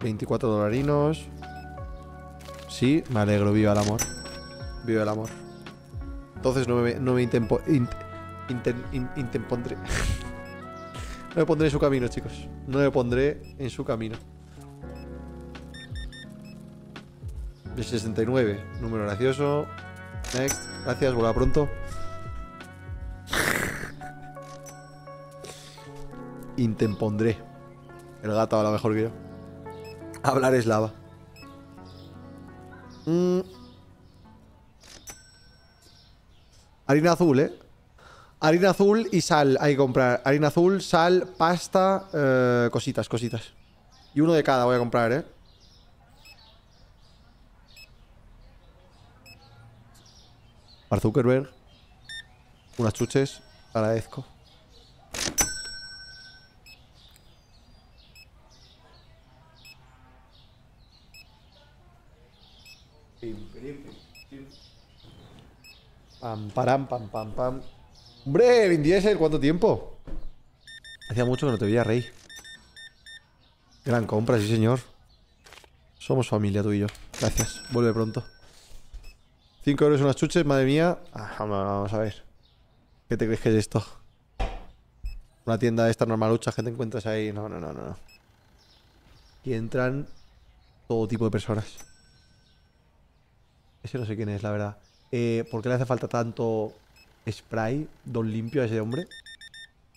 $24. Sí, me alegro. Viva el amor. Viva el amor. Entonces no me pondré. No me pondré en su camino, chicos. No me pondré en su camino. De 69. Número gracioso. Next. Gracias, vuelva pronto. Intempondré. El gato habla mejor que yo. Hablar es lava. Harina azul, ¿eh? Harina azul y sal. Hay que comprar harina azul, sal, pasta, cositas, cositas. Y uno de cada voy a comprar, ¿eh? Mark Zuckerberg. Unas chuches. Agradezco. Pam, param, pam, pam, pam. ¡Hombre, Vin Diesel! ¿Cuánto tiempo? Hacía mucho que no te veía, Rey. Gran compra, sí señor. Somos familia, tú y yo. Gracias, vuelve pronto. 5 euros unas chuches, madre mía. Ah, vamos a ver. ¿Qué te crees que es esto? Una tienda de esta normalucha que te encuentras ahí. No, no, no, no. Y entran todo tipo de personas. Ese no sé quién es, la verdad. ¿Por qué le hace falta tanto spray, don limpio a ese hombre?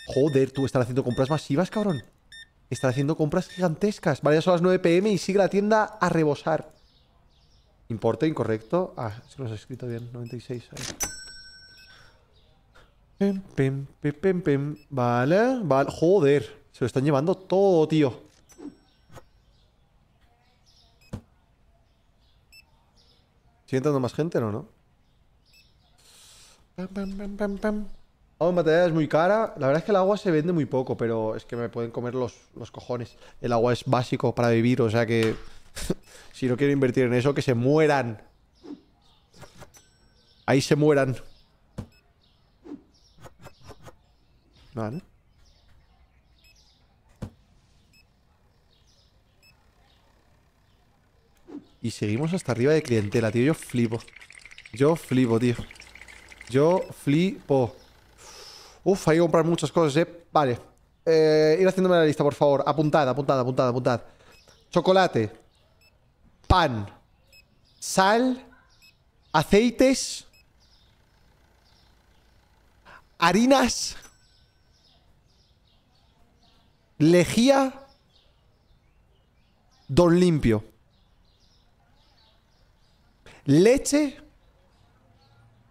Joder, tú, están haciendo compras masivas, cabrón. Están haciendo compras gigantescas. Vale, ya son las 9 PM y sigue la tienda a rebosar. Importe incorrecto. Ah, es que no se ha escrito bien. 96. Pem, pem, pem, pem, pem. Vale, vale. Joder, se lo están llevando todo, tío. ¿Sigue entrando más gente o no, no? Pam, pam, pam, pam, pam. Agua en batalla es muy cara. La verdad es que el agua se vende muy poco, pero es que me pueden comer los cojones. El agua es básico para vivir, o sea que... si no quiero invertir en eso, que se mueran. Ahí se mueran. Vale. Y seguimos hasta arriba de clientela, tío. Yo flipo. Yo flipo, tío. Yo flipo. Uf, hay que comprar muchas cosas, ¿eh? Vale. Ir haciéndome la lista, por favor. Apuntad, apuntad, apuntad, apuntad. Chocolate. Pan. Sal. Aceites. Harinas. Lejía. Don limpio. Leche.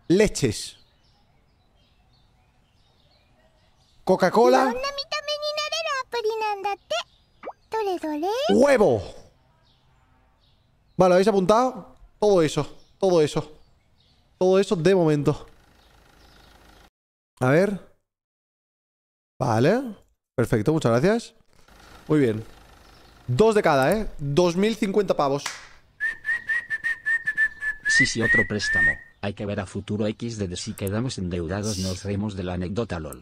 Leches. Coca-Cola. Huevo. Vale, ¿habéis apuntado? Todo eso, todo eso. Todo eso de momento. A ver. Vale. Perfecto, muchas gracias. Muy bien. 2 de cada, ¿eh? 2050 pavos. Sí, sí, otro préstamo. Hay que ver a futuro X de si quedamos endeudados nos reímos de la anécdota LOL.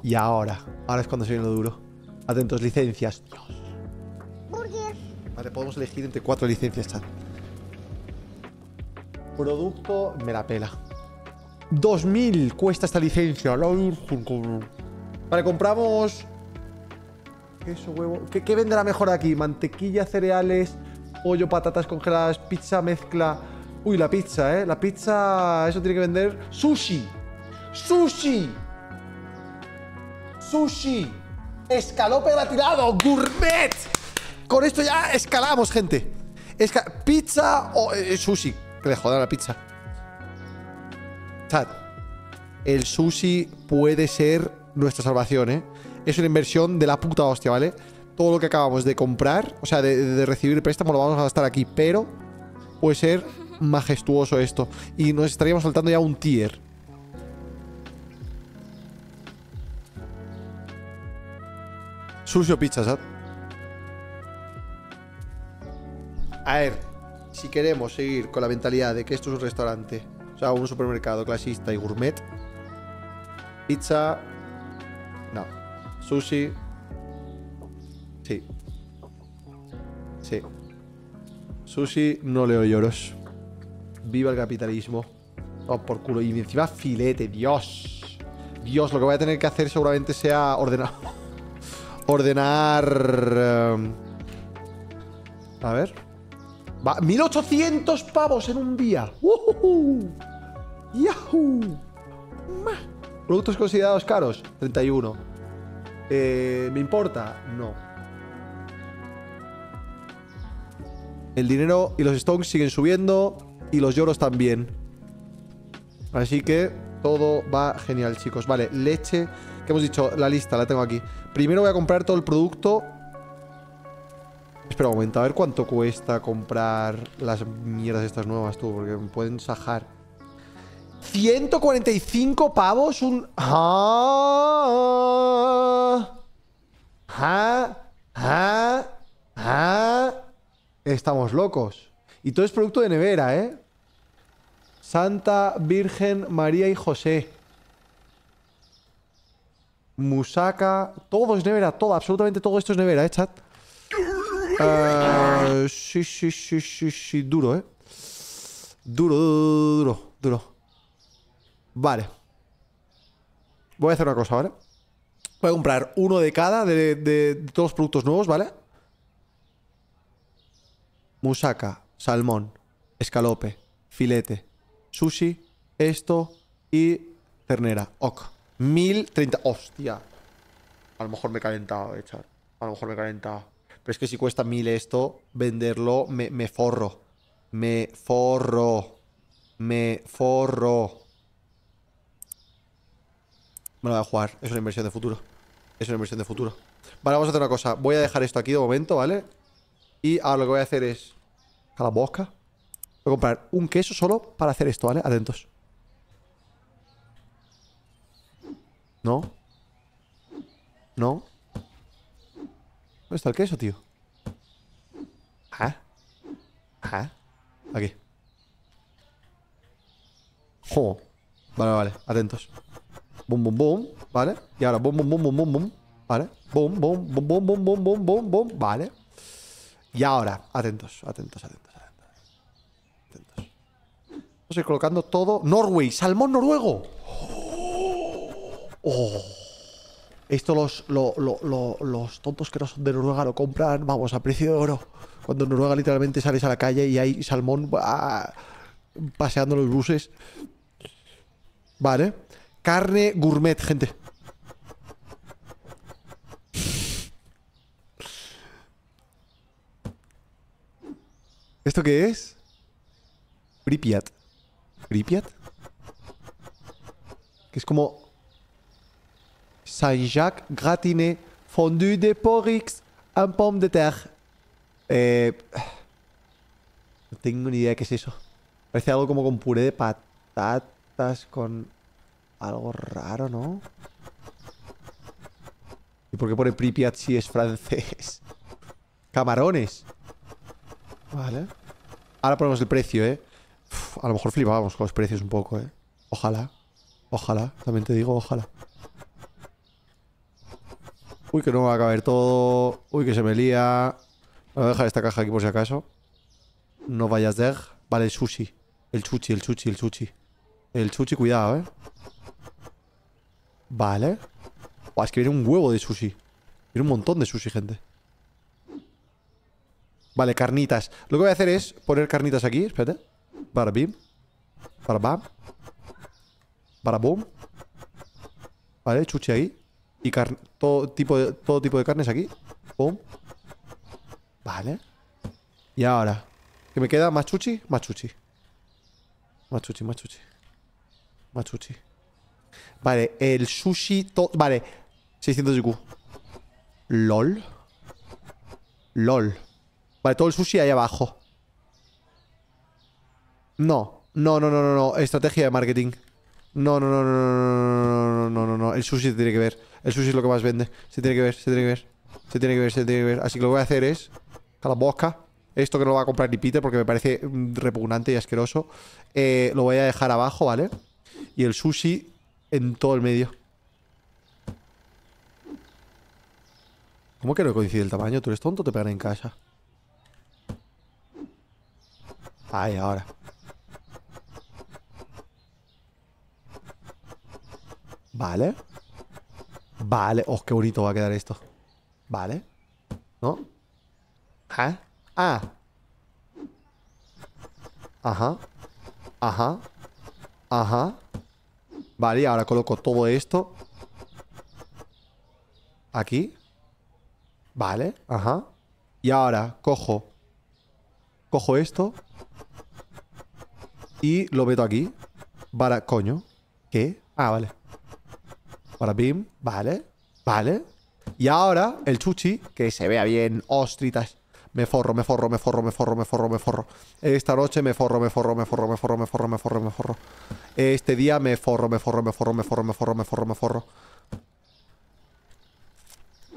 Y ahora, ahora es cuando se viene lo duro. Atentos, licencias. Dios. Burger. Vale, podemos elegir entre 4 licencias, chat. Producto, me la pela. 2000 cuesta esta licencia. Vale, compramos... queso, huevo... ¿Qué venderá mejor aquí? Mantequilla, cereales, pollo, patatas congeladas, pizza, mezcla... Uy, la pizza, ¿eh? La pizza... Eso tiene que vender... ¡Sushi! ¡Sushi! Sushi, escalope gratinado, gourmet. Con esto ya escalamos, gente. Pizza o sushi. Que le jodan la pizza. Chat, el sushi puede ser nuestra salvación, ¿eh? Es una inversión de la puta hostia, ¿vale? Todo lo que acabamos de comprar, o sea, de recibir préstamo, lo vamos a gastar aquí. Pero puede ser majestuoso esto. Y nos estaríamos saltando ya un tier. Sushi o pizza, ¿sabes? A ver, si queremos seguir con la mentalidad de que esto es un restaurante, o sea, un supermercado clasista y gourmet, pizza... No. Sushi... Sí. Sí. Sushi no leo lloros. Viva el capitalismo. Oh, por culo. Y encima filete, Dios. Dios, lo que voy a tener que hacer seguramente sea ordenar... Ordenar... a ver... Va, 1800 pavos en un día. ¡Yahoo! Productos considerados caros, 31. ¿Me importa? No. El dinero y los stonks siguen subiendo y los lloros también. Así que todo va genial, chicos. Vale, leche. ¿Qué hemos dicho? La lista la tengo aquí. Primero voy a comprar todo el producto. Espera un momento, a ver cuánto cuesta comprar las mierdas estas nuevas, tú, porque me pueden sajar. 145 pavos, un... Estamos locos. Y todo es producto de nevera, ¿eh? Santa Virgen María y José. Musaca. Todo es nevera, todo, absolutamente todo esto es nevera, ¿eh, chat? Sí, duro, ¿eh? Duro. Vale. Voy a hacer una cosa, ¿vale? Voy a comprar uno de cada de todos los productos nuevos, ¿vale? Musaca, salmón, escalope, filete, sushi, esto y ternera. Ok. 1030. ¡Hostia! A lo mejor me he calentado, echar. A lo mejor me he calentado. Pero es que si cuesta 1000 esto, venderlo me forro. Me lo voy a jugar. Es una inversión de futuro. Vale, vamos a hacer una cosa. Voy a dejar esto aquí de momento, ¿vale? Y ahora lo que voy a hacer es... A la boca. Voy a comprar un queso solo para hacer esto, ¿vale? Atentos. No. ¿Dónde está el queso, tío? Aquí. Oh. Vale. Atentos. Bum, bum, bum. Vale. Y ahora bum. Vale. Bum. Vale. Y ahora. Atentos. Estoy colocando todo. Norway. Salmón noruego. Oh. Esto los tontos que no son de Noruega lo compran, vamos, a precio de oro. Cuando en Noruega literalmente sales a la calle y hay salmón paseando los buses. Vale. Carne gourmet, gente. ¿Esto qué es? Pripyat. Que es como... Saint-Jacques, gratiné, fondue de porrix, en pomme de terre. No tengo ni idea de qué es eso. Parece algo como con puré de patatas, con algo raro, ¿no? ¿Y por qué pone Pripyat si es francés? Camarones. Vale. Ahora ponemos el precio, ¿eh? Uf, a lo mejor flipábamos con los precios un poco, ¿eh? Ojalá. También te digo, ojalá. Uy, que no me va a caber todo. Uy, que se me lía. Voy a dejar esta caja aquí por si acaso. No vayas de... Vale, el sushi. El sushi. El sushi, cuidado, ¿eh? Vale. Buah, es que viene un huevo de sushi. Viene un montón de sushi, gente. Vale, carnitas. Lo que voy a hacer es poner carnitas aquí. Espérate. Barabim. Barabam. Barabum. Vale, sushi ahí. Y todo tipo de carnes aquí. Pum. Vale. Y ahora, ¿qué me queda? Más chuchi. Vale, el sushi todo. Vale, 600 IQ. LOL. Vale, todo el sushi ahí abajo. No. Estrategia de marketing. No. El sushi se tiene que ver. El sushi es lo que más vende. Se tiene que ver. Así que lo que voy a hacer es... A la mosca. Esto que no lo va a comprar ni Peter porque me parece repugnante y asqueroso. Lo voy a dejar abajo, ¿vale? Y el sushi en todo el medio. ¿Cómo que no coincide el tamaño? ¿Tú eres tonto? Te pegan en casa. Ahí, ahora. Vale. Oh, qué bonito va a quedar esto. Vale. ¿No? Vale, y ahora coloco todo esto aquí. Vale, ajá. Y ahora cojo... cojo esto y lo meto aquí. Para... coño. ¿Qué? Ah, vale. Para bim. Vale. Vale. Y ahora el chuchi, que se vea bien. Ostritas. Me forro, me forro, me forro, me forro, me forro, me forro. Esta noche me forro, me forro, me forro, me forro, me forro, me forro, me forro. Este día me forro, me forro, me forro, me forro, me forro, me forro, me forro.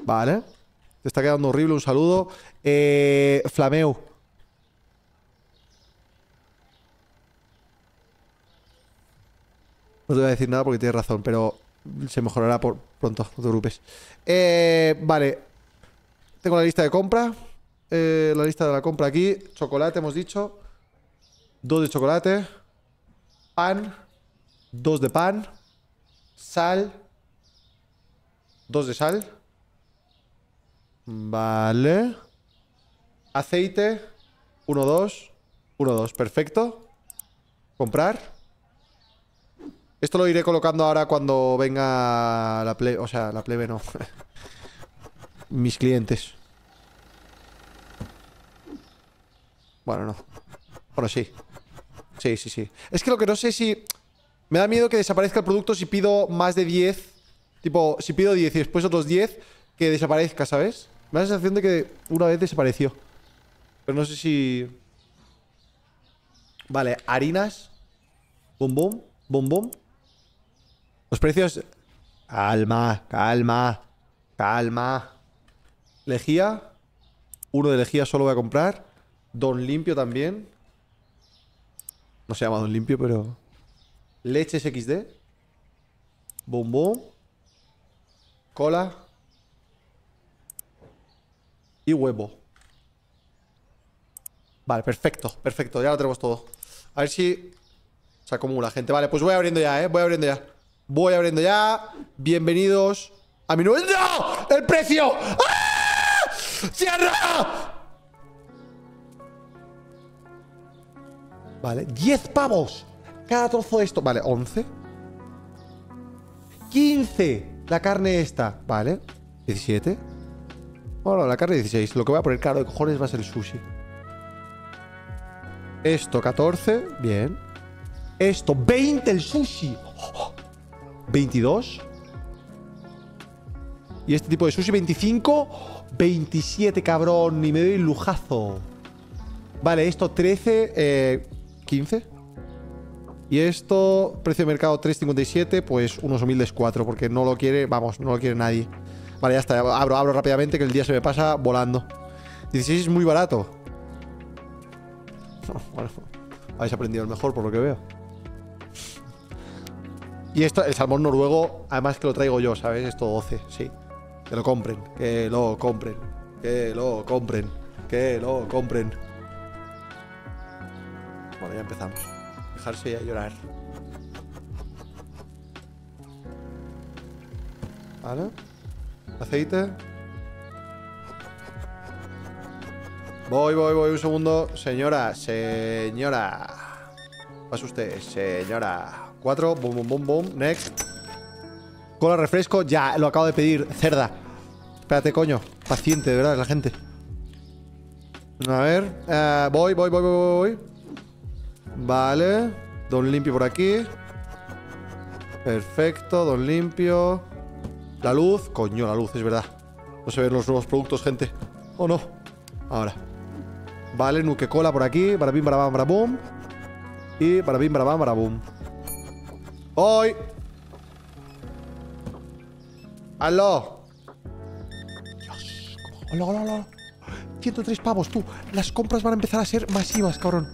Vale. Te está quedando horrible, un saludo. Flameu. No te voy a decir nada porque tienes razón, pero se mejorará por pronto, no te preocupes. Vale. Tengo la lista de compra. La lista de la compra aquí. Chocolate, hemos dicho. 2 de chocolate. Pan. 2 de pan. Sal. 2 de sal. Vale. Aceite. 1, 2. 1, 2. Perfecto. Comprar. Esto lo iré colocando ahora cuando venga la plebe. O sea, la plebe no. Mis clientes. Bueno, no. Bueno, sí. Sí, sí, sí. Es que lo que no sé si... me da miedo que desaparezca el producto si pido más de 10. Tipo, si pido 10 y después otros 10, que desaparezca, ¿sabes? Me da la sensación de que una vez desapareció. Pero no sé si... Vale, harinas. Bum, bum, bum, bum. Los precios... Calma, calma, calma. Lejía. 1 de lejía solo voy a comprar. Don Limpio también. No se llama Don Limpio, pero... Leches XD. Bum bum. Cola. Y huevo. Vale, perfecto, perfecto. Ya lo tenemos todo. A ver si se acumula, gente. Vale, pues voy abriendo ya, voy abriendo ya. Voy abriendo ya. Bienvenidos a mi nuevo... ¡No! ¡El precio! ¡Ah! ¡Cierra! Vale, 10 pavos cada trozo de esto. Vale, 11. 15 la carne esta. Vale, 17. Bueno, la carne 16. Lo que voy a poner caro de cojones va a ser el sushi. Esto, 14. Bien. Esto, 20 el sushi. 22. Y este tipo de sushi, 25. 27, cabrón. Y me doy el lujazo. Vale, esto, 13. 15. Y esto, precio de mercado 3,57. Pues unos humildes 4, porque no lo quiere, vamos, no lo quiere nadie. Vale, ya está, abro rápidamente, que el día se me pasa volando. 16 es muy barato. Bueno, habéis aprendido el mejor, por lo que veo. Y esto, el salmón noruego, además que lo traigo yo, ¿sabes? Esto 12, sí. Que lo compren, que lo compren, que lo compren, que lo compren. Bueno, ya empezamos. Dejarse ya llorar. Vale. Aceite. Voy, voy, voy. Un segundo. Señora, señora. Pasa usted, señora. 4. Bum, bum, bum, bum. Next. Cola, refresco. Ya, lo acabo de pedir. Cerda. Espérate, coño. Paciente, de verdad, la gente. A ver. Voy, voy, voy, voy, voy. Vale. Don Limpio por aquí. Perfecto, Don Limpio. La luz. Coño, la luz, es verdad. No se ven los nuevos productos, gente. ¿O no? Ahora. Vale, Nuke Cola por aquí. Barabim, barabam, barabum. Y barabim, barabam, barabum. ¡Voy! ¡Aló! Dios. ¡Hola, hola, hola! 103 pavos, tú. Las compras van a empezar a ser masivas, cabrón.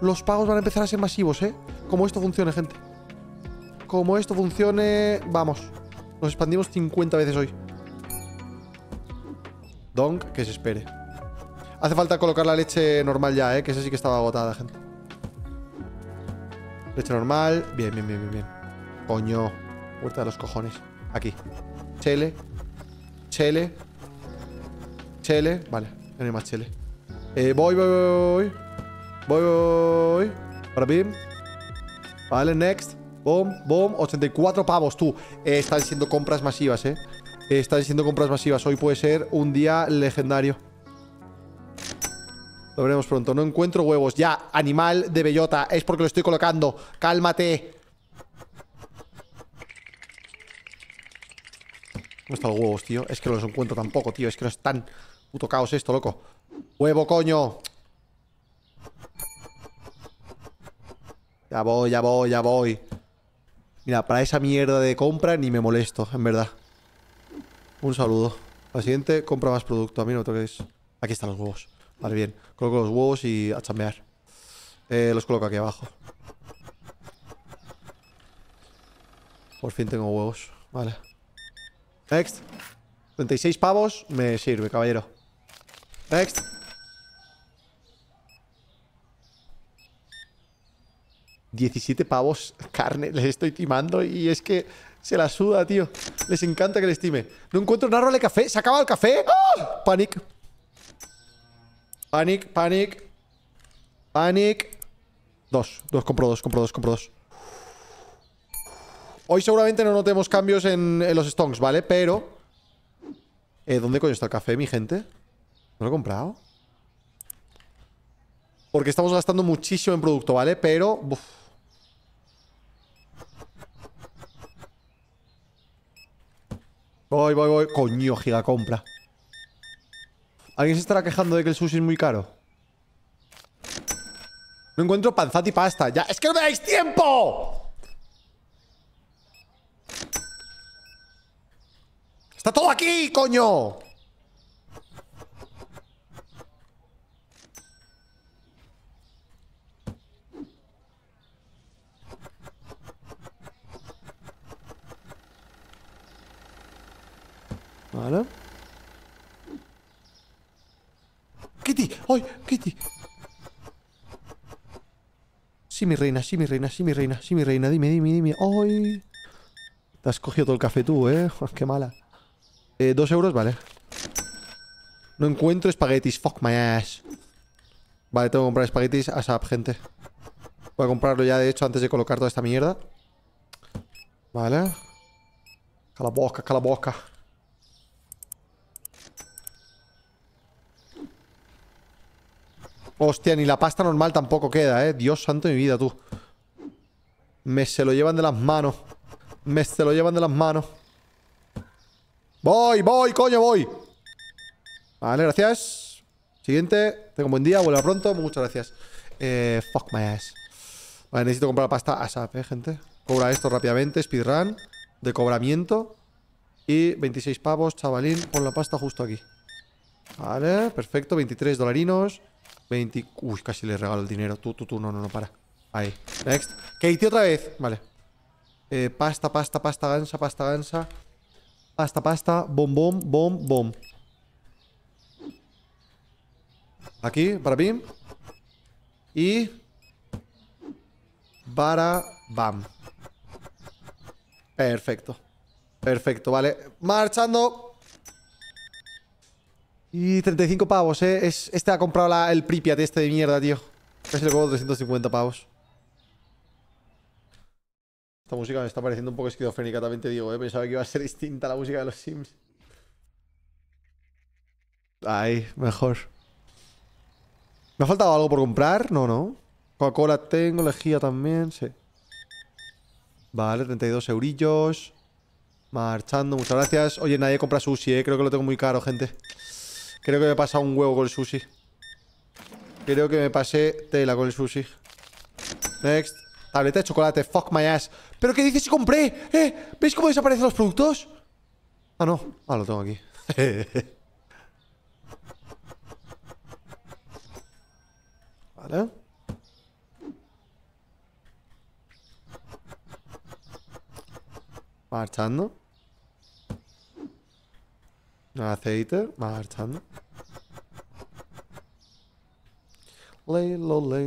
Los pagos van a empezar a ser masivos, ¿eh? Como esto funcione, gente. Como esto funcione... Vamos. Nos expandimos 50 veces hoy. Donk, que se espere. Hace falta colocar la leche normal ya, ¿eh? Que esa sí que estaba agotada, gente. Leche normal. Bien, bien, bien, bien, bien. Coño. Huerta de los cojones. Aquí. Chele. Chele. Chele. Vale. No hay más chele. Voy, voy, voy, voy. Voy, voy, voy. Para bim. Vale, next. Boom, boom. 84 pavos, tú. Están siendo compras masivas, eh. están siendo compras masivas. Hoy puede ser un día legendario. Lo veremos pronto. No encuentro huevos. Ya, animal de bellota. Es porque lo estoy colocando. Cálmate. ¿Dónde están los huevos, tío? Es que no los encuentro tampoco, tío. Es que no es tan puto caos esto, loco. ¡Huevo, coño! Ya voy, ya voy, ya voy. Mira, para esa mierda de compra ni me molesto, en verdad. Un saludo. La siguiente, compra más producto. A mí no me toquéis. Aquí están los huevos. Vale, bien. Coloco los huevos y a chambear. Los coloco aquí abajo. Por fin tengo huevos. Vale. Next. 36 pavos. Me sirve, caballero. Next. ¿17 pavos carne? Les estoy timando y es que se la suda, tío. Les encanta que les time. No encuentro un árbol de café. ¿Se acaba el café? ¡Oh! Panic. Panic, panic. Panic. Dos, compro dos. Hoy seguramente no notemos cambios en los stonks, ¿vale? Pero... ¿dónde coño está el café, mi gente? ¿No lo he comprado? Porque estamos gastando muchísimo en producto, ¿vale? Pero... Uf. Voy. Coño, gigacompra. ¿Alguien se estará quejando de que el sushi es muy caro? No encuentro panzati pasta. ¡Ya! ¡Es que no me dais tiempo! ¡Está todo aquí, coño! Vale. Kitty, ¡ay, Kitty! Sí, mi reina, sí, mi reina, sí, mi reina, sí, mi reina. Dime. ¡Ay! Te has cogido todo el café tú, ¿eh? ¡Qué mala! 2 euros, vale. No encuentro espaguetis. Fuck my ass. Vale, tengo que comprar espaguetis a SAP, gente. Voy a comprarlo ya, de hecho, antes de colocar toda esta mierda. Vale. Cala boca. Hostia, ni la pasta normal tampoco queda, ¿eh? Dios santo de mi vida, tú. Me se lo llevan de las manos. Voy, coño. Vale, gracias. Siguiente. Tengo un buen día, vuelva pronto. Muchas gracias. Fuck my ass. Vale, necesito comprar pasta ASAP, gente. Cobra esto rápidamente. Speedrun. De cobramiento. Y 26 pavos, chavalín. Pon la pasta justo aquí. Vale, perfecto. 23 dolarinos. 20... Uy, casi le regalo el dinero. Tú, no, para. Ahí, next. Katy otra vez, vale. Pasta, gansa. Pasta, bom. Aquí, para bim. Y... para bam. Perfecto, vale. Marchando. Y 35 pavos, ¿eh? Este ha comprado el Pripyat este de mierda, tío. Casi le cobro 350 pavos. Esta música me está pareciendo un poco esquizofrénica, también te digo, ¿eh? Pensaba que iba a ser distinta a la música de los Sims. Ay, mejor. ¿Me ha faltado algo por comprar? No. Coca-Cola tengo, lejía también, sí. Vale, 32 eurillos. Marchando, muchas gracias. Oye, nadie compra sushi, ¿eh? Creo que lo tengo muy caro, gente. Creo que me he pasado un huevo con el sushi. Creo que me pasé tela con el sushi. Next. Tableta de chocolate. Fuck my ass. ¿Pero qué dices si compré? ¿Veis cómo desaparecen los productos? Ah, no. Ah, lo tengo aquí. Vale. Marchando. Aceite, marchando. Ley, lo.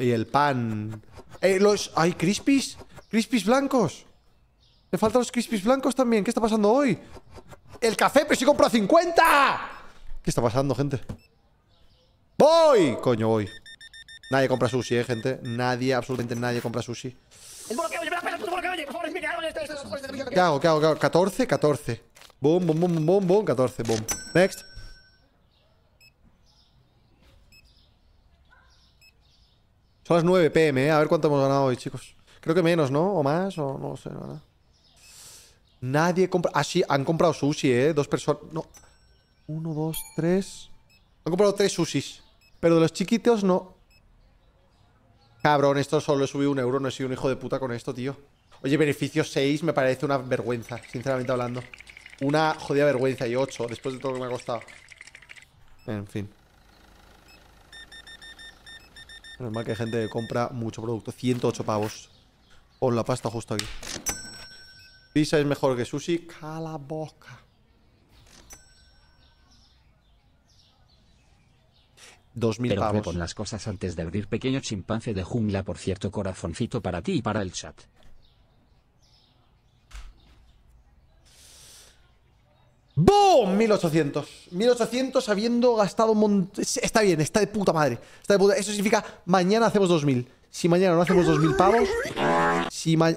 Y el pan. Los... ¡Ay, crispies! ¡Crispies blancos! Me faltan los crispies blancos también. ¿Qué está pasando hoy? ¡El café! ¡Pero si compro 50! ¿Qué está pasando, gente? ¡Voy! Coño, voy. Nadie compra sushi, gente. Nadie, absolutamente nadie compra sushi. ¡El bloqueo! oye, por favor, mira, oye, esto. ¿Qué hago? 14, 14. Boom, boom, boom, boom, boom, 14, boom. Next. Son las 9 pm, a ver cuánto hemos ganado hoy, chicos. Creo que menos, ¿no? O más, o no sé, nada. Nadie compra... Ah, sí, han comprado sushi, ¿eh? Dos personas... No. 1, 2, 3... Han comprado 3 sushis. Pero de los chiquitos, no. Cabrón, esto solo he subido 1 euro. No he sido un hijo de puta con esto, tío. Oye, beneficio 6 me parece una vergüenza, sinceramente hablando. Una jodida vergüenza. Y 8, después de todo lo que me ha costado. En fin. Menos mal que hay gente que compra mucho producto. 108 pavos. Por la pasta justo aquí. Pizza es mejor que sushi. Cala boca. 2000 pavos. Pero con las cosas antes de abrir, pequeño chimpancé de jungla. Por cierto, corazoncito para ti y para el chat. ¡Boom! 1800. 1800 habiendo gastado un montón. Está bien, está de puta madre. Está de puta. Eso significa mañana hacemos 2000. Si mañana no hacemos 2000 pavos.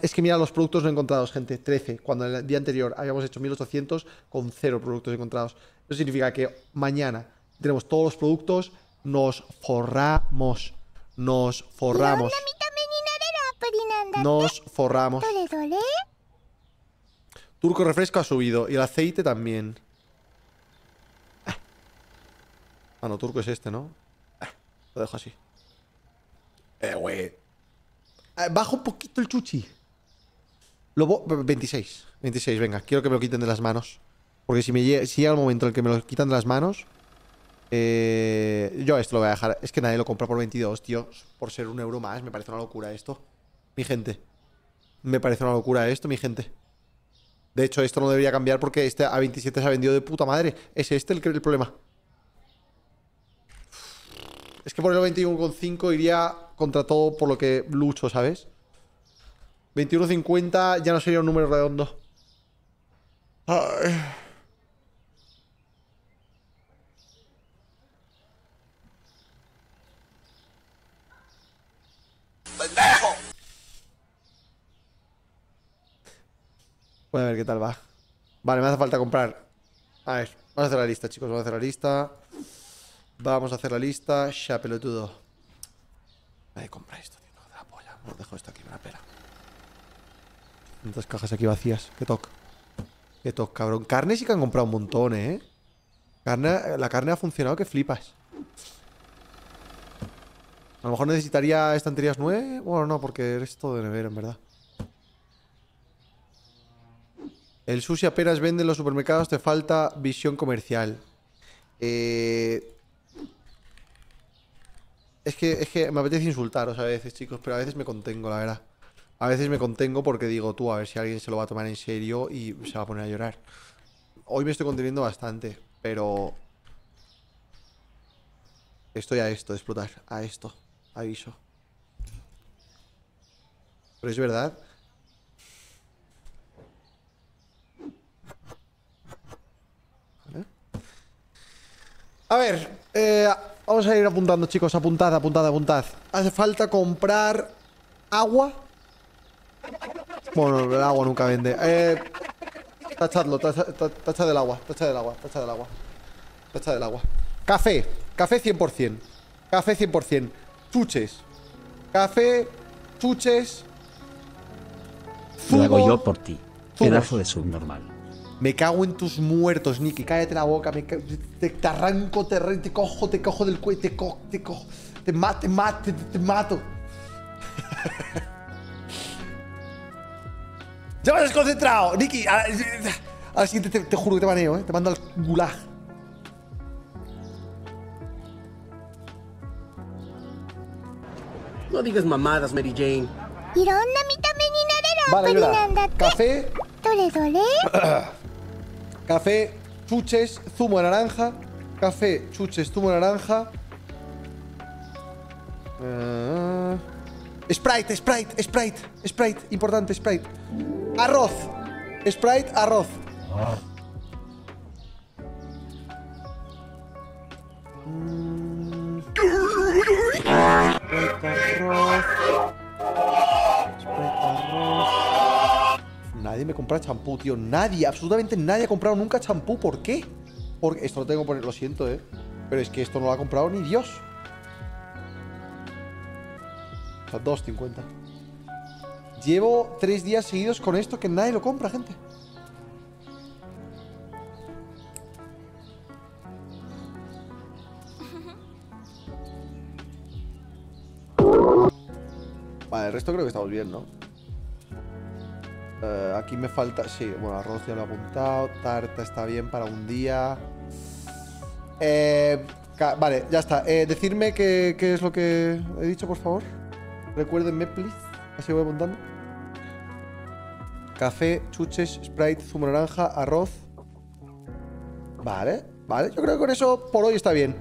Es que mira los productos no encontrados, gente. 13. Cuando el día anterior habíamos hecho 1800 con 0 productos encontrados. Eso significa que mañana tenemos todos los productos. Nos forramos. Nos forramos. Nos forramos. Turco refresco ha subido. Y el aceite también. Ah, no, turco es este, ¿no? Lo dejo así. Güey. Bajo un poquito el chuchi. 26. 26, venga. Quiero que me lo quiten de las manos. Porque si llega el momento en el que me lo quitan de las manos... yo esto lo voy a dejar. Es que nadie lo compra por 22, tío. Por ser 1 euro más. Me parece una locura esto. Mi gente. Me parece una locura esto, mi gente. De hecho, esto no debería cambiar porque este A27 se ha vendido de puta madre. ¿Es este el problema? Es que por el 21,5 iría contra todo por lo que lucho, ¿sabes? 21,50 ya no sería un número redondo. Ay. Voy a ver qué tal va. Vale, me hace falta comprar. A ver, vamos a hacer la lista, chicos. Vamos a hacer la lista. Vamos a hacer la lista. Chapelotudo. Nadie compra esto, tío. No, de la polla. Os dejo esto aquí, me la pela. Tantas cajas aquí vacías. Qué toc. Qué toc, cabrón. Carne sí que han comprado un montón, ¿eh? La carne ha funcionado que flipas. A lo mejor necesitaría estanterías 9. Bueno, no, porque es todo de nevera, en verdad. El sushi apenas vende en los supermercados. Te falta visión comercial. Es que me apetece insultaros a veces, chicos. Pero a veces me contengo, la verdad. A veces me contengo porque digo, tú, a ver si alguien se lo va a tomar en serio y se va a poner a llorar. Hoy me estoy conteniendo bastante, pero... estoy a esto de explotar. A esto. Aviso. Pero es verdad... A ver, vamos a ir apuntando, chicos. Apuntad, apuntad, apuntad. Hace falta comprar agua. Bueno, el agua nunca vende. Tachadlo, tacha del agua. Tacha del agua, tacha del agua. Tacha del agua. Café, café 100%. Café 100%. Chuches. Café, chuches. Lo hago yo por ti. Pedazo de subnormal. Me cago en tus muertos, Nicky. Cállate la boca. Te arranco, te cojo del cuello. Te cojo. Te mato. ¡Ya me has desconcentrado, Nicky! A la siguiente te juro que te baneo, ¿eh? Te mando al gulag. No digas mamadas, Mary Jane. Vale, mira. Café. Café, chuches, zumo de naranja. Café, chuches, zumo de naranja. Sprite, importante, Sprite. Arroz, Sprite, arroz. Sprite, arroz. comprar champú, tío. Nadie, absolutamente nadie ha comprado nunca champú. ¿Por qué? Porque esto lo tengo que poner, lo siento, pero es que esto no lo ha comprado ni Dios. O sea, 2,50. Llevo 3 días seguidos con esto que nadie lo compra, gente. Vale, el resto creo que estamos bien, ¿no? Aquí me falta... Sí, bueno, arroz ya lo he apuntado. Tarta está bien para un día. Vale, ya está. Decidme qué es lo que he dicho, por favor. Recuérdenme, please. Así voy apuntando. Café, chuches, Sprite, zumo de naranja, arroz. Vale, vale. Yo creo que con eso por hoy está bien.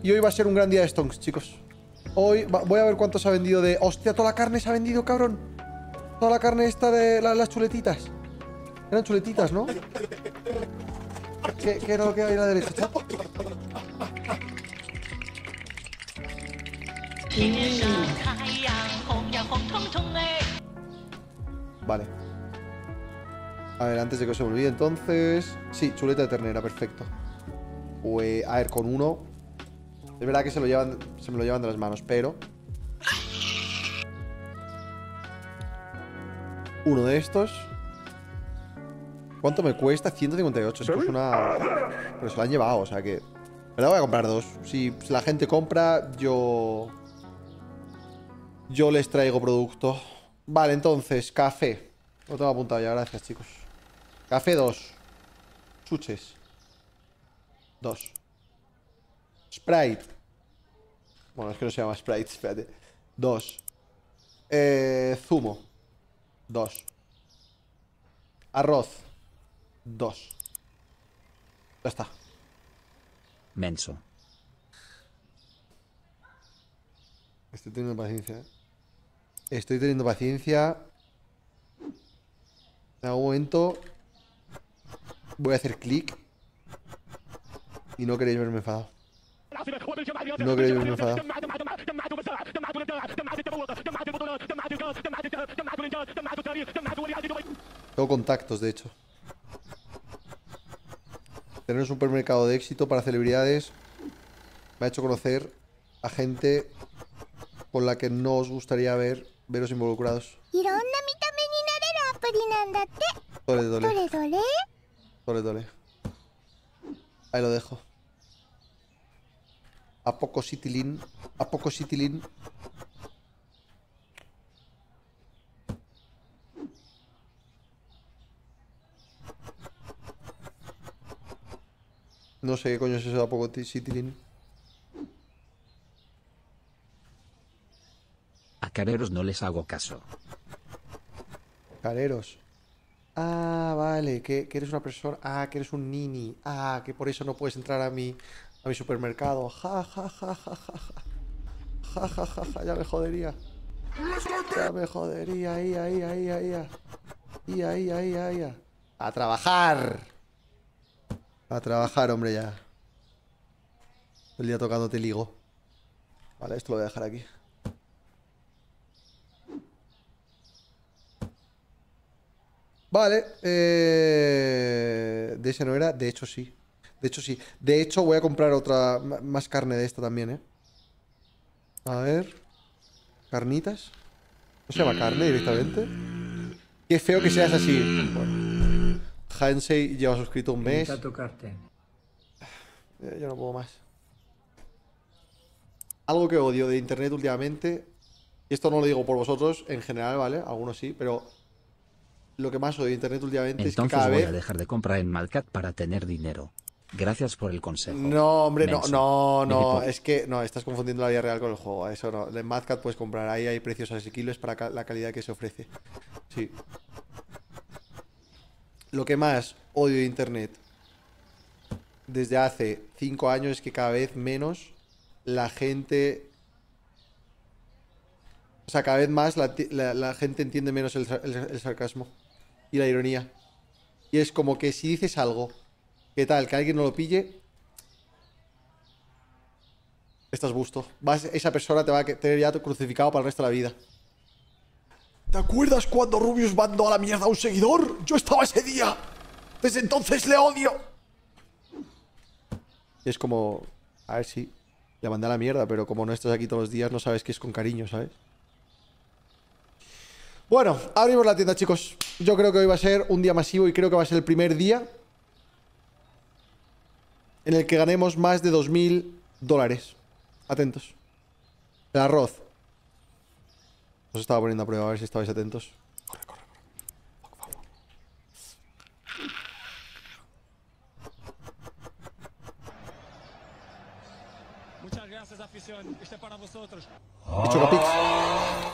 Y hoy va a ser un gran día de stonks, chicos. Hoy voy a ver cuánto se ha vendido de... ¡Hostia! Toda la carne se ha vendido, cabrón. Toda la carne esta de las chuletitas. Eran chuletitas, ¿no? ¿Qué era lo que hay a la derecha, chapo? Vale. A ver, antes de que se me olvide, entonces... Sí, chuleta de ternera, perfecto. Pues, a ver, con uno... Es verdad que se me lo llevan de las manos, pero... Uno de estos... ¿Cuánto me cuesta? 158. Es que es una... Pero se lo han llevado, o sea que... Me la voy a comprar 2. Si la gente compra, yo les traigo producto. Vale, entonces, café. Lo tengo apuntado ya, gracias, chicos. Café 2. Chuches. 2. Sprite. Bueno, es que no se llama Sprite, espérate. 2. Zumo. 2. Arroz. 2. Ya está. Menso. Estoy teniendo paciencia. Estoy teniendo paciencia. En algún momento voy a hacer clic. Y no queréis verme enfadado. No creo que me enfada. Tengo contactos, de hecho. Tener un supermercado de éxito para celebridades me ha hecho conocer a gente con la que no os gustaría veros involucrados. Dole, dole. Dole, dole. Ahí lo dejo. ¿A poco Citilin? ¿A poco Citilin? No sé qué coño es eso de a poco Citilin. A careros no les hago caso. Careros. Ah, vale, que eres una persona. Ah, que eres un nini. Ah, que por eso no puedes entrar a mí. A mi supermercado. Ja, ja, ja, ja, ja, ja. Ja, ja, ja, ja. Ya me jodería. Ya me jodería. Ia, ia, ia, ia. Ia, ia, ia, ia. A trabajar. A trabajar, hombre, ya. El día tocándote ligo. Vale, esto lo voy a dejar aquí. Vale. De ese no era. De hecho, sí. De hecho, sí. De hecho, voy a comprar otra... Más carne de esta también, ¿eh? A ver... Carnitas. ¿No se llama carne directamente? Qué feo que seas así. Bueno. Hansei lleva suscrito un mes. Yo no puedo más. Algo que odio de internet últimamente... Y esto no lo digo por vosotros, en general, ¿vale? Algunos sí, pero... Lo que más odio de internet últimamente es que cada vez... Entonces voy a dejar de comprar en Malcat para tener dinero. Gracias por el consejo. No, hombre, no, no, no. Es que no, estás confundiendo la vida real con el juego. Eso no. En Madcat puedes comprar. Ahí hay precios asequibles para la calidad que se ofrece. Sí. Lo que más odio de internet desde hace 5 años es que cada vez menos la gente... O sea, cada vez más la gente entiende menos el sarcasmo y la ironía. Y es como que si dices algo... ¿Qué tal? Que alguien no lo pille. Estás busto. Esa persona te va a tener ya crucificado para el resto de la vida. ¿Te acuerdas cuando Rubius mandó a la mierda a un seguidor? Yo estaba ese día. Desde entonces le odio. Es como... A ver si... Le mandé a la mierda, pero como no estás aquí todos los días, no sabes que es con cariño, ¿sabes? Bueno, abrimos la tienda, chicos. Yo creo que hoy va a ser un día masivo y creo que va a ser el primer día en el que ganemos más de $2000. Atentos. El arroz. Os estaba poniendo a prueba, a ver si estabais atentos. Corre, corre, corre. Muchas gracias, afición. Este es para vosotros. Y Chocapic. O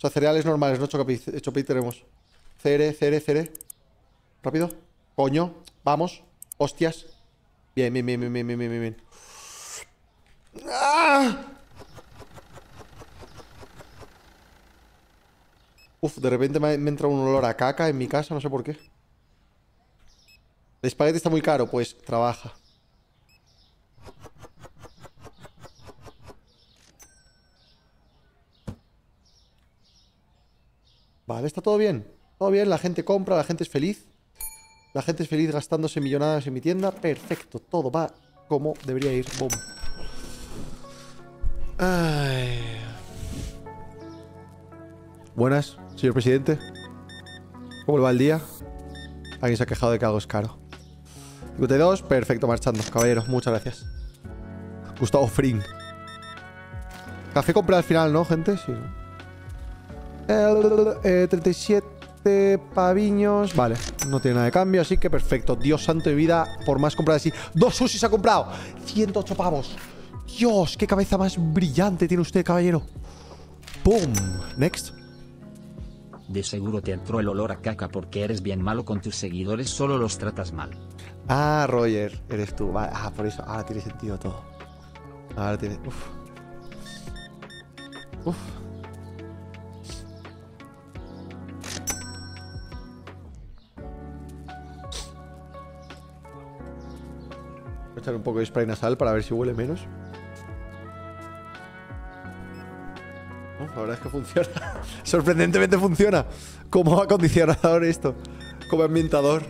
sea, cereales normales, ¿no? Chocapic tenemos. Cere. Rápido. Coño. Vamos. Hostias. Bien. ¡Ah! Uf, de repente me entra un olor a caca en mi casa, no sé por qué. El espagueti está muy caro, pues trabaja. Vale, está todo bien. Todo bien, la gente compra, la gente es feliz. La gente es feliz gastándose millonadas en mi tienda. Perfecto, todo va como debería ir. Boom. Ay. Buenas, señor presidente. ¿Cómo le va el día? Alguien se ha quejado de que algo es caro. 52, perfecto, marchando. Caballero, muchas gracias. Gustavo Fring. Café compré al final, ¿no, gente? Sí. 37 paviños. Vale, no tiene nada de cambio, así que perfecto. Dios santo de vida, por más comprar así. ¡Dos sushis ha comprado! 108 pavos. Dios, qué cabeza más brillante tiene usted, caballero. Boom. Next. De seguro te entró el olor a caca porque eres bien malo con tus seguidores, solo los tratas mal. Ah, Roger, eres tú. Vale, ah, por eso. Ahora tiene sentido todo. Ahora tiene... Uf. Uf. Voy a echar un poco de spray nasal para ver si huele menos. La verdad es que funciona. Sorprendentemente funciona. Como acondicionador esto. Como ambientador.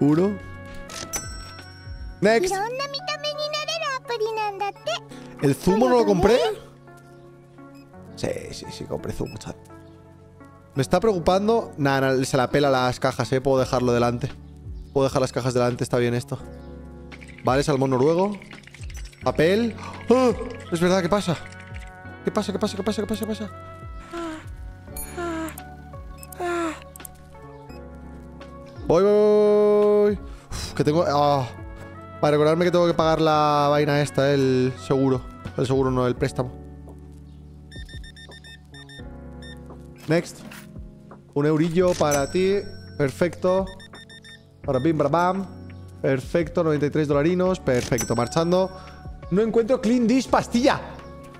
1. Next. ¿El zumo no lo compré? Sí, compré zumo, chat. Me está preocupando. Nada, se la pela las cajas, Puedo dejarlo delante. Puedo dejar las cajas delante, está bien esto. Vale, salmón noruego. Papel. ¡Oh! Es verdad, ¿qué pasa? ¿Qué pasa? Voy. Uf, que tengo... Oh. Para recordarme que tengo que pagar la vaina esta, el seguro. El seguro no, el préstamo. Next. Un eurillo para ti. Perfecto. Para bim, para bam. Perfecto, 93 dolarinos. Perfecto, marchando. No encuentro Clean Dish pastilla.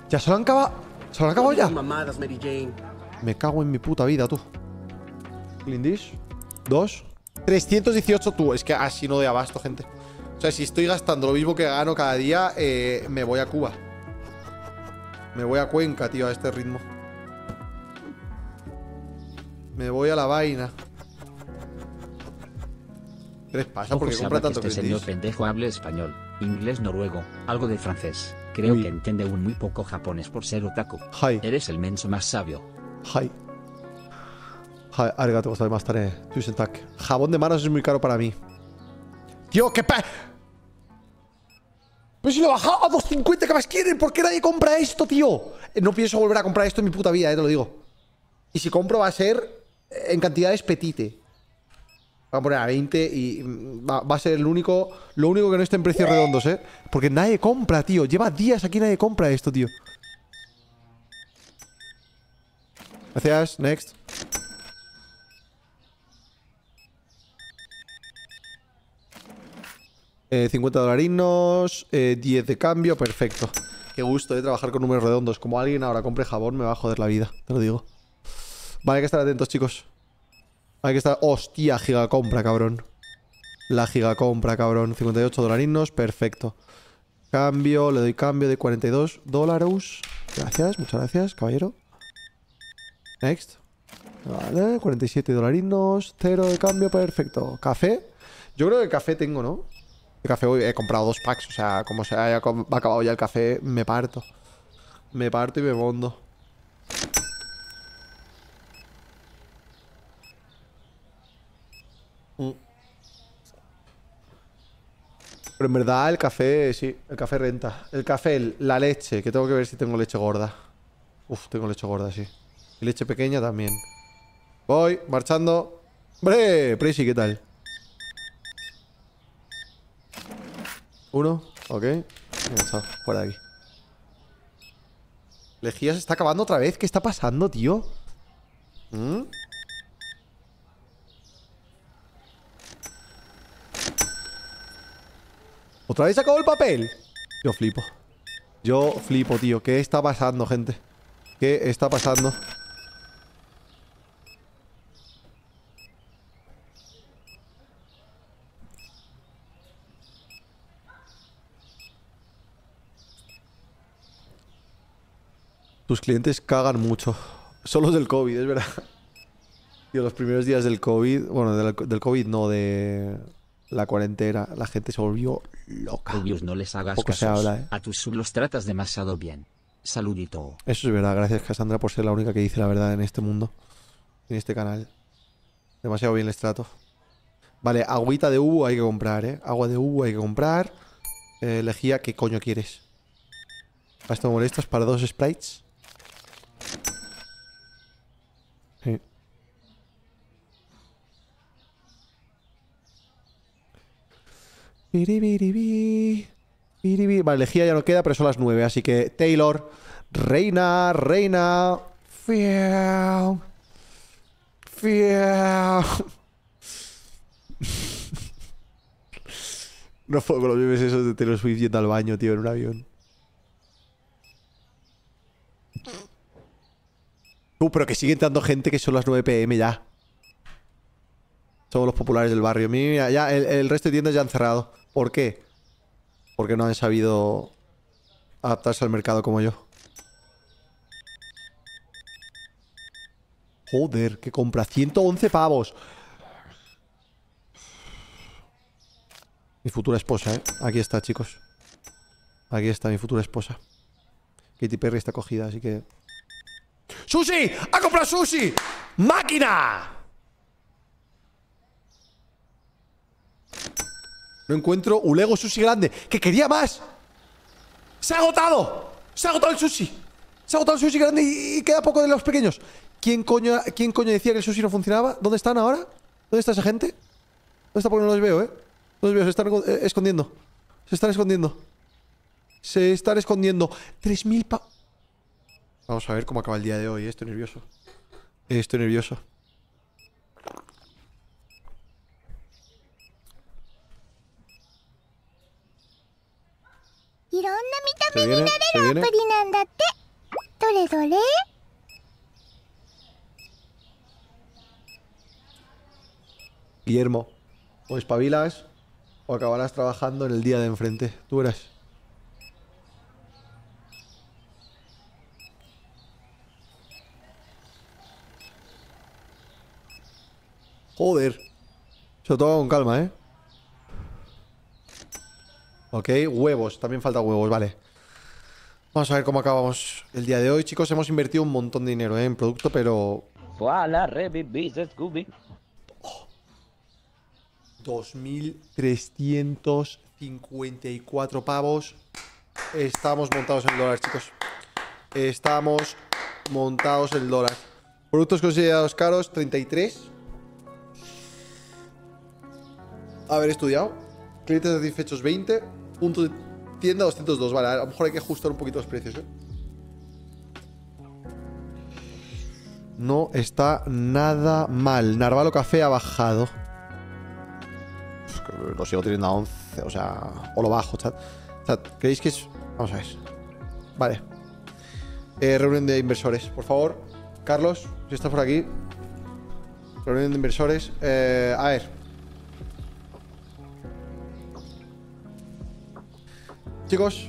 Ya se lo han acabado. ¿Se lo han acabado ya? Me cago en mi puta vida, tú. Clean Dish. 2. 318, tú. Es que así no de abasto, gente. O sea, si estoy gastando lo mismo que gano cada día, me voy a Cuba. Me voy a Cuenca, tío, a este ritmo. Me voy a la vaina. ¿Qué les pasa? ¿Por qué compra tanto Clean Dish? Este señor pendejo habla español, inglés, noruego, algo de francés. Creo que entiende un muy poco japonés por ser otaku. Hi. Eres el menso más sabio. Hi, arigato gozaimasu. Jabón de manos es muy caro para mí. Tío, qué pa... Pero si lo he bajado a 2.50, ¿qué más quieren? ¿Por qué nadie compra esto, tío? No pienso volver a comprar esto en mi puta vida, te lo digo. Y si compro va a ser en cantidades petite. Voy a poner a 20 y va a ser el único... Lo único que no esté en precios redondos, Porque nadie compra, tío. Lleva días aquí nadie compra esto, tío. Gracias. Next. $50. 10 de cambio. Perfecto. Qué gusto, trabajar con números redondos. Como alguien ahora compre jabón, me va a joder la vida. Te lo digo. Vale, hay que estar atentos, chicos. Hay que estar... ¡Hostia! Gigacompra, cabrón. La gigacompra, cabrón. 58 dolarinos. Perfecto. Cambio, le doy cambio de $42. Gracias, muchas gracias, caballero. Next. Vale, 47 dolarinos, 0 de cambio, perfecto. Café. Yo creo que café tengo, ¿no? El café hoy he comprado 2 packs, o sea, como se haya acabado ya el café, me parto. Me parto y me bondo. Pero en verdad el café, sí, el café renta. El café, la leche, que tengo que ver si tengo leche gorda. Uf, tengo leche gorda, sí. Y leche pequeña también. Voy, marchando. ¡Hombre! Presi, ¿qué tal? 1, ok. Fuera de aquí. Lejía se está acabando otra vez. ¿Qué está pasando, tío? ¿Mm? ¿Otra vez se acabó el papel? Yo flipo. Yo flipo, tío. ¿Qué está pasando, gente? ¿Qué está pasando? Tus clientes cagan mucho. Son los del COVID, es verdad. Tío, los primeros días del COVID... Bueno, del COVID no, de... La cuarentena, la gente se volvió loca. Rubius, no les hagas caso. A tus sub los tratas demasiado bien. Saludito. Eso es verdad. Gracias, Cassandra, por ser la única que dice la verdad en este mundo. En este canal. Demasiado bien les trato. Vale, agüita de uva hay que comprar, ¿eh? Agua de uva hay que comprar. Lejía, ¿qué coño quieres? Hasta molestas para 2 sprites. Sí. Vale, lejía ya no queda, pero son las 9. Así que, Taylor, reina. Fiao. No fue con los memes esos de Taylor Swift yendo al baño, tío, en un avión. Pero que sigue entrando gente, que son las 9 PM ya. Somos los populares del barrio. Mira, ya el resto de tiendas ya han cerrado. ¿Por qué? Porque no han sabido adaptarse al mercado como yo. Joder, qué compra. 111 pavos. Mi futura esposa, ¿eh? Aquí está, chicos. Aquí está mi futura esposa. Katy Perry está cogida, así que... ¡Sushi! ¡Ha comprado sushi! ¡Máquina! No encuentro un Lego sushi grande. ¡Que quería más! ¡Se ha agotado! ¡Se ha agotado el sushi! ¡Se ha agotado el sushi grande y queda poco de los pequeños! ¿Quién coño decía que el sushi no funcionaba? ¿Dónde están ahora? ¿Dónde está esa gente? ¿Dónde está? Porque no los veo, ¿eh? No los veo, se están escondiendo. Se están escondiendo. Se están escondiendo. 3.000 pa... Vamos a ver cómo acaba el día de hoy. Estoy nervioso. Estoy nervioso. Se viene, se viene. Guillermo, o espabilas o acabarás trabajando en el día de enfrente. Tú verás. Joder. Se lo toma con calma, ¿eh? Ok, huevos. También falta huevos, vale. Vamos a ver cómo acabamos el día de hoy, chicos. Hemos invertido un montón de dinero, en producto, pero... ¡Voilà, revivís, Scooby! 2.354 pavos. Estamos montados en el dólar, chicos. Estamos montados en el dólar. Productos considerados caros, 33. Haber estudiado. Clientes satisfechos, 20. Puntos de... Tienda 202, vale, a lo mejor hay que ajustar un poquito los precios, ¿eh? No está nada mal. Narvalo Café ha bajado. Es que lo sigo teniendo a 11, o sea... O lo bajo, chat. Chat, ¿creéis que es...? Vamos a ver. Vale. Reunión de inversores, por favor. Carlos, si estás por aquí. Reunión de inversores. A ver. Chicos,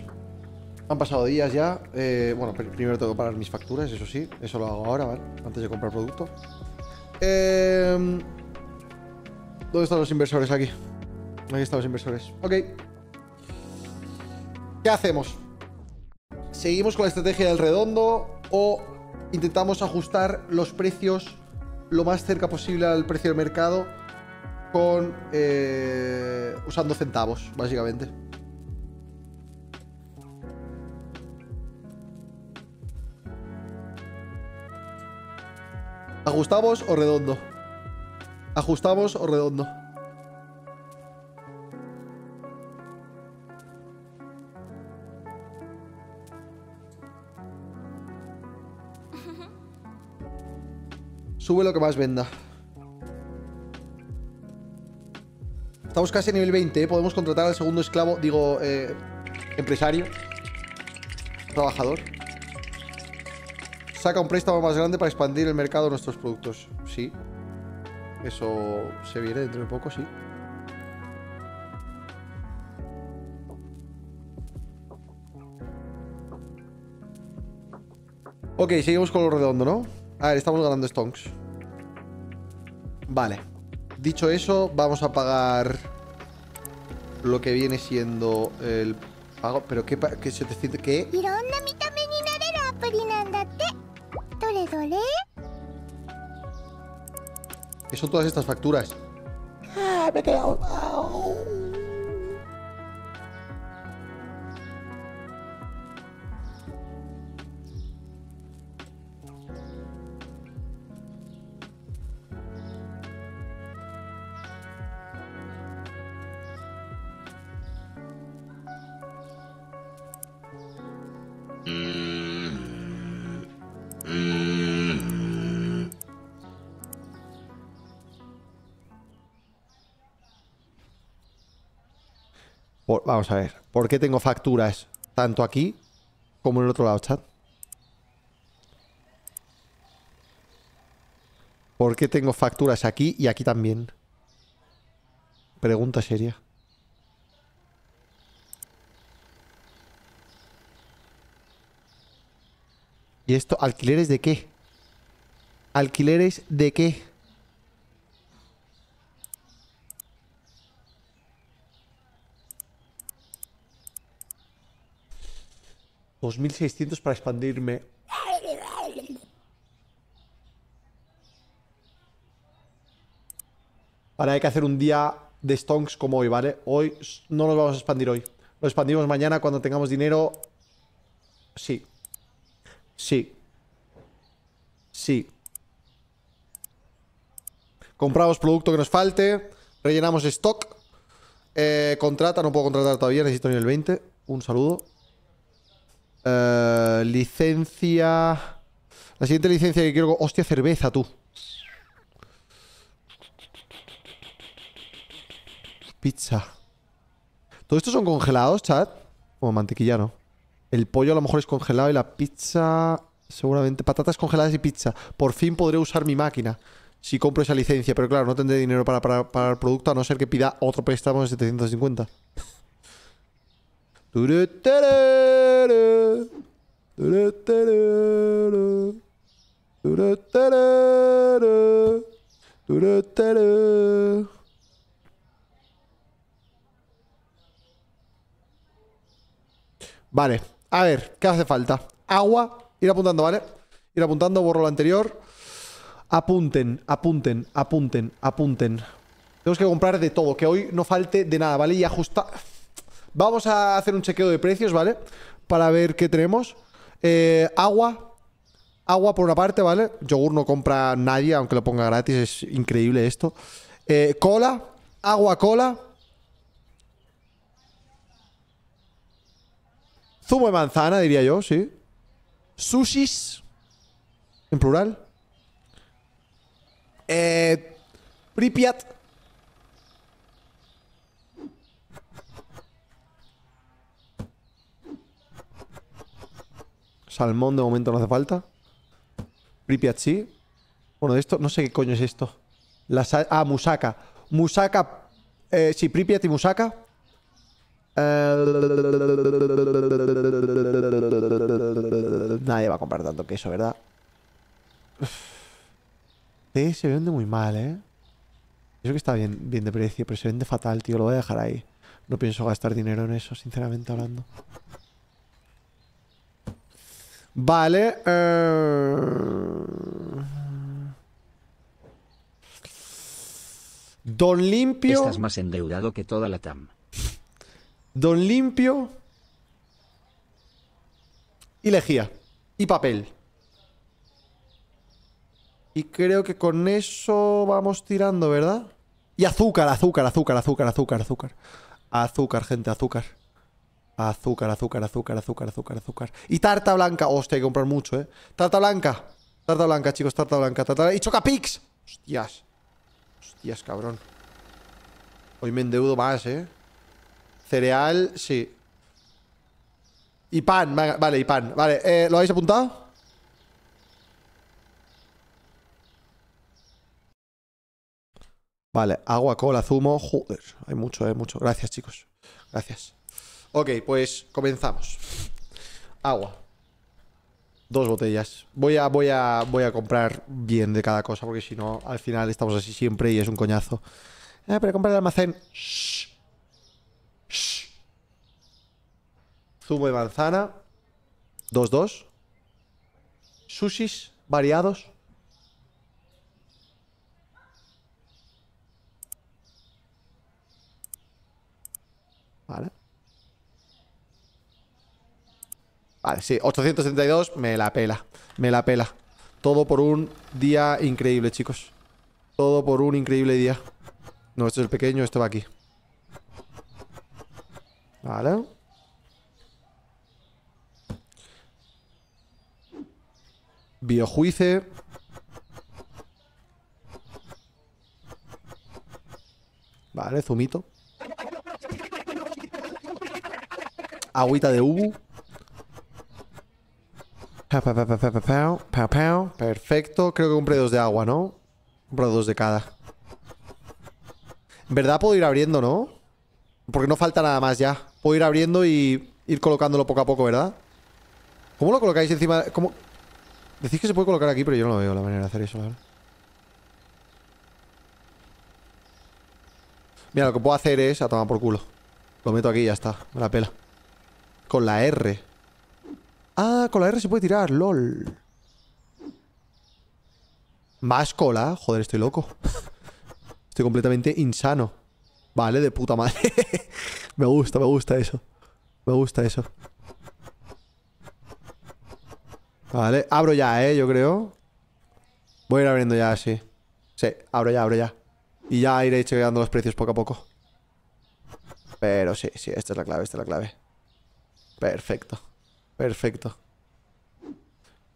han pasado días ya. Bueno, primero tengo que pagar mis facturas, eso sí. Eso lo hago ahora, ¿vale? Antes de comprar producto. ¿Dónde están los inversores? Aquí. Aquí están los inversores. Ok. ¿Qué hacemos? ¿Seguimos con la estrategia del redondo o intentamos ajustar los precios lo más cerca posible al precio del mercado con usando centavos, básicamente? ¿Ajustamos o redondo? ¿Ajustamos o redondo? Sube lo que más venda. Estamos casi a nivel 20, ¿eh? Podemos contratar al segundo esclavo, digo, empresario. Trabajador. Saca un préstamo más grande para expandir el mercado de nuestros productos. Sí. Eso se viene dentro de poco, sí. Ok, seguimos con lo redondo, ¿no? A ver, estamos ganando stonks. Vale. Dicho eso, vamos a pagar lo que viene siendo el pago. ¿Pero qué? ¿Qué? ¿Qué? ¿Qué son todas estas facturas? Ah, me he quedado. Vamos a ver, ¿por qué tengo facturas tanto aquí como en el otro lado, chat? ¿Por qué tengo facturas aquí y aquí también? Pregunta seria. ¿Y esto? ¿Alquileres de qué? ¿Alquileres de qué? $2.600 para expandirme. Ahora hay que hacer un día de stonks como hoy, ¿vale? Hoy no nos vamos a expandir hoy. Lo expandimos mañana cuando tengamos dinero. Sí. Sí. Sí. Compramos producto que nos falte. Rellenamos stock. Contrata, no puedo contratar todavía. Necesito nivel 20. Un saludo. Licencia. La siguiente licencia que quiero. Hostia, cerveza, tú. Pizza. ¿Todos estos son congelados, chat? Como mantequilla, ¿no? El pollo a lo mejor es congelado y la pizza. Seguramente. Patatas congeladas y pizza. Por fin podré usar mi máquina si compro esa licencia, pero claro, no tendré dinero para el producto, a no ser que pida otro préstamo de 750. Vale, a ver, ¿qué hace falta? Agua, ir apuntando, ¿vale? Ir apuntando, borro lo anterior. Apunten, apunten, apunten, apunten. Tenemos que comprar de todo, que hoy no falte de nada, ¿vale? Y ajustar. Vamos a hacer un chequeo de precios, ¿vale? Para ver qué tenemos. Agua. Agua por una parte, ¿vale? Yogur no compra nadie, aunque lo ponga gratis. Es increíble esto. Cola. Agua, cola. Zumo de manzana, diría yo, sí. Sushis. En plural. Pripyat. Salmón de momento no hace falta. Pripyat sí. Bueno, de esto no sé qué coño es esto. Musaka. Musaka. Sí, Pripyat y Musaka. Nadie va a comprar tanto queso, ¿verdad? Sí, se vende muy mal, ¿eh? Eso que está bien, bien de precio, pero se vende fatal, tío. Lo voy a dejar ahí. No pienso gastar dinero en eso, sinceramente hablando. Vale. Don Limpio. Estás más endeudado que toda la TAM. Don Limpio. Y lejía. Y papel. Y creo que con eso vamos tirando, ¿verdad? Y azúcar, azúcar, azúcar, azúcar, azúcar, azúcar. Azúcar, gente, azúcar. Azúcar, azúcar, azúcar, azúcar, azúcar, azúcar. Y tarta blanca. Hostia, hay que comprar mucho, ¿eh? Tarta blanca. Tarta blanca, chicos, tarta blanca. Tarta blanca. Y Chocapics. Hostias. Hostias, cabrón. Hoy me endeudo más, ¿eh? Cereal, sí. Y pan, vale, y pan. Vale, ¿lo habéis apuntado? Vale, agua, cola, zumo. Joder, hay mucho, mucho. Gracias, chicos. Gracias. Ok, pues comenzamos. Agua. 2 botellas. Voy a comprar bien de cada cosa, porque si no, al final estamos así siempre y es un coñazo. Pero comprar el almacén. Shh. Shh. Zumo de manzana. 2. Sushis variados. Vale. Vale, sí, 872, me la pela. Me la pela. Todo por un día increíble, chicos. Todo por un increíble día. No, este es el pequeño, este va aquí. Vale. Biojuice. Vale, zumito. Agüita de ubu. Perfecto. Creo que compré 2 de agua, ¿no? Compré 2 de cada. En verdad puedo ir abriendo, ¿no? Porque no falta nada más ya. Puedo ir abriendo y ir colocándolo poco a poco, ¿verdad? ¿Cómo lo colocáis encima? ¿Cómo? Decís que se puede colocar aquí, pero yo no lo veo la manera de hacer eso, ¿verdad? Mira, lo que puedo hacer es a tomar por culo. Lo meto aquí y ya está. Me la pela. Con la R. Ah, con la R se puede tirar, lol. Más cola. Joder, estoy loco. Estoy completamente insano. Vale, de puta madre. Me gusta eso. Me gusta eso. Vale, abro ya, yo creo. Voy a ir abriendo ya, sí. Sí, abro ya, abro ya. Y ya iré chequeando los precios poco a poco. Pero sí, sí, esta es la clave, esta es la clave. Perfecto, perfecto.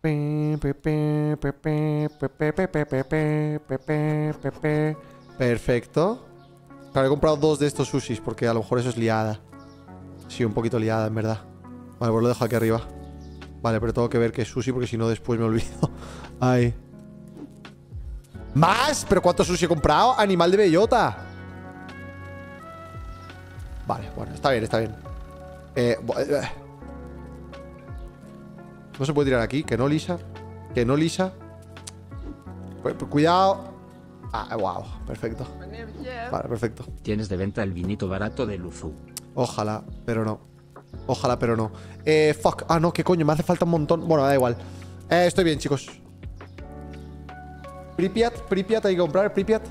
Perfecto. Claro, he comprado 2 de estos sushis, porque a lo mejor eso es liada. Sí, un poquito liada, en verdad. Vale, pues lo dejo aquí arriba. Vale, pero tengo que ver que es sushi, porque si no después me olvido. Ay. ¿Más? ¿Pero cuánto sushi he comprado? Animal de bellota. Vale, bueno, está bien, está bien. No se puede tirar aquí. Que no, Lisa. Que no, Lisa. Cuidado. Ah, wow. Perfecto. Vale, perfecto. Tienes de venta el vinito barato de Luzu. Ojalá, pero no. Ojalá, pero no. Fuck. Ah, no, qué coño. Me hace falta un montón. Bueno, da igual. Estoy bien, chicos. Pripyat. Pripyat hay que comprar. Pripyat.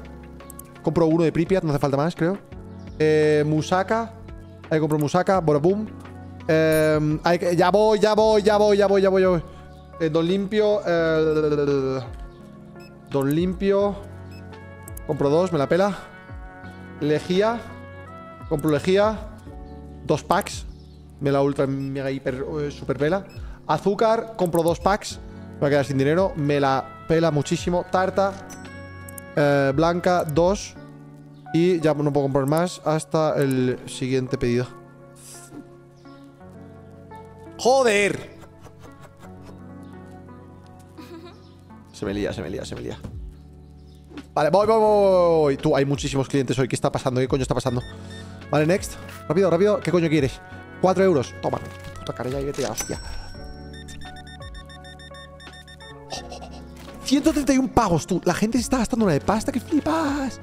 Compro 1 de Pripyat. No hace falta más, creo. Musaka. Ahí compro Musaka, Borobum. Ya voy, ya voy, ya voy, ya voy, ya voy, ya voy. Don Limpio. Don Limpio. Compro 2, me la pela. Lejía. Compro lejía. 2 packs. Me la ultra, mega, hiper, super pela. Azúcar, compro 2 packs. Me voy a quedar sin dinero. Me la pela muchísimo. Tarta. Blanca, 2. Y ya no puedo comprar más hasta el siguiente pedido. ¡Joder! Se me lía, se me lía, se me lía. Vale, voy, voy, voy. Tú, hay muchísimos clientes hoy. ¿Qué está pasando? ¿Qué coño está pasando? Vale, next. Rápido, rápido. ¿Qué coño quieres? 4 euros. Toma. Puta carella y vete a hostia. 131 pagos, tú. La gente se está gastando una de pasta. ¡Qué flipas!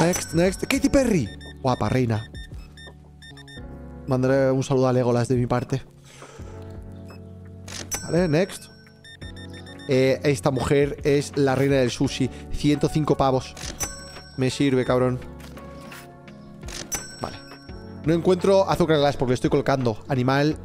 Next, next. Katy Perry. Guapa, reina. Mandaré un saludo a Legolas de mi parte. Vale, next. Esta mujer es la reina del sushi. 105 pavos. Me sirve, cabrón. Vale. No encuentro azúcar glass porque lo estoy colocando. Animal.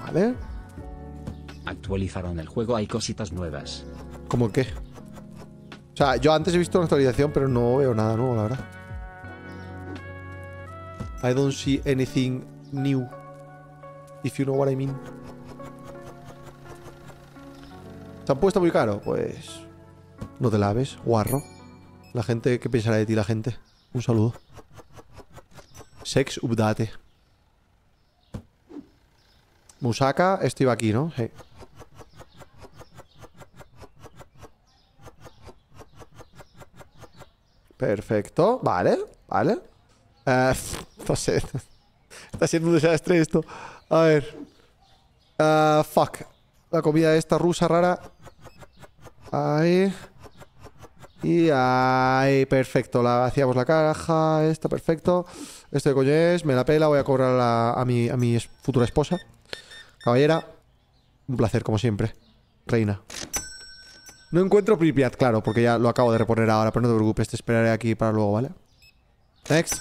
Vale. Actualizaron el juego, hay cositas nuevas. ¿Cómo qué? O sea, yo antes he visto una actualización, pero no veo nada nuevo, la verdad. I don't see anything new. If you know what I mean. ¿Se han puesto muy caro? Pues... no te laves, guarro. La gente, ¿qué pensará de ti la gente? Un saludo. Sex update. Musaka, esto iba aquí, ¿no? Sí. Perfecto, vale, vale. No sé. Está siendo un desastre esto. A ver. Fuck. La comida esta rusa rara. Ahí. Y ahí. Perfecto. La hacíamos la caja. Esta, perfecto. Esto de coño es. Me la pela. Voy a cobrar a mi futura esposa. Caballera. Un placer, como siempre. Reina. No encuentro Pripyat, claro, porque ya lo acabo de reponer ahora, pero no te preocupes, te esperaré aquí para luego, ¿vale? Next.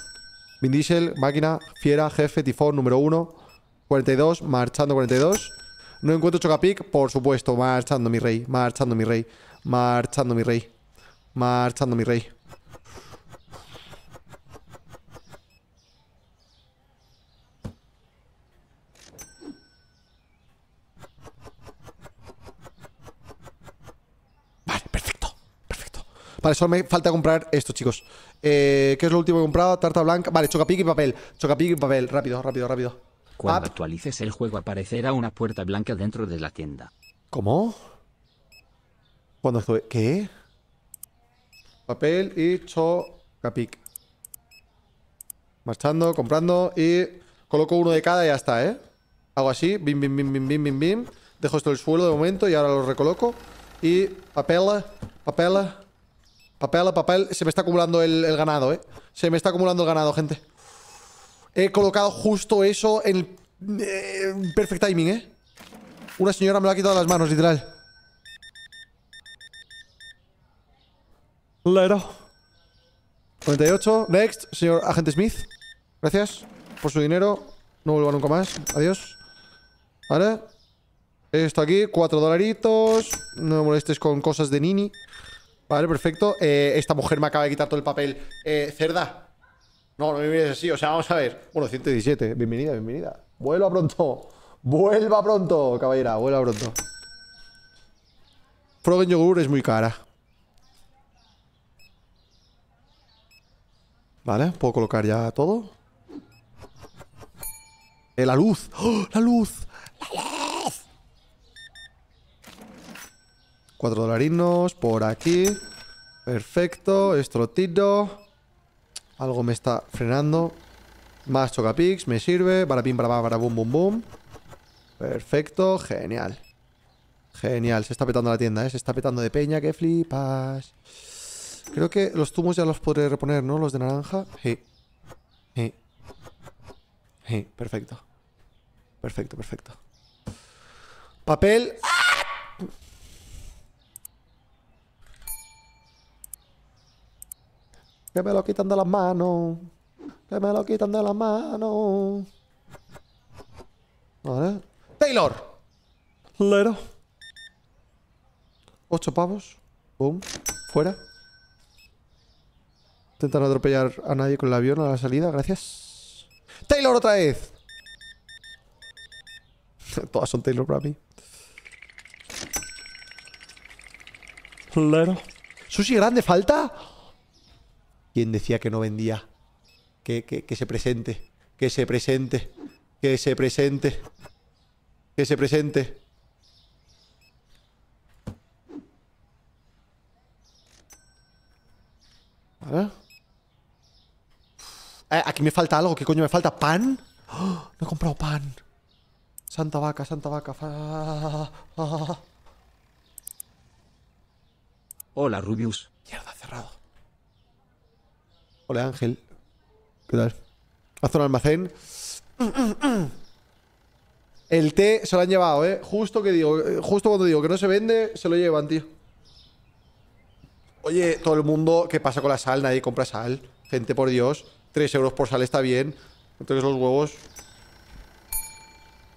Vin Diesel, máquina, fiera, jefe, tifón, número 1. 42, marchando 42. No encuentro Chocapic, por supuesto, marchando mi rey, marchando mi rey, marchando mi rey, marchando mi rey. Vale, solo me falta comprar esto, chicos. ¿Qué es lo último que he comprado? Tarta blanca. Vale, Chocapic y papel. Chocapic y papel. Rápido, rápido, rápido. Cuando actualices el juego aparecerá una puerta blanca dentro de la tienda. ¿Cómo? ¿Cuándo fue? ¿Qué? Papel y Chocapic. Marchando, comprando y... coloco uno de cada y ya está, ¿eh? Hago así. Bim, bim, bim, bim, bim, bim, bim. Dejo esto en el suelo de momento y ahora lo recoloco. Y papel, papel... papel, papel, se me está acumulando el ganado, ¿eh? Se me está acumulando el ganado, gente. He colocado justo eso en el... perfect timing, ¿eh? Una señora me lo ha quitado de las manos, literal. Lero. 98, next, señor Agente Smith. Gracias por su dinero. No vuelva nunca más, adiós. Vale. Esto aquí, 4 dolaritos. No me molestes con cosas de nini. Vale, perfecto. Esta mujer me acaba de quitar todo el papel. Cerda. No, no me mires así. O sea, vamos a ver. Bueno, 117. Bienvenida, bienvenida. Vuelva pronto. Vuelva pronto, caballera. Vuelva pronto. Frozen yogur es muy cara. Vale, puedo colocar ya todo. La luz. ¡Oh, la luz! ¡La luz! 4 dolarinos por aquí. Perfecto. Esto lo tiro. Algo me está frenando. Más Chocapics. Me sirve. Barapim, barabá, barabum, bum, bum. Perfecto. Genial. Genial. Se está petando la tienda, ¿eh? Se está petando de peña. ¡Qué flipas! Creo que los zumos ya los podré reponer, ¿no? Los de naranja. Sí. Sí. Sí. Perfecto. Perfecto, perfecto. Papel... que me lo quitan de las manos. Que me lo quitan de las manos. Vale. Taylor. Lero. 8 pavos. Boom. Fuera. Intentan atropellar a nadie con el avión a la salida. Gracias. Taylor otra vez. Todas son Taylor para mí. Lero. Sushi grande, falta. ¿Quién decía que no vendía? que se presente, que se presente, que se presente, que se presente. A ver. Aquí me falta algo. ¿Qué coño me falta? ¿Pan? ¡Oh! No he comprado pan. Santa vaca, santa vaca. Hola, Rubius. Mierda, cerrado. Hola, Ángel. ¿Qué tal? Haz un almacén. El té se lo han llevado, ¿eh? Justo que digo, justo cuando digo que no se vende, se lo llevan, tío. Oye, todo el mundo, ¿qué pasa con la sal? Nadie compra sal. Gente, por Dios. 3 euros por sal está bien. Entonces los huevos...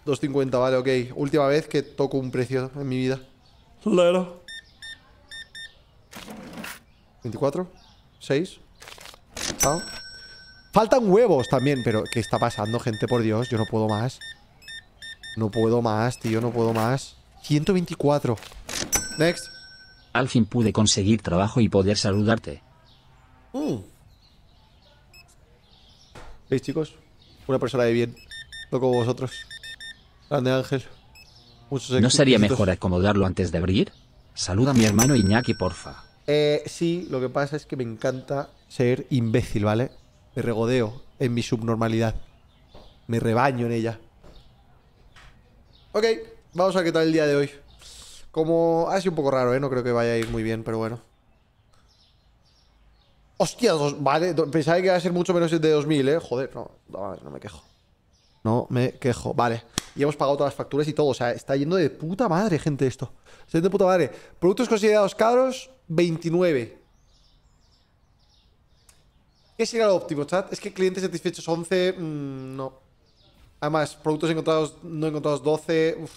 2,50, vale, ok. Última vez que toco un precio en mi vida. Claro. 24. 6. Chao. Faltan huevos también, pero ¿qué está pasando, gente? Por Dios, yo no puedo más. No puedo más, tío, no puedo más. 124. Next. Al fin pude conseguir trabajo y poder saludarte. ¿Veis, chicos? Una persona de bien. No como vosotros. Grande, Ángel. ¿No sería mejor acomodarlo antes de abrir? Saluda a mi hermano Iñaki, porfa. Sí, lo que pasa es que me encanta ser imbécil, ¿vale? Me regodeo en mi subnormalidad. Me rebaño en ella. Ok, vamos a ver qué tal el día de hoy. Como... ha sido un poco raro, ¿eh? No creo que vaya a ir muy bien, pero bueno. ¡Hostia! Vale, pensaba que iba a ser mucho menos de 2000, ¿eh? Joder, no me quejo. No me quejo, vale. Y hemos pagado todas las facturas y todo. O sea, está yendo de puta madre, gente, esto. Está yendo de puta madre. Productos considerados caros, 29. ¿Qué sería lo óptimo, chat? Es que clientes satisfechos 11, no. Además, productos encontrados, no encontrados 12. Uf.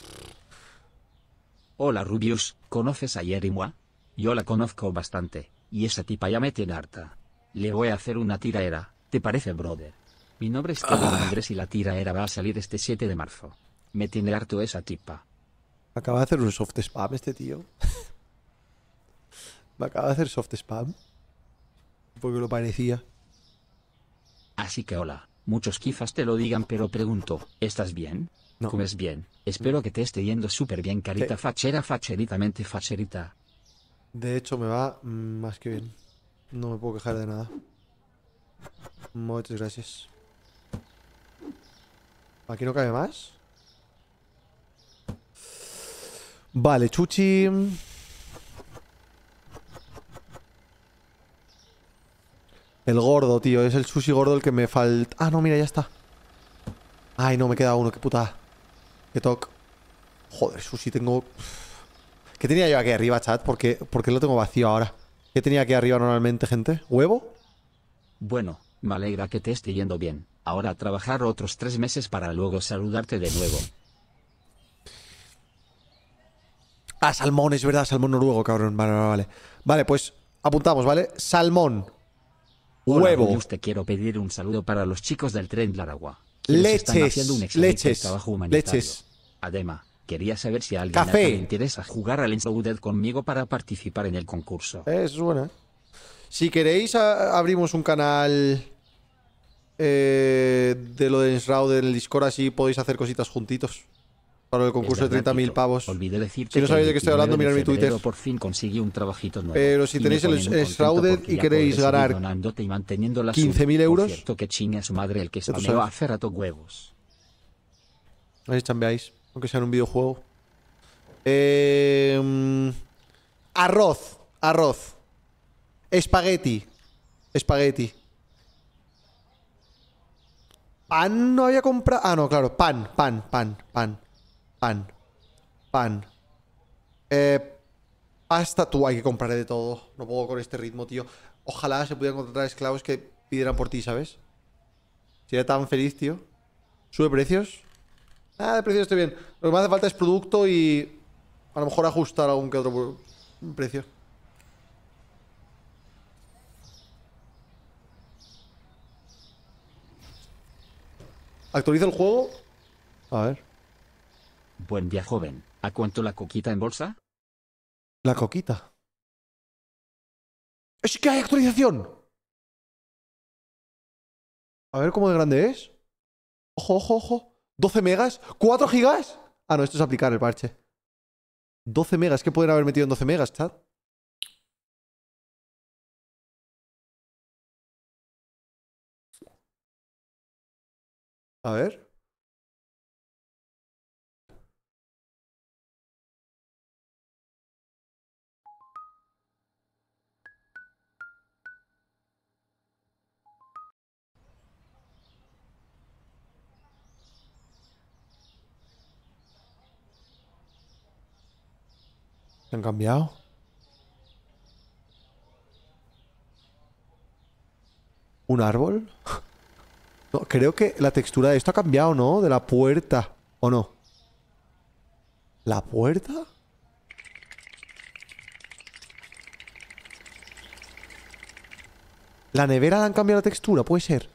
Hola, Rubius. ¿Conoces a Yerimwa? Yo la conozco bastante. Y esa tipa ya me tiene harta. Le voy a hacer una tiraera. ¿Te parece, brother? Mi nombre es Taylor Andrés y la tiraera va a salir este 7 de marzo. Me tiene harto esa tipa. Me acaba de hacer un soft spam este tío. Me acaba de hacer soft spam. Porque lo parecía. Así que hola. Muchos quizás te lo digan, pero pregunto, ¿estás bien? No. ¿Comes bien? Espero que te esté yendo súper bien, carita. ¿Qué? Fachera, facheritamente facherita. De hecho, me va más que bien. No me puedo quejar de nada. Muchas gracias. ¿Aquí no cabe más? Vale, chuchi. El gordo, tío. Es el sushi gordo el que me falta. Ah, no, mira, ya está. Ay, no, me queda uno. Qué puta. Qué toc. Joder, sushi tengo... ¿Qué tenía yo aquí arriba, chat? Porque lo tengo vacío ahora. ¿Qué tenía aquí arriba normalmente, gente? ¿Huevo? Bueno. Me alegra que te esté yendo bien. Ahora a trabajar otros 3 meses para luego saludarte de nuevo. Ah, salmón, es verdad, salmón noruego, cabrón. Vale. Vale, pues apuntamos, ¿vale? Salmón. Hola, huevo. Rubius, te quiero pedir un saludo para los chicos del tren Laragua. Leches. Trabajo humanitario. Leches. Además, quería saber si a alguien le interesa jugar al Shrouded conmigo para participar en el concurso. Es buena. Si queréis, abrimos un canal de lo de Shrouded en el Discord, así podéis hacer cositas juntitos. Para el concurso de 30.000 pavos. Olvidé decirte si no sabéis de qué estoy hablando, mirad mi Twitter. Por fin conseguí un trabajito nuevo. Pero si tenéis el Shrouded y queréis ganar 15.000 euros... Cierto, que chingue a su madre el que se me va a hacer a tus huevos. Ahí chambeáis, aunque sea en un videojuego. Arroz. Espagueti. Pan no había comprado. Ah, no, claro. Pan. Pasta. Tú, hay que comprar de todo. No puedo con este ritmo, tío. Ojalá se pudieran contratar esclavos que pidieran por ti, ¿sabes? Sería tan feliz, tío. ¿Sube precios? Ah, de precios estoy bien. Lo que me hace falta es producto y a lo mejor ajustar algún que otro precio. ¿Actualiza el juego? A ver. Buen día, joven. ¿A cuánto la coquita en bolsa? ¿La coquita? ¡Es que hay actualización! A ver cómo de grande es. Ojo, ojo, ojo. 12 megas. 4 gigas. Ah, no, esto es aplicar el parche. 12 megas. ¿Qué pueden haber metido en 12 megas, chat? A ver. ¿Se han cambiado? ¿Un árbol? No, creo que la textura de esto ha cambiado, ¿no? De la puerta. ¿O no? ¿La puerta? ¿La nevera le han cambiado la textura? Puede ser.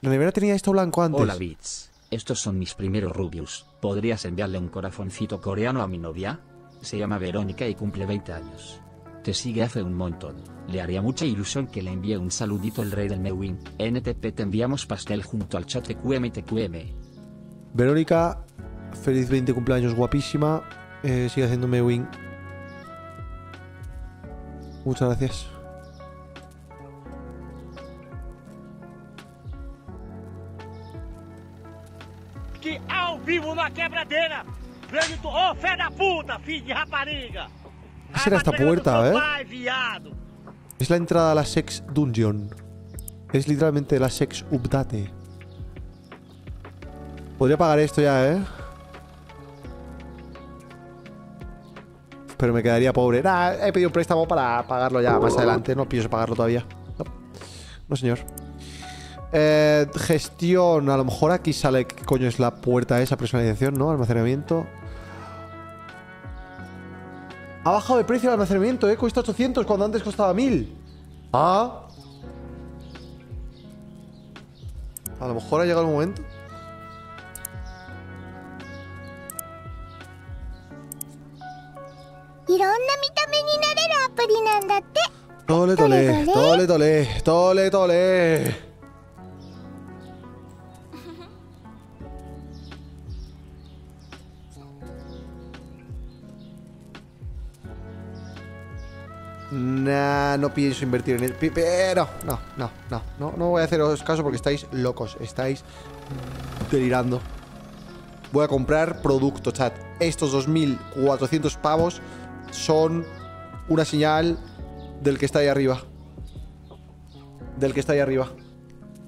La nevera tenía esto blanco antes. Hola, Bits. Estos son mis primeros Rubius. ¿Podrías enviarle un corazoncito coreano a mi novia? Se llama Verónica y cumple 20 años. Te sigue hace un montón. Le haría mucha ilusión que le envíe un saludito el rey del Mewin. NTP, te enviamos pastel junto al chat de QM. Verónica, feliz 20 cumpleaños, guapísima. Sigue haciendo Mewin. Muchas gracias. Que ao vivo una quebradera. ¡Oh, fe de puta, fin de rapariga! ¿Qué será esta puerta, Es la entrada a la Sex Dungeon. Es literalmente la Sex Update. Podría pagar esto ya, Pero me quedaría pobre. Nah, he pedido un préstamo para pagarlo ya más adelante. No pienso pagarlo todavía. No, no señor. Gestión. A lo mejor aquí sale... ¿Qué coño es la puerta esa? Personalización, ¿no? Almacenamiento. Ha bajado de precio el almacenamiento, ¿eh? Cuesta 800 cuando antes costaba 1000. Ah. A lo mejor ha llegado el momento. Tole, tole, tole, tole, tole, tole. Nah, no pienso invertir en él. Pero no voy a haceros caso porque estáis locos. Estáis delirando. Voy a comprar producto, chat. Estos 2.400 pavos son una señal del que está ahí arriba. Del que está ahí arriba.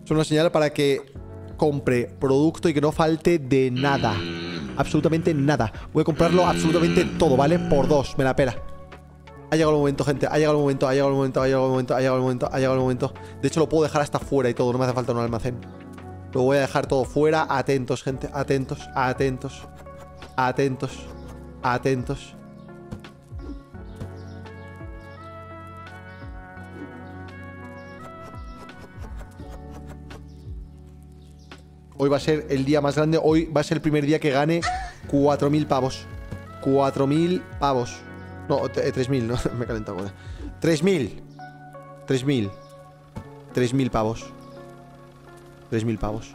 Son una señal para que compre producto y que no falte de nada. Absolutamente nada. Voy a comprarlo absolutamente todo, ¿vale? Por dos, me la pela. Ha llegado el momento, gente. Ha llegado el momento, ha llegado el momento, ha llegado el momento, ha llegado el momento, ha llegado el momento. De hecho, lo puedo dejar hasta fuera y todo. No me hace falta un almacén. Lo voy a dejar todo fuera. Atentos, gente. Atentos, atentos. Atentos. Atentos. Hoy va a ser el día más grande. Hoy va a ser el primer día que gane 4.000 pavos. 4.000 pavos. No, 3.000, no, me he calentado. 3.000. 3.000. 3.000 pavos. 3.000 pavos.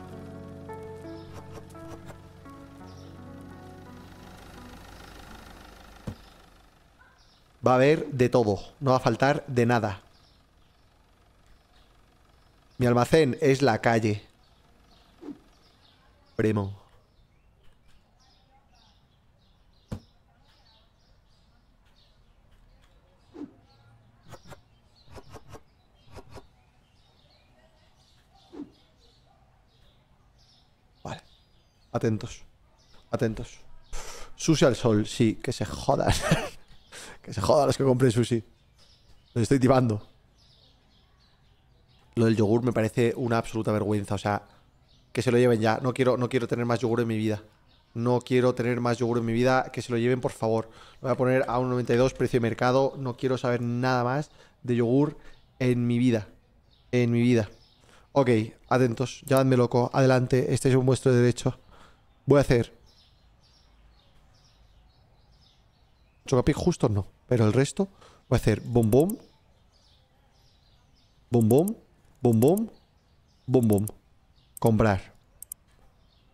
Va a haber de todo. No va a faltar de nada. Mi almacén es la calle. Primo. Atentos, atentos. Sushi al sol, sí, que se jodan. Que se jodan los que compren sushi. Los estoy timando. Lo del yogur me parece una absoluta vergüenza. O sea, que se lo lleven ya. No quiero tener más yogur en mi vida. No quiero tener más yogur en mi vida. Que se lo lleven, por favor. Lo voy a poner a 1,92 precio de mercado. No quiero saber nada más de yogur en mi vida. En mi vida. Ok, atentos. Llévadme loco. Adelante. Este es un vuestro derecho. Voy a hacer Chocapic justo no, pero el resto voy a hacer bom bom. Bom bom. Bom bom. Bom bom. Comprar.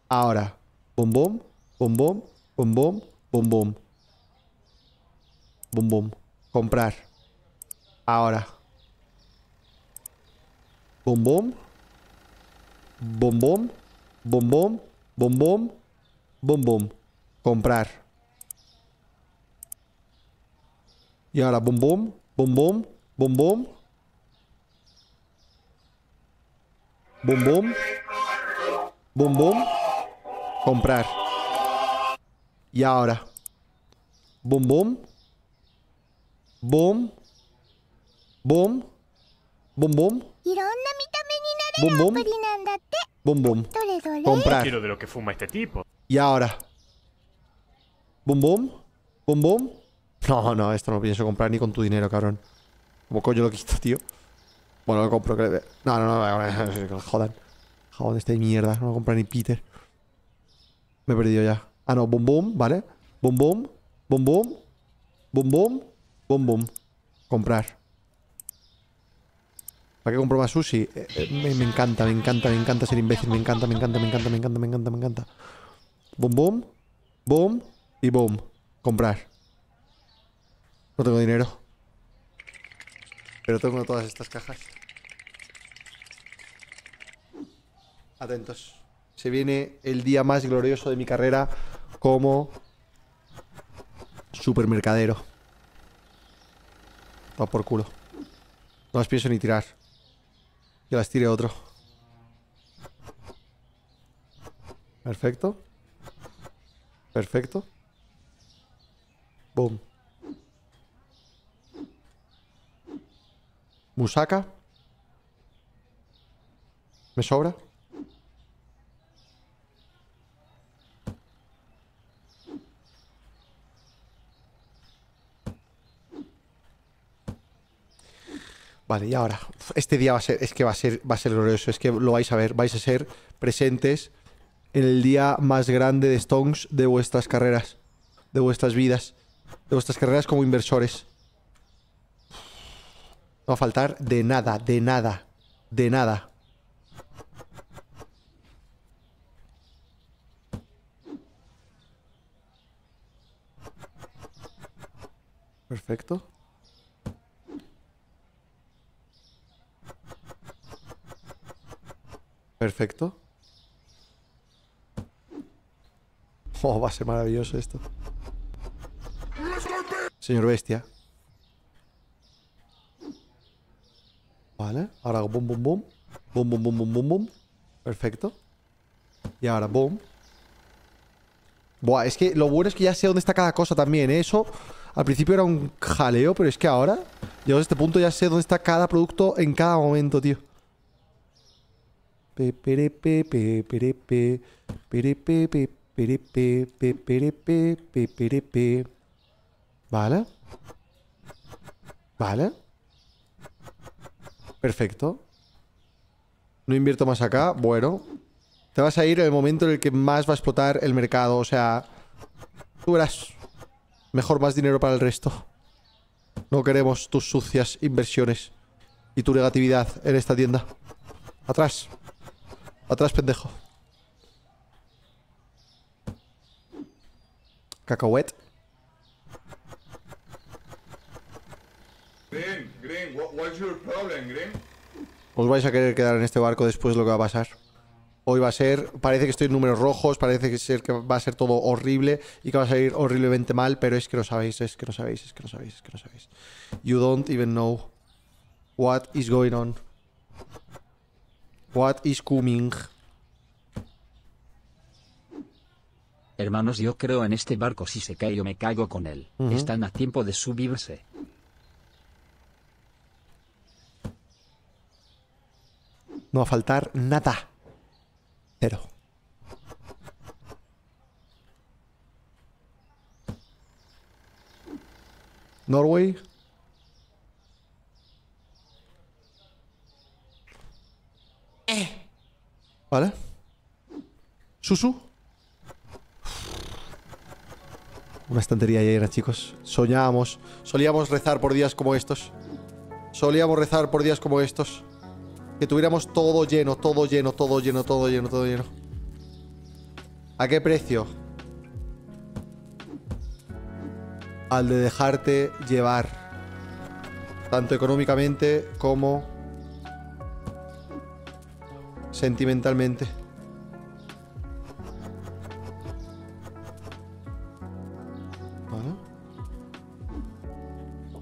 Ahora. Bum, bum, bum, bum, bum, bum, bum, bum. Bum, bum. Comprar. Ahora. Bum, bum. Bum, bum. Bum, bum. Bum, bum. Bum, bum. Comprar. Y ahora bum, bum. Bum, bum. Bum, bum. Bum, bum. Bum, bum. Comprar. Y ahora. Bum, bum. Bum. Bum. Bum, bum. Bum, bum. Bum, bum. Comprar. Quiero de lo que fuma este tipo. Y ahora. Bum, bum. Bum, bum. No, no, esto no lo pienso comprar ni con tu dinero, cabrón. Como coño lo quito, tío. Bueno, lo compro, creo. No, no, jodan. Jodan, esta mierda. No lo compra ni Peter. Me he perdido ya. Ah, no, bum, bum, ¿vale? Bum, bum, bum, bum, bum, bum, bum, bum. Comprar. ¿Para qué compro más sushi? Me encanta, me encanta, me encanta ser imbécil. Me encanta, me encanta, me encanta, me encanta, me encanta, me encanta. Bum, bum, bum y bum. Comprar. No tengo dinero. Pero tengo todas estas cajas. Atentos. Se viene el día más glorioso de mi carrera como supermercadero. Va por culo. No las pienso ni tirar. Que las tire otro. Perfecto. Perfecto. Boom. Musaka. Me sobra. Vale, y ahora. Este día va a ser. Es que va a ser glorioso. Es que lo vais a ver. Vais a ser presentes en el día más grande de Stones de vuestras carreras. De vuestras vidas. De vuestras carreras como inversores. No va a faltar de nada, de nada, de nada. Perfecto. Perfecto. Oh, va a ser maravilloso esto. Señor Bestia. Vale, ahora hago boom, boom, boom. Boom, boom, boom, boom, boom, boom. Perfecto. Y ahora boom. Buah, es que lo bueno es que ya sé dónde está cada cosa también, ¿eh? Eso al principio era un jaleo, pero es que ahora, llegado a este punto, ya sé dónde está cada producto en cada momento, tío. Vale. Vale. Perfecto. No invierto más acá. Bueno. Te vas a ir en el momento en el que más va a explotar el mercado. O sea, tú verás. Mejor más dinero para el resto. No queremos tus sucias inversiones y tu negatividad en esta tienda. Atrás. Atrás, pendejo. Cacahuete. Green, what's your problem, Green? Os vais a querer quedar en este barco después de lo que va a pasar. Hoy va a ser... Parece que estoy en números rojos, parece que va a ser todo horrible y que va a salir horriblemente mal, pero es que no sabéis, es que no sabéis, es que no sabéis, es que no sabéis. You don't even know what is going on. What is coming. Hermanos, yo creo en este barco. Si se cae, yo me cago con él. Están a tiempo de subirse. No va a faltar nada. Cero. Norway. Vale. Susu. Una estantería llena, chicos. Soñábamos. Solíamos rezar por días como estos. Que tuviéramos todo lleno, todo lleno, todo lleno, todo lleno, todo lleno. ¿A qué precio? Al de dejarte llevar, tanto económicamente como sentimentalmente.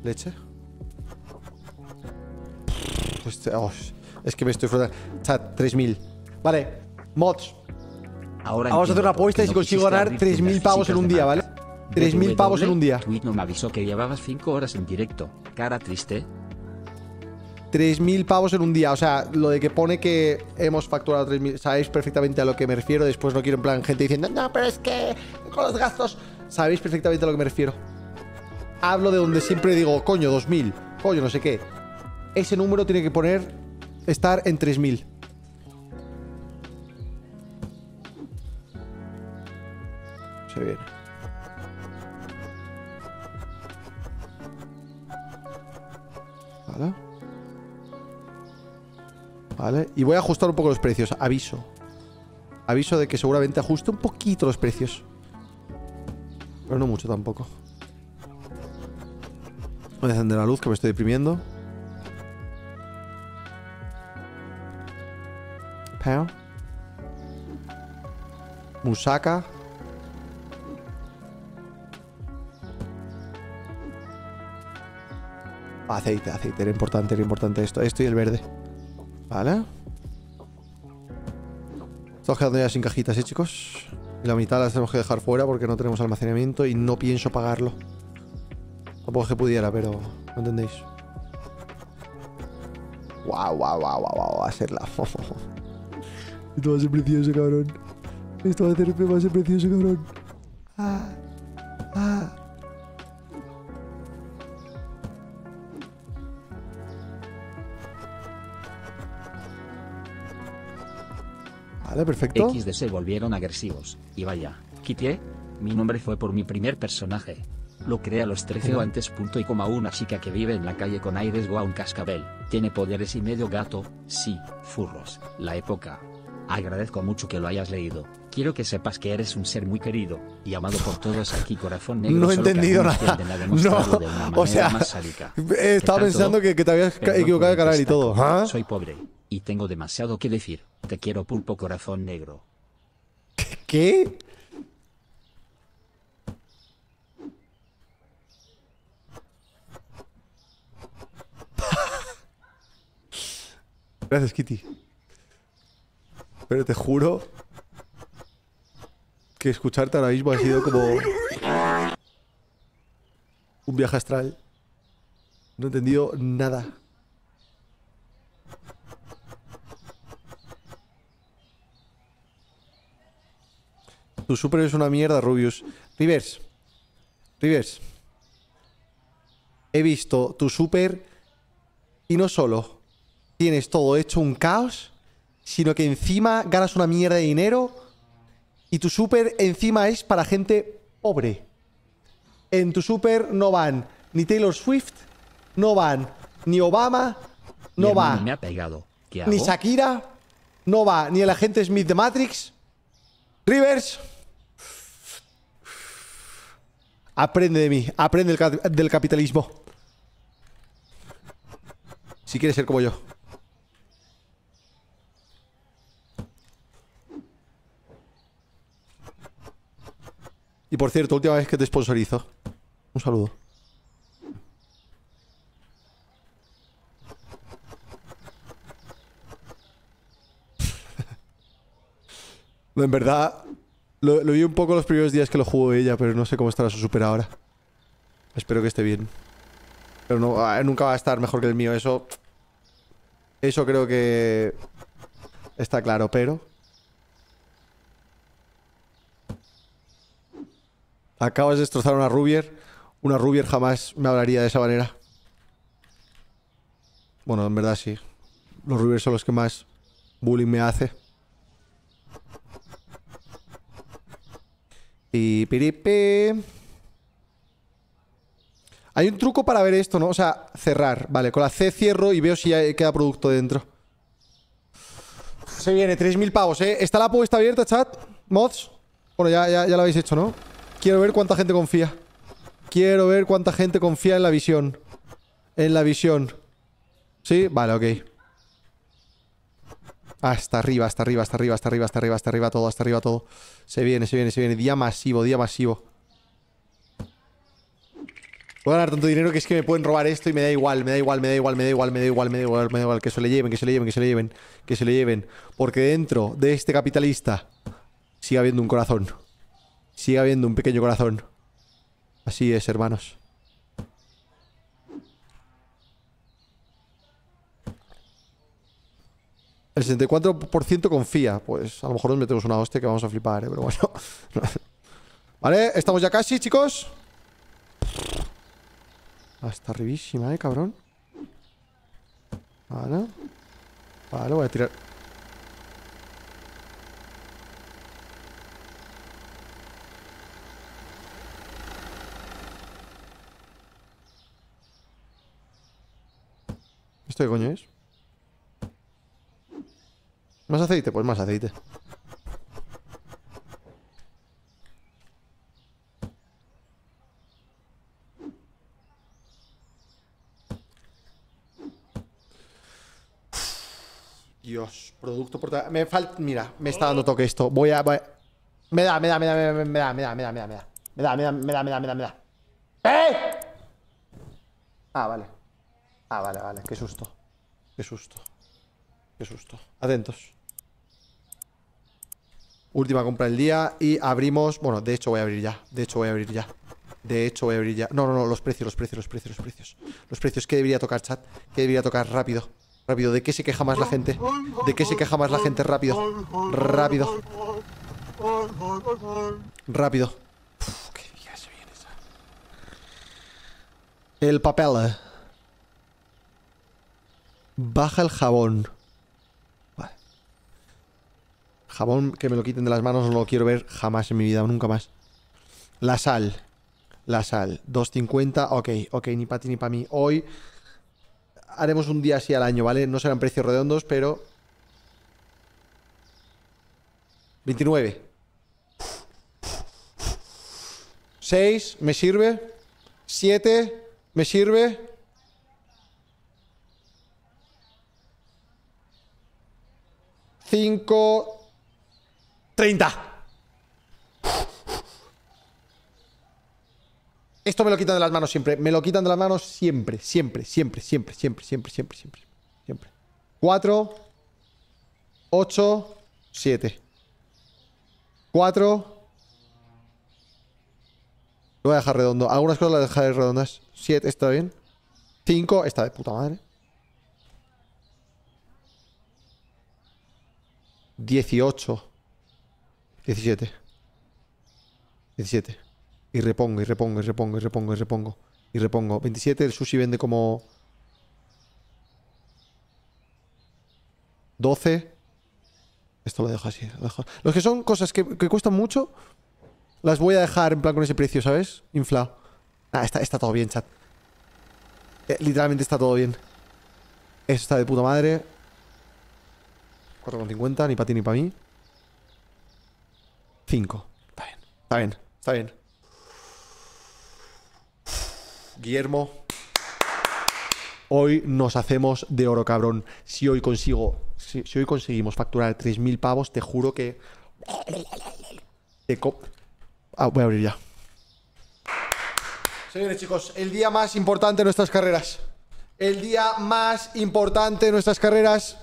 ¿Leche? Pues, oh, es que me estoy frotando. Chat, 3000. Vale, mods. Ahora vamos a hacer una apuesta y si consigo ganar 3000 pavos en un día, ¿vale? 3000 pavos en un día. Twitch no me avisó que llevabas 5 horas en directo. Cara triste. 3000 pavos en un día. O sea, lo de que pone que hemos facturado 3000. Sabéis perfectamente a lo que me refiero. Después no quiero en plan gente diciendo, no, pero es que con los gastos. Sabéis perfectamente a lo que me refiero. Hablo de donde siempre digo, coño, 2000, coño, no sé qué. Ese número tiene que poner, estar en 3000. Se viene. Vale. Vale. Y voy a ajustar un poco los precios, aviso. Aviso de que seguramente ajuste un poquito los precios. Pero no mucho tampoco. Voy a encender la luz que me estoy deprimiendo. Pow. Musaka. Aceite, aceite. Era importante esto. Esto y el verde. Vale. Estamos quedando ya sin cajitas, ¿eh, chicos? Y la mitad las tenemos que dejar fuera porque no tenemos almacenamiento y no pienso pagarlo. Tampoco que pudiera, pero no entendéis. Guau, guau, guau, guau, va a ser la... Esto va a ser precioso, cabrón. Esto va a ser precioso, cabrón. Ah, ah. Vale, perfecto. XD se volvieron agresivos. Y vaya, quité. Mi nombre fue por mi primer personaje. Lo creé a los 13 o antes punto y coma una chica que vive en la calle con aires guau, un cascabel, tiene poderes y medio gato, sí, furros, la época. Agradezco mucho que lo hayas leído, quiero que sepas que eres un ser muy querido y amado por todos aquí, corazón negro. No he entendido nada, no, o sea, estaba pensando que te habías equivocado de canal y todo. ¿Ah? Soy pobre, y tengo demasiado que decir, te quiero pulpo corazón negro. ¿Qué? Gracias, Kitty. Pero te juro que escucharte ahora mismo ha sido como un viaje astral. No he entendido nada. Tu super es una mierda, Rubius. Rivers. Rivers. He visto tu super y no solo tienes todo hecho un caos, sino que encima ganas una mierda de dinero y tu super encima es para gente pobre. En tu super no van ni Taylor Swift, no van ni Obama, no va me ha pegado. ¿Qué hago? Ni Shakira, no va ni el agente Smith de Matrix. Rivers, aprende de mí, aprende del capitalismo. Si quieres ser como yo. Y por cierto, última vez que te sponsorizo. Un saludo. No, en verdad, lo vi un poco los primeros días que lo jugó ella, pero no sé cómo estará su super ahora. Espero que esté bien. Pero no, nunca va a estar mejor que el mío, eso creo que está claro, pero... Acabas de destrozar a una Rubier jamás me hablaría de esa manera. Bueno, en verdad sí. Los Rubiers son los que más bullying me hace. Y piripi. Hay un truco para ver esto, ¿no? O sea, cerrar. Vale, con la C cierro y veo si ya queda producto dentro. se viene, 3.000 pavos, ¿eh? ¿Está la apuesta abierta, chat? ¿Mods? Bueno, ya lo habéis hecho, ¿no? Quiero ver cuánta gente confía. Quiero ver cuánta gente confía en la visión. En la visión. ¿Sí? Vale, ok. Hasta arriba, hasta arriba, hasta arriba, hasta arriba, hasta arriba, hasta arriba, todo, hasta arriba, todo. Se viene, se viene, se viene. Día masivo, día masivo. Voy a ganar tanto dinero que es que me pueden robar esto y me da igual, me da igual, me da igual, me da igual, me da igual, me da igual, me da igual. Que se le lleven, que se le lleven, que se le lleven, que se le lleven. Porque dentro de este capitalista sigue habiendo un corazón. Sigue habiendo un pequeño corazón. Así es, hermanos. El 64% confía. Pues a lo mejor nos metemos una hostia que vamos a flipar, ¿eh? Pero bueno. Vale, estamos ya casi, chicos. Hasta arribísima, cabrón. Vale. Vale, voy a tirar. ¿Esto qué coño es? ¿Más aceite? Pues más aceite. Dios, producto portátil. Me falta. Mira, me está dando toque esto. Voy a... Me da. ¡Eh! Ah, vale. Ah, vale, vale. Qué susto. Qué susto. Qué susto. Atentos. Última compra del día y abrimos. Bueno, de hecho voy a abrir ya. No, no, no. Los precios. Los precios. ¿Qué debería tocar, chat? ¿Qué debería tocar? Rápido. Rápido, ¿de qué se queja más la gente? Rápido. Uf, qué día se viene esa. El papel. Baja el jabón. Vale. Jabón, que me lo quiten de las manos, no lo quiero ver jamás en mi vida, nunca más. La sal. 2,50. Ok, ok, ni para ti ni para mí. Hoy... haremos un día así al año, ¿vale? No serán precios redondos, pero... 29. 6, me sirve. 7, me sirve. 5... 30. Esto me lo quitan de las manos siempre. Me lo quitan de las manos siempre. Siempre. 4. 8. 7. 4. Lo voy a dejar redondo. Algunas cosas las dejaré redondas. 7. Está bien. 5. Está de puta madre. 18. 17. 17. Y repongo, y repongo. 27, el sushi vende como... 12. Esto lo dejo así, Los que son cosas que cuestan mucho, las voy a dejar en plan con ese precio, ¿sabes? Inflado. Ah, está todo bien, chat. Literalmente está todo bien. Eso está de puta madre. 4,50, ni para ti ni para mí. 5. Está bien. Guillermo, hoy nos hacemos de oro, cabrón. Si hoy conseguimos facturar 3.000 pavos, te juro que... voy a abrir ya. Señores, chicos, el día más importante de nuestras carreras. El día más importante de nuestras carreras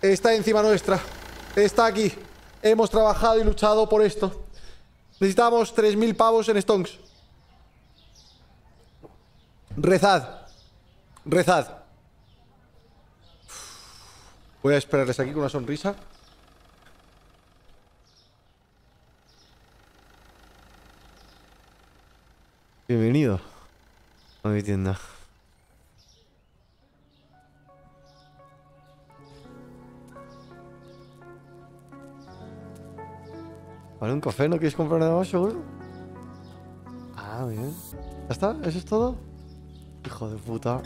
está encima nuestra. Está aquí. Hemos trabajado y luchado por esto. Necesitamos 3.000 pavos en stonks. Rezad. Voy a esperarles aquí con una sonrisa. Bienvenido a mi tienda. ¿Vale, un café? ¿No quieres comprar nada más, seguro? Ah, bien. ¿Ya está? ¿Eso es todo? Hijo de puta.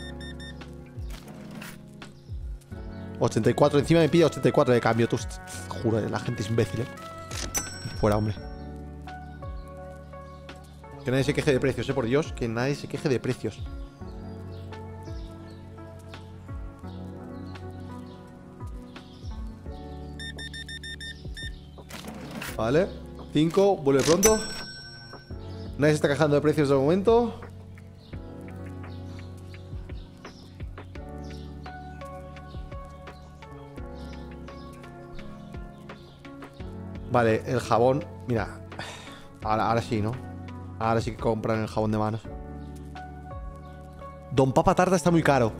84, encima me pilla 84 de cambio. Tú, juro, la gente es imbécil, ¿eh? Fuera, hombre. Que nadie se queje de precios, por Dios. Que nadie se queje de precios. Vale. 5, vuelve pronto. Nadie se está quejando de precios de momento. Vale, el jabón. Mira, ahora sí, ¿no? Ahora sí que compran el jabón de manos. Don Papa Tarta está muy caro.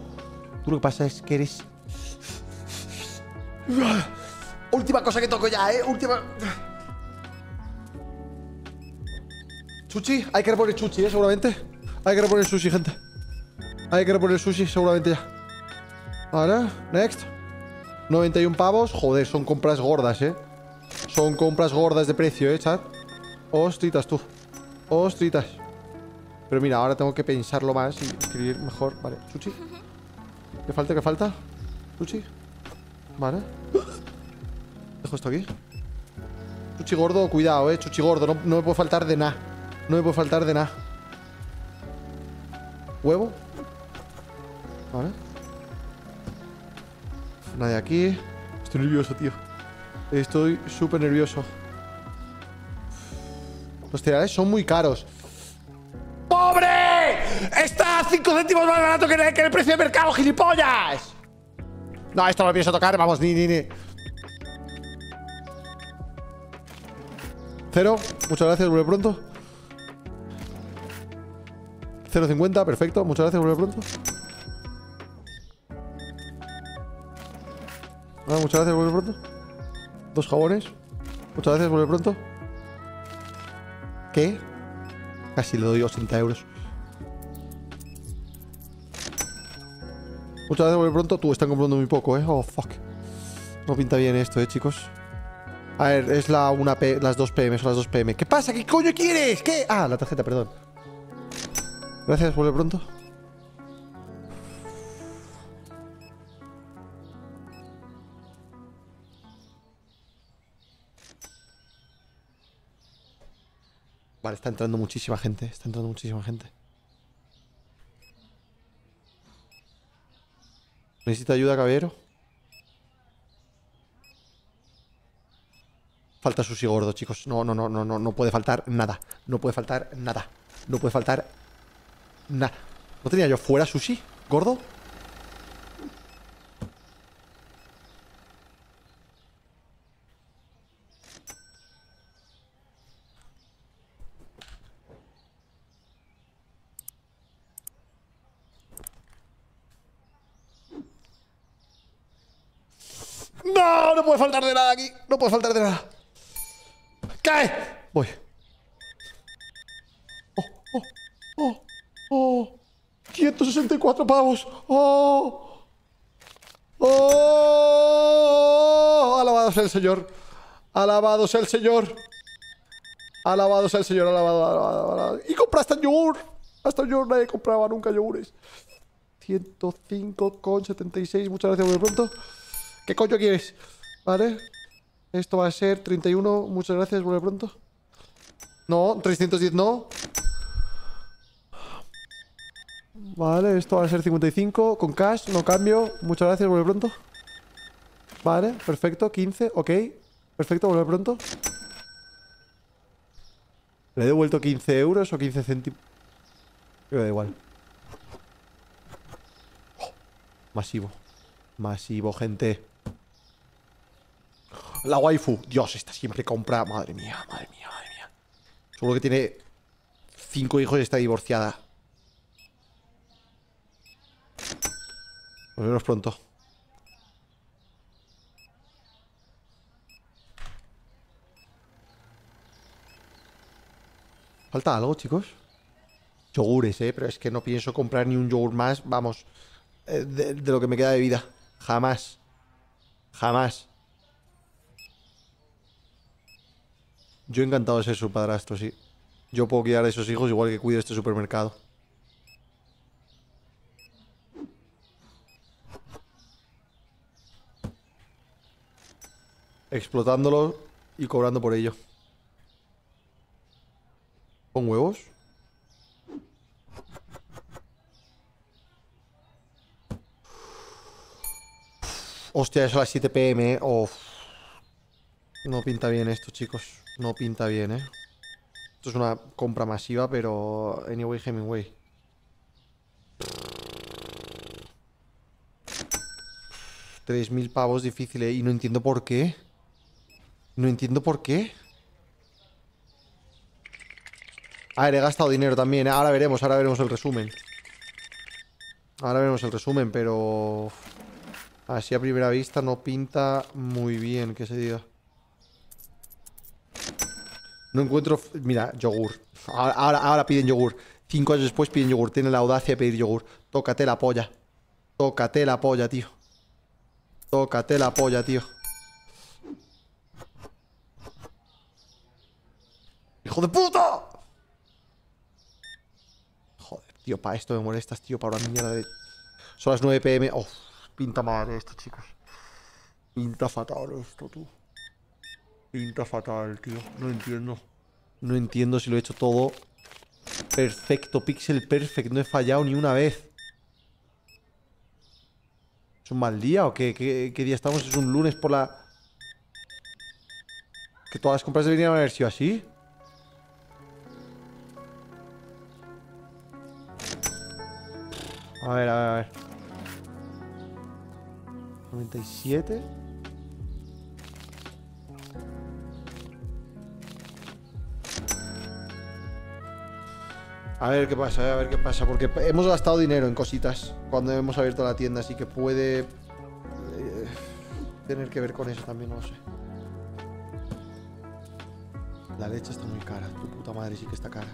Tú lo que pasa es que eres... Última cosa que toco ya, ¿eh? Última... Sushi. Hay que reponer sushi, ¿eh? Seguramente. Hay que reponer sushi, gente. Hay que reponer sushi seguramente ya. Ahora, next. 91 pavos. Joder, son compras gordas, ¿eh? Son compras gordas de precio, chat. Ostritas, tú. Ostritas. Pero mira, ahora tengo que pensarlo más y escribir mejor. Vale, sushi. ¿Qué falta? ¿Qué falta? Sushi. Vale. Dejo esto aquí. Sushi gordo, cuidado, sushi gordo. No me puede faltar de nada. No me puede faltar de nada. Huevo. Vale. Nadie aquí. Estoy nervioso, tío. Estoy súper nervioso. Los cereales son muy caros. ¡Pobre! ¡Está a 5 céntimos más barato que el precio de mercado, gilipollas! No, esto no lo pienso tocar, vamos, ni. Cero, muchas gracias, vuelve pronto. 0,50, perfecto, muchas gracias, vuelve pronto. Bueno, muchas gracias, vuelve pronto. 2 jabones. Muchas gracias, vuelve pronto. ¿Qué? Casi le doy 80 euros. Muchas gracias, vuelve pronto. Tú, están comprando muy poco, oh, fuck. No pinta bien esto, chicos. A ver, es la 1P. Las 2 PM, son las 2 PM. ¿Qué pasa? ¿Qué coño quieres? ¿Qué? Ah, la tarjeta, perdón. Gracias, vuelve pronto. Vale, está entrando muchísima gente. Está entrando muchísima gente. ¿Necesita ayuda, caballero? Falta sushi gordo, chicos. No. No puede faltar nada. No puede faltar nada. No puede faltar nada. ¿No tenía yo fuera sushi gordo? No puede faltar de nada aquí. No puede faltar de nada. ¡Cae! Voy. ¡Oh! 164 pavos. ¡Oh! Alabado sea el Señor. Alabado sea el Señor. Alabado sea el Señor. Alabado. Y compraste el yogur. Hasta el yogur nadie compraba nunca yogures. 105,76. Muchas gracias, muy pronto. ¿Qué coño quieres? Vale. Esto va a ser 31. Muchas gracias, vuelve pronto. No, 310 no. Vale, esto va a ser 55. Con cash, no cambio. Muchas gracias, vuelve pronto. Vale, perfecto, 15, ok. Perfecto, vuelve pronto. Le he devuelto 15 euros o 15 céntimos. Me da igual. Masivo. Masivo, gente. La waifu. Dios, esta siempre compra. Madre mía, madre mía, madre mía. Seguro que tiene 5 hijos y está divorciada. Nos vemos pronto. Falta algo, chicos. Yogures, pero es que no pienso comprar ni un yogur más. Vamos, de lo que me queda de vida. Jamás. Jamás. Yo encantado de ser su padrastro, sí. Yo puedo cuidar a esos hijos igual que cuido este supermercado. explotándolos y cobrando por ello. ¿Con huevos? Hostia, es a las 7 pm, ¿eh? Oh. No pinta bien esto, chicos. No pinta bien, ¿eh? Esto es una compra masiva, pero... Anyway, Hemingway. $3.000 difícil, ¿eh? Y no entiendo por qué. No entiendo por qué. A ver, he gastado dinero también, ¿eh? Ahora veremos el resumen. Ahora veremos el resumen, pero... Así a primera vista no pinta muy bien, que se diga. No encuentro... Mira, yogur. Ahora piden yogur. 5 años después piden yogur. Tienen la audacia de pedir yogur. Tócate la polla. Tócate la polla, tío. Tócate la polla, tío. ¡Hijo de puta! Joder, tío, para esto me molestas, tío. Para una mierda de... Son las 9 pm. Oh, pinta mal esto, chicos. Pinta fatal esto, tú. Pinta fatal, tío. No entiendo. No entiendo si lo he hecho todo perfecto. Pixel perfect. No he fallado ni una vez. ¿Es un mal día o qué? ¿Qué día estamos? ¿Es un lunes por la...? ¿Que todas las compras deberían haber sido así? A ver, a ver, a ver. 97... A ver qué pasa, a ver qué pasa. Porque hemos gastado dinero en cositas cuando hemos abierto la tienda, así que puede tener que ver con eso también, no lo sé. La leche está muy cara. Tu puta madre, sí que está cara.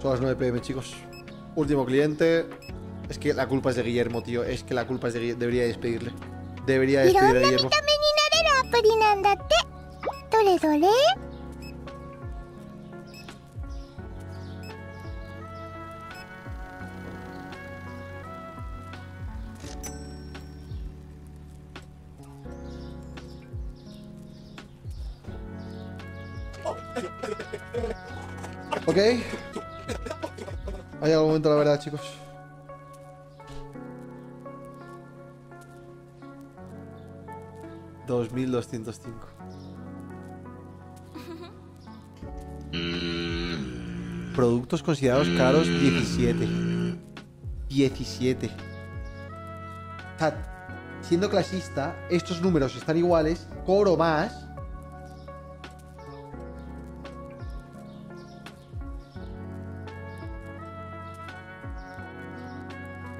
Son las 9 pm, chicos. Último cliente. Es que la culpa es de Guillermo, tío. Es que la culpa es de Guillermo. Debería despedirle. Debería despedirle a Guillermo. Ok. Ha llegado el momento, la verdad, chicos. $2.205. Productos considerados caros, 17. 17. O sea, siendo clasista, estos números están iguales. Cobro más.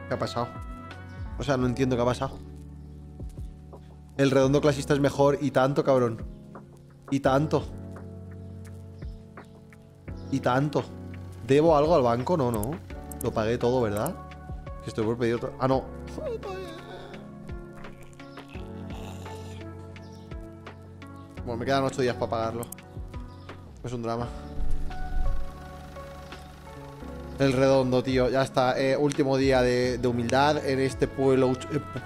¿Qué ha pasado? O sea, no entiendo qué ha pasado. El redondo clasista es mejor y tanto, cabrón. Y tanto. Y tanto. ¿Debo algo al banco? No, no. Lo pagué todo, ¿verdad? Que estoy por pedir otro... Ah, no. Bueno, me quedan 8 días para pagarlo. Es un drama. El redondo, tío, ya está. Último día de humildad en este pueblo,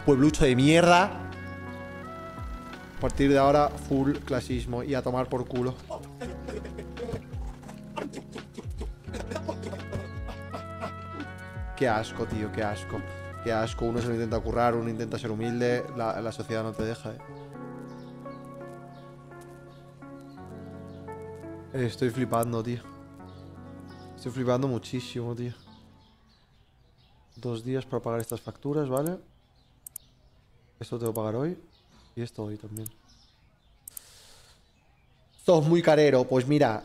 pueblucho de mierda. A partir de ahora, full clasismo y a tomar por culo. Qué asco, tío, qué asco. Qué asco, uno se lo intenta currar, uno intenta ser humilde. La sociedad no te deja, eh. Estoy flipando, tío. Estoy flipando muchísimo, tío. 2 días para pagar estas facturas, ¿vale? Esto tengo que pagar hoy. Y esto hoy también. Sos muy carero. Pues mira,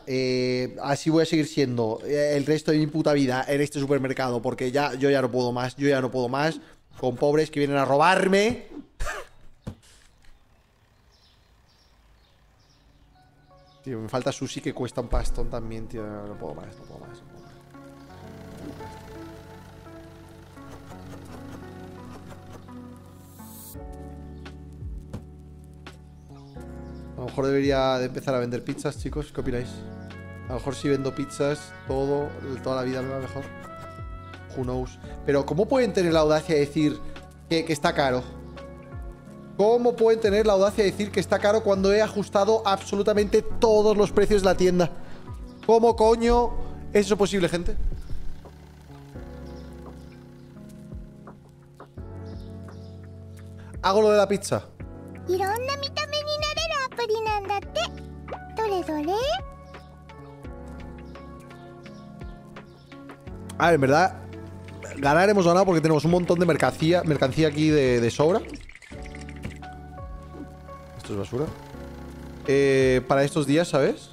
así voy a seguir siendo el resto de mi puta vida en este supermercado. Porque ya, yo ya no puedo más. Yo ya no puedo más con pobres que vienen a robarme. Tío, me falta sushi que cuesta un pastón también, tío. No puedo más, no puedo más, no puedo más. A A lo mejor debería de empezar a vender pizzas, chicos. ¿Qué opináis? A lo mejor si vendo pizzas toda la vida me va mejor. Who knows. Pero ¿cómo pueden tener la audacia de decir que está caro? ¿Cómo pueden tener la audacia de decir que está caro cuando he ajustado absolutamente todos los precios de la tienda? ¿Cómo coño es eso posible, gente? Hago lo de la pizza. A ver, en verdad, ganar hemos ganado porque tenemos un montón de mercancía aquí de sobra. Esto es basura. Para estos días, ¿sabes?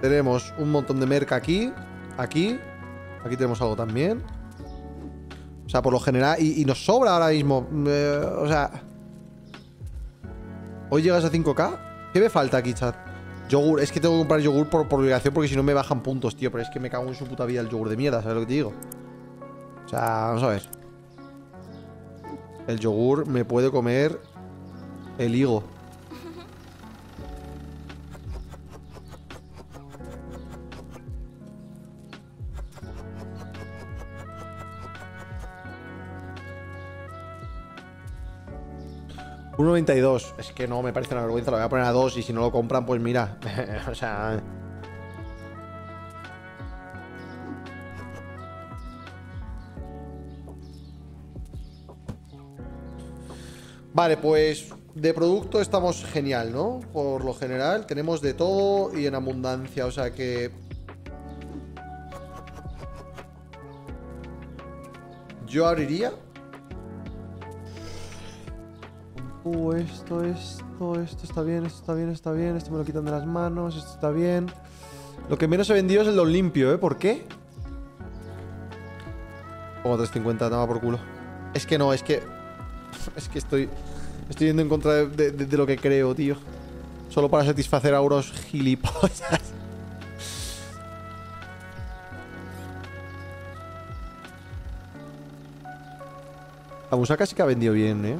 Tenemos un montón de merca aquí. Aquí tenemos algo también. O sea, por lo general. Y nos sobra ahora mismo. O sea. Hoy llegas a 5K. ¿Qué me falta aquí, chat? Yogur. Es que tengo que comprar yogur por obligación porque si no me bajan puntos, tío. Pero es que me cago en su puta vida el yogur de mierda. ¿Sabes lo que te digo? O sea, vamos a ver. El yogur me puede comer el higo. $1.92. Es que no, me parece una vergüenza. Lo voy a poner a 2 y si no lo compran, pues mira. O sea... Vale, pues de producto estamos genial, ¿no? Por lo general tenemos de todo y en abundancia. O sea que... Yo abriría... Esto está bien, esto me lo quitan de las manos, esto está bien. Lo que menos he vendido es el don limpio, ¿eh? ¿Por qué? Como 350, nada por culo. Es que no, es que estoy yendo en contra de lo que creo, tío. Solo para satisfacer a unos gilipollas. La Musaka sí que ha vendido bien, ¿eh?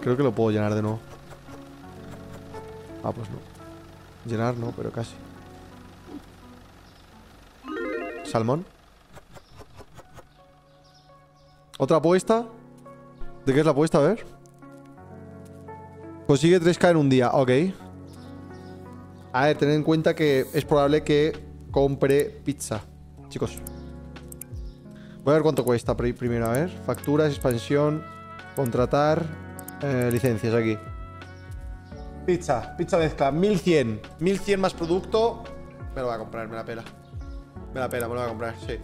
Creo que lo puedo llenar de nuevo. Ah, pues no. Llenar no, pero casi. Salmón. Otra apuesta. ¿De qué es la apuesta? A ver. Consigue 3K en un día. Ok. A ver, tened en cuenta que es probable que compre pizza. Chicos. Voy a ver cuánto cuesta primero. A ver. Facturas, expansión, contratar... licencias aquí. Pizza mezcla, 1100. 1100 más producto. Me lo voy a comprar, me la pela. Me lo voy a comprar, sí.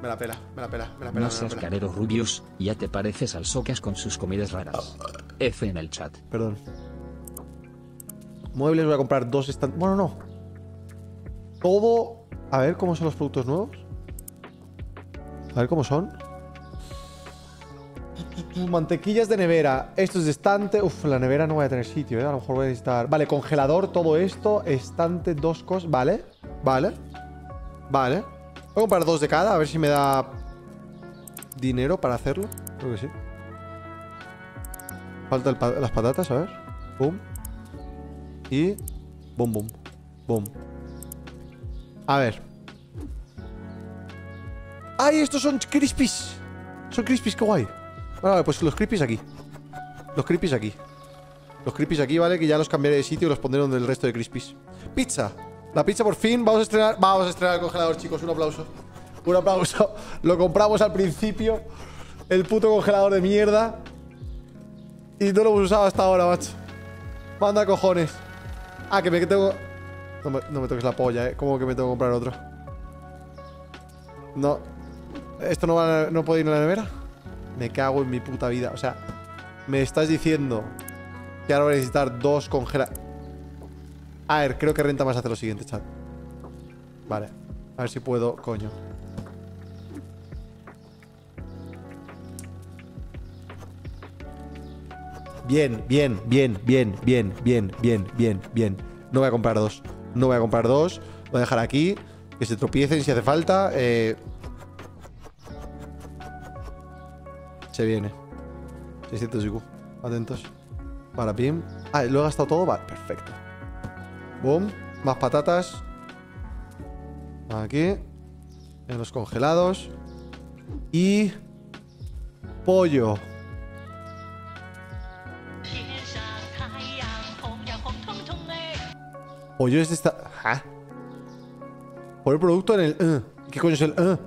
Me la pela. No seas carero, Rubius. Ya te pareces al Socas con sus comidas raras. F en el chat. Perdón. Muebles, voy a comprar 2 estantes. Bueno, no. Todo. A ver cómo son los productos nuevos. A ver cómo son. Mantequillas de nevera. Esto es de estante. Uf, la nevera no voy a tener sitio, ¿eh? A lo mejor voy a necesitar... Vale, congelador, todo esto. Estante, 2 cosas. Vale. Vale. Voy a comprar 2 de cada. A ver si me da... dinero para hacerlo. Creo que sí. Faltan las patatas, a ver. Boom. Y... boom, boom. Boom. A ver. ¡Ay, estos son crispies! Son crispies, qué guay. Vale, pues los creepies aquí. Vale, que ya los cambiaré de sitio y los pondré donde el resto de crispies. Pizza. La pizza por fin. Vamos a estrenar el congelador, chicos. Un aplauso. Lo compramos al principio. El puto congelador de mierda. Y no lo hemos usado hasta ahora, macho. Manda cojones. Ah, que me tengo... No me toques la polla, ¿eh? ¿Cómo que me tengo que comprar otro? No. ¿Esto no puede ir en la nevera? Me cago en mi puta vida. O sea, me estás diciendo que ahora voy a necesitar 2 congeladores. A ver, creo que renta más hacer lo siguiente, chat. Vale. A ver si puedo, coño. Bien. No voy a comprar 2. Voy a dejar aquí. Que se tropiecen si hace falta. Se viene 600 IQ. Atentos. Para bien. Ah, lo he gastado todo. Vale, perfecto. Boom. Más patatas. Aquí. En los congelados. Y... pollo. Pollo es esta... ¿Ah? Por el producto en el... ¿Qué coño es el...?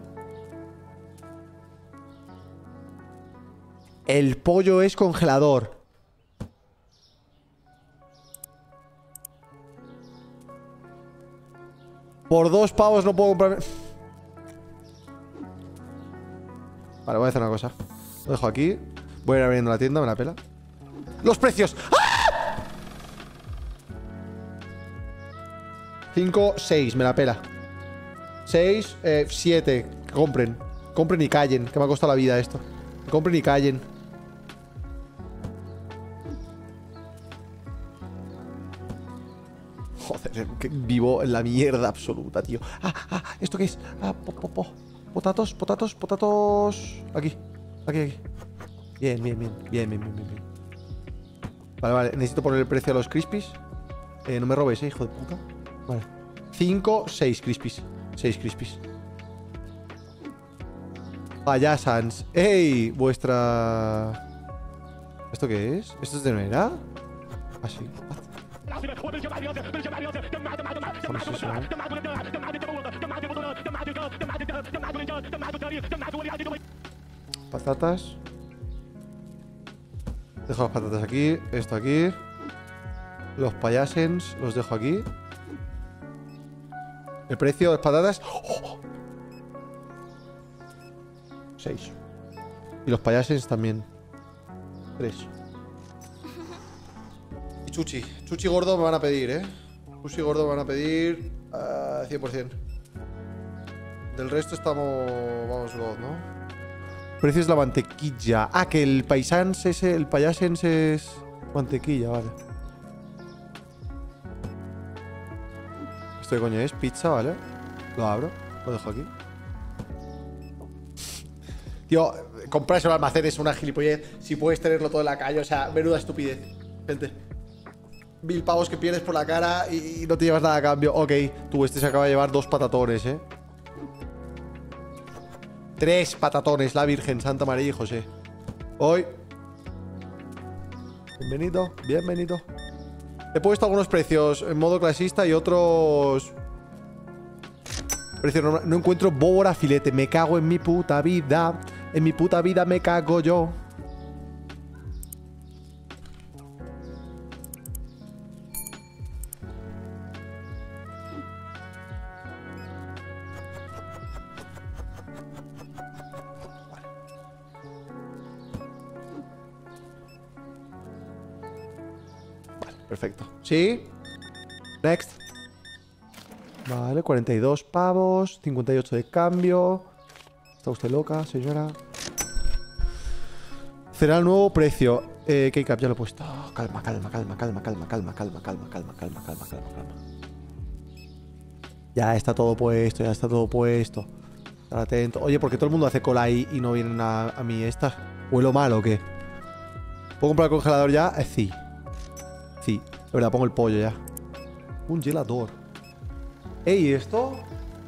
El pollo es congelador. Por 2 pavos no puedo comprarme... Vale, voy a hacer una cosa. Lo dejo aquí. Voy a ir abriendo la tienda, me la pela. ¡Los precios! ¡Ah! 5, 6, me la pela. 6, 7. Que compren. Compren y callen. Que me ha costado la vida esto. Que compren y callen. Joder, que vivo en la mierda absoluta, tío. ¿Esto qué es? Potatos, potatos, potatos. Aquí, aquí, aquí. Bien, bien, bien, bien, bien, bien, bien. Vale, vale, necesito poner el precio a los crispies. No me robes, hijo de puta. Vale, 5, 6 crispies. 6 crispies. Payasans. ¡Ey! Vuestra... ¿Esto qué es? ¿Esto es de nueva? Así. Patatas. Dejo las patatas aquí. Esto aquí. Los payasens los dejo aquí. El precio de las patatas... 6. Y los payasens también. 3. Y chuchi. Chuchi gordo me van a pedir, ¿eh? Chuchi gordo me van a pedir... 100%. Del resto estamos... Vamos, God, ¿no? Precios de la mantequilla. Ah, que el paisans es... El payasens es... Mantequilla, vale. ¿Esto qué coño es? Pizza, ¿vale? Lo abro. Lo dejo aquí. Tío, comprarse un almacén es una gilipollez. Si puedes tenerlo todo en la calle, o sea, menuda estupidez. Gente, 1000 pavos que pierdes por la cara y no te llevas nada a cambio. Ok, tú, este se acaba de llevar 2 patatones, 3 patatones, la Virgen, Santa María y José. Hoy. Bienvenido, bienvenido. He puesto algunos precios en modo clasista y otros... Precio normal. No encuentro bóbora filete. Me cago en mi puta vida. En mi puta vida me cago yo. Vale, perfecto. ¿Sí? Next. Vale, 42 pavos, 58 de cambio. ¿Está usted loca, señora? Será el nuevo precio. K-Cap, ya lo he puesto. Calma, calma, calma, calma, calma, calma, calma, calma, calma, calma, calma, calma, calma. Ya está todo puesto, ya está todo puesto. Estar atento. Oye, ¿por qué todo el mundo hace cola ahí y no vienen a mí esta? ¿Huelo mal o qué? ¿Puedo comprar el congelador ya? Sí. Sí, la verdad, pongo el pollo ya. Un gelador. Ey, ¿esto?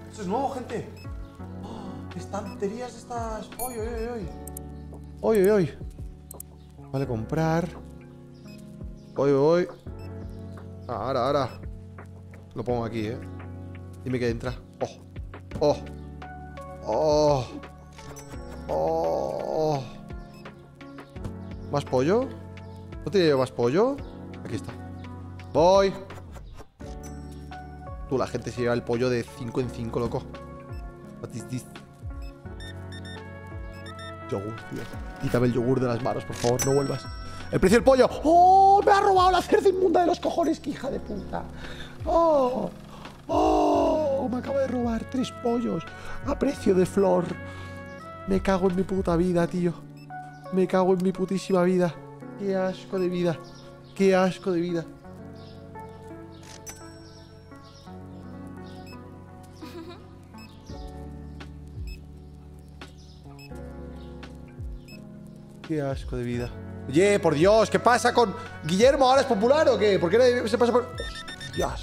Esto es nuevo, gente. Oh, estanterías estas... ¡Oy, oy, oy, oy! ¡Oy, oy, oy! Vale, comprar. ¡Oy, oy, oy! Ahora, ahora. Lo pongo aquí, ¿eh? Dime que entra. ¡Oh! ¡Oh! ¡Oh! ¡Oh! ¿Más pollo? ¿No tiene yo más pollo? Aquí está. ¡Voy! La gente se lleva el pollo de 5 en 5, loco. What is this? Yogur, tío. Quítame el yogur de las manos, por favor, no vuelvas. ¡El precio del pollo! ¡Oh! ¡Me ha robado la cerda inmunda de los cojones! ¡Qué hija de puta! ¡Oh! ¡Oh! Me acabo de robar 3 pollos a precio de flor. Me cago en mi puta vida, tío. Me cago en mi putísima vida. ¡Qué asco de vida! ¡Qué asco de vida! Qué asco de vida. Oye, por Dios, ¿qué pasa con Guillermo? ¿Ahora es popular o qué? ¿Por qué se pasa por...? ¡Hostias!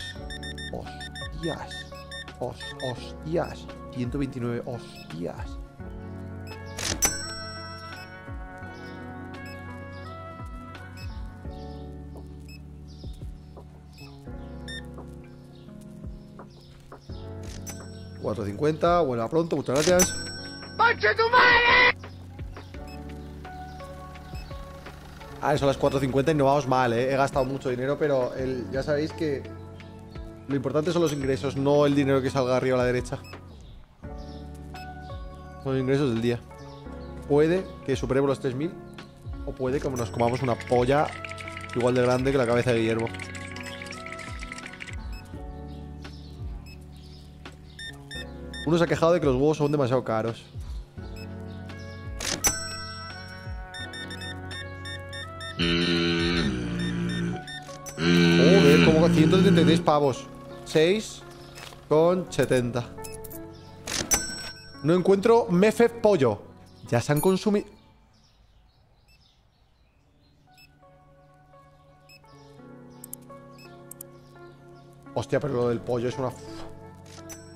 ¡Hostias! ¡Hostias! 129, ¡hostias! $4.50, vuelva pronto, muchas gracias. ¡Ponche tu madre! Ah, son las 4.50 y no vamos mal, He gastado mucho dinero, pero ya sabéis que lo importante son los ingresos, no el dinero que salga arriba a la derecha. Son los ingresos del día. Puede que superemos los 3.000 o puede que nos comamos una polla igual de grande que la cabeza de Guillermo. Uno se ha quejado de que los huevos son demasiado caros. Joder, como 133 pavos. 6,70. No encuentro mefe pollo. Ya se han consumido. Hostia, pero lo del pollo es una...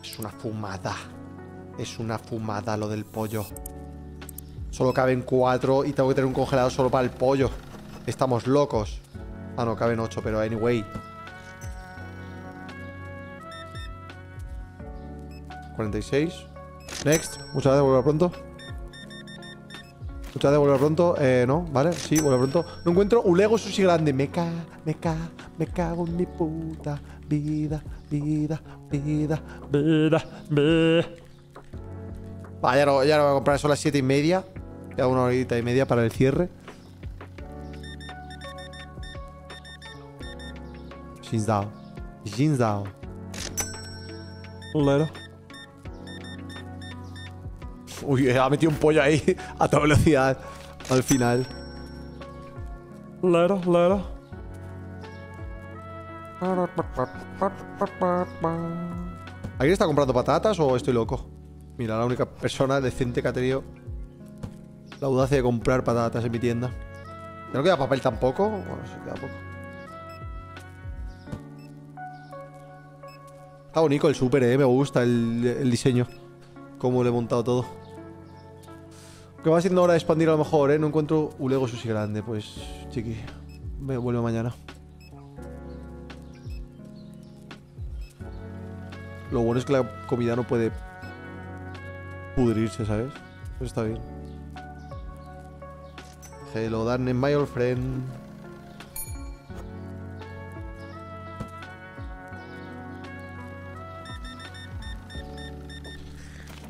Es una fumada. Es una fumada lo del pollo. Solo caben 4 y tengo que tener un congelador solo para el pollo. Estamos locos. Ah, no, caben 8, pero anyway. 46. Next. Muchas gracias, vuelvo pronto. Muchas gracias, vuelvo pronto. No, vale, sí, vuelvo pronto. No encuentro un Lego sushi grande. Me cago en mi puta vida. Vale, ya lo voy a comprar, son las 7:30. Queda una horita y media para el cierre. Shinzao. Shinzao. Uy, ha metido un pollo ahí a toda velocidad al final. ¿Alguien está comprando patatas o estoy loco? Mira, la única persona decente que ha tenido la audacia de comprar patatas en mi tienda. ¿No queda papel tampoco? Bueno, sí, queda poco. Está bonito el súper, me gusta el diseño. Cómo lo he montado todo. Que va siendo hora de expandir a lo mejor, No encuentro un Lego sushi grande. Pues, chiqui, me vuelvo mañana. Lo bueno es que la comida no puede pudrirse, ¿sabes? Eso está bien. Hello, Darne, my old friend.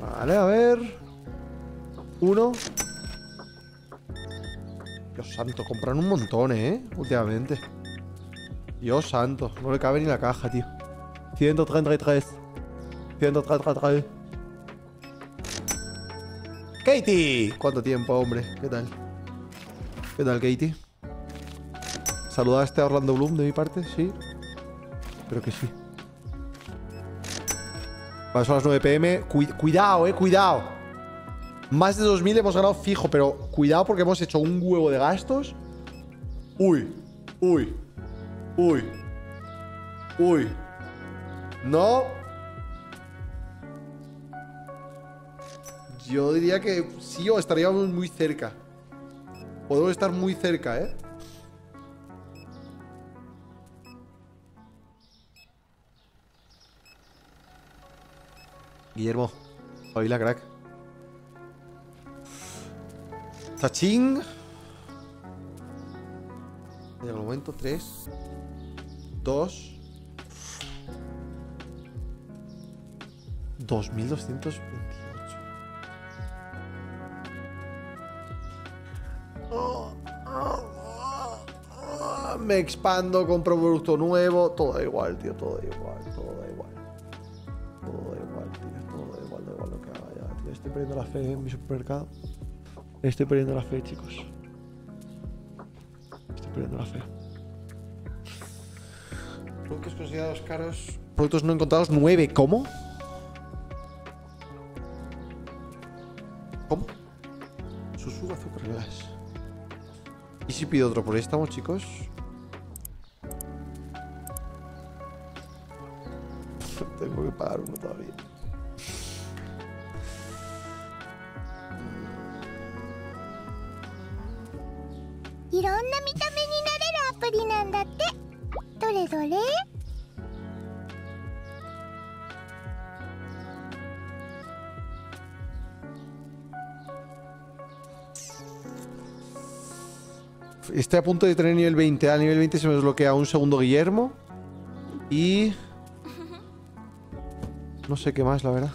Vale, a ver. 1. Dios santo, compran un montón, últimamente. Dios santo, no le cabe ni la caja, tío. 133. 133. ¡Katy! ¿Cuánto tiempo, hombre? ¿Qué tal? ¿Qué tal, Katy? ¿Saludaste a Orlando Bloom de mi parte? ¿Sí? Creo que sí. Vale, son las 9 PM. Cuidado, cuidado. Más de 2.000 hemos ganado fijo, pero cuidado porque hemos hecho un huevo de gastos. Uy. Uy. Uy. Uy. No. Yo diría que sí o estaríamos muy cerca. Podemos estar muy cerca, Guillermo, hoy la crack. Tachín. En el momento, 3, 2. 2228. Me expando, compro un producto nuevo. Todo da igual, tío, todo da igual. Todo da igual. Todo da igual, tío. Todo da igual, lo que haga ya, tío. Estoy perdiendo la fe en mi supermercado. Estoy perdiendo la fe, chicos. Estoy perdiendo la fe. Productos considerados caros. Productos no encontrados, 9. ¿Cómo? ¿Y si pido otro préstamo, chicos? Tengo que pagar uno todavía. Estoy a punto de tener nivel 20. Al nivel 20 se me desbloquea un segundo Guillermo. Y... no sé qué más, la verdad.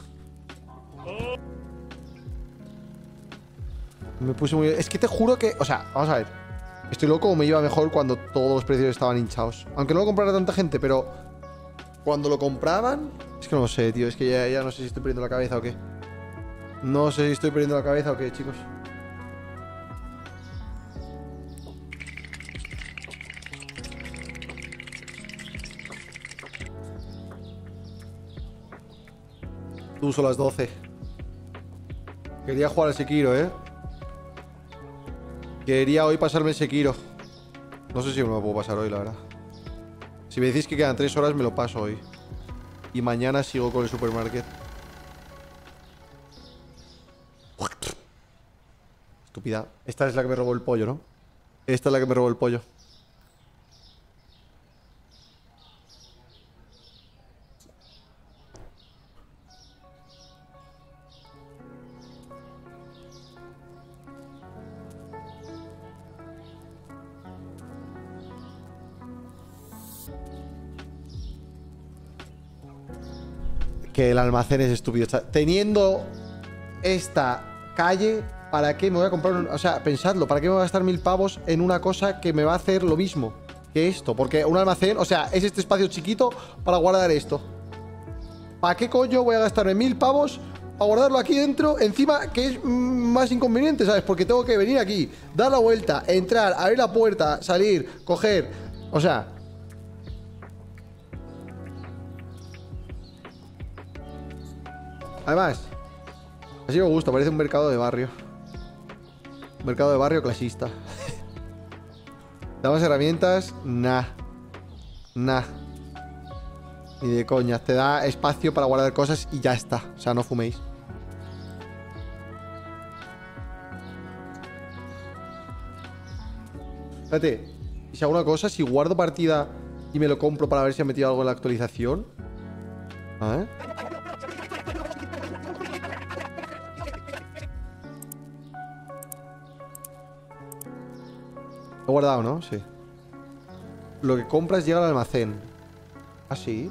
Me puse muy... Es que te juro que... O sea, vamos a ver. Estoy loco o me iba mejor cuando todos los precios estaban hinchados. Aunque no lo comprara tanta gente, pero... cuando lo compraban... Es que no lo sé, tío. Es que ya no sé si estoy perdiendo la cabeza o qué. No sé si estoy perdiendo la cabeza o qué, chicos. Tú, son las 12. Quería jugar al Sekiro, ¿eh? Quería hoy pasarme el Sekiro. No sé si me lo puedo pasar hoy, la verdad. Si me decís que quedan 3 horas, me lo paso hoy. Y mañana sigo con el supermercado. Estúpida. Esta es la que me robó el pollo, ¿no? Esta es la que me robó el pollo. Que el almacén es estúpido. Teniendo esta calle, ¿para qué me voy a comprar un... O sea, pensadlo, ¿para qué me voy a gastar 1000 pavos en una cosa que me va a hacer lo mismo que esto? Porque un almacén, o sea, es este espacio chiquito para guardar esto. ¿Para qué coño voy a gastarme 1000 pavos a guardarlo aquí dentro? Encima, que es más inconveniente, ¿sabes? Porque tengo que venir aquí, dar la vuelta, entrar, abrir la puerta, salir, coger... O sea... Además, así me gusta, parece un mercado de barrio. Mercado de barrio clasista. ¿Damos herramientas? Nah. Nah. Ni de coña. Te da espacio para guardar cosas y ya está. O sea, no fuméis. Espérate. Y si hago una cosa, si guardo partida y me lo compro para ver si ha metido algo en la actualización. ¿Eh? He guardado, ¿no? Sí. Lo que compras llega al almacén. ¿Ah, sí?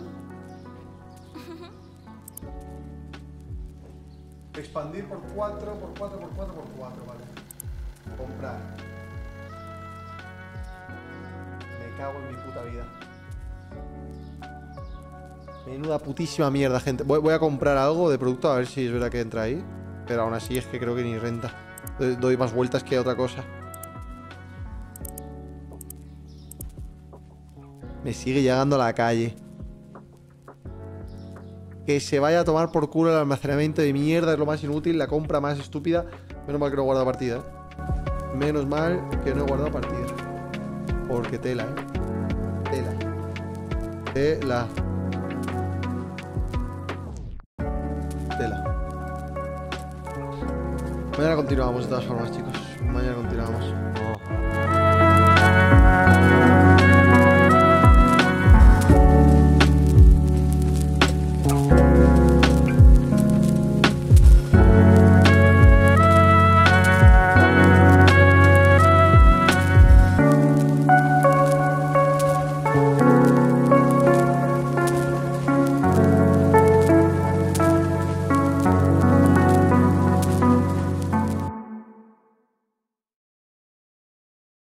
Expandir por 4, por 4, por 4, por 4, vale. Comprar. Me cago en mi puta vida. Menuda putísima mierda, gente. Voy a comprar algo de producto, a ver si es verdad que entra ahí. Pero aún así es que creo que ni renta. Doy más vueltas que a otra cosa. Me sigue llegando a la calle. Que se vaya a tomar por culo el almacenamiento de mierda. Es lo más inútil, la compra más estúpida. Menos mal que no he guardado partida, ¿eh? Menos mal que no he guardado partida. Porque tela, ¿eh? Tela. Tela. Tela. Mañana continuamos de todas formas, chicos.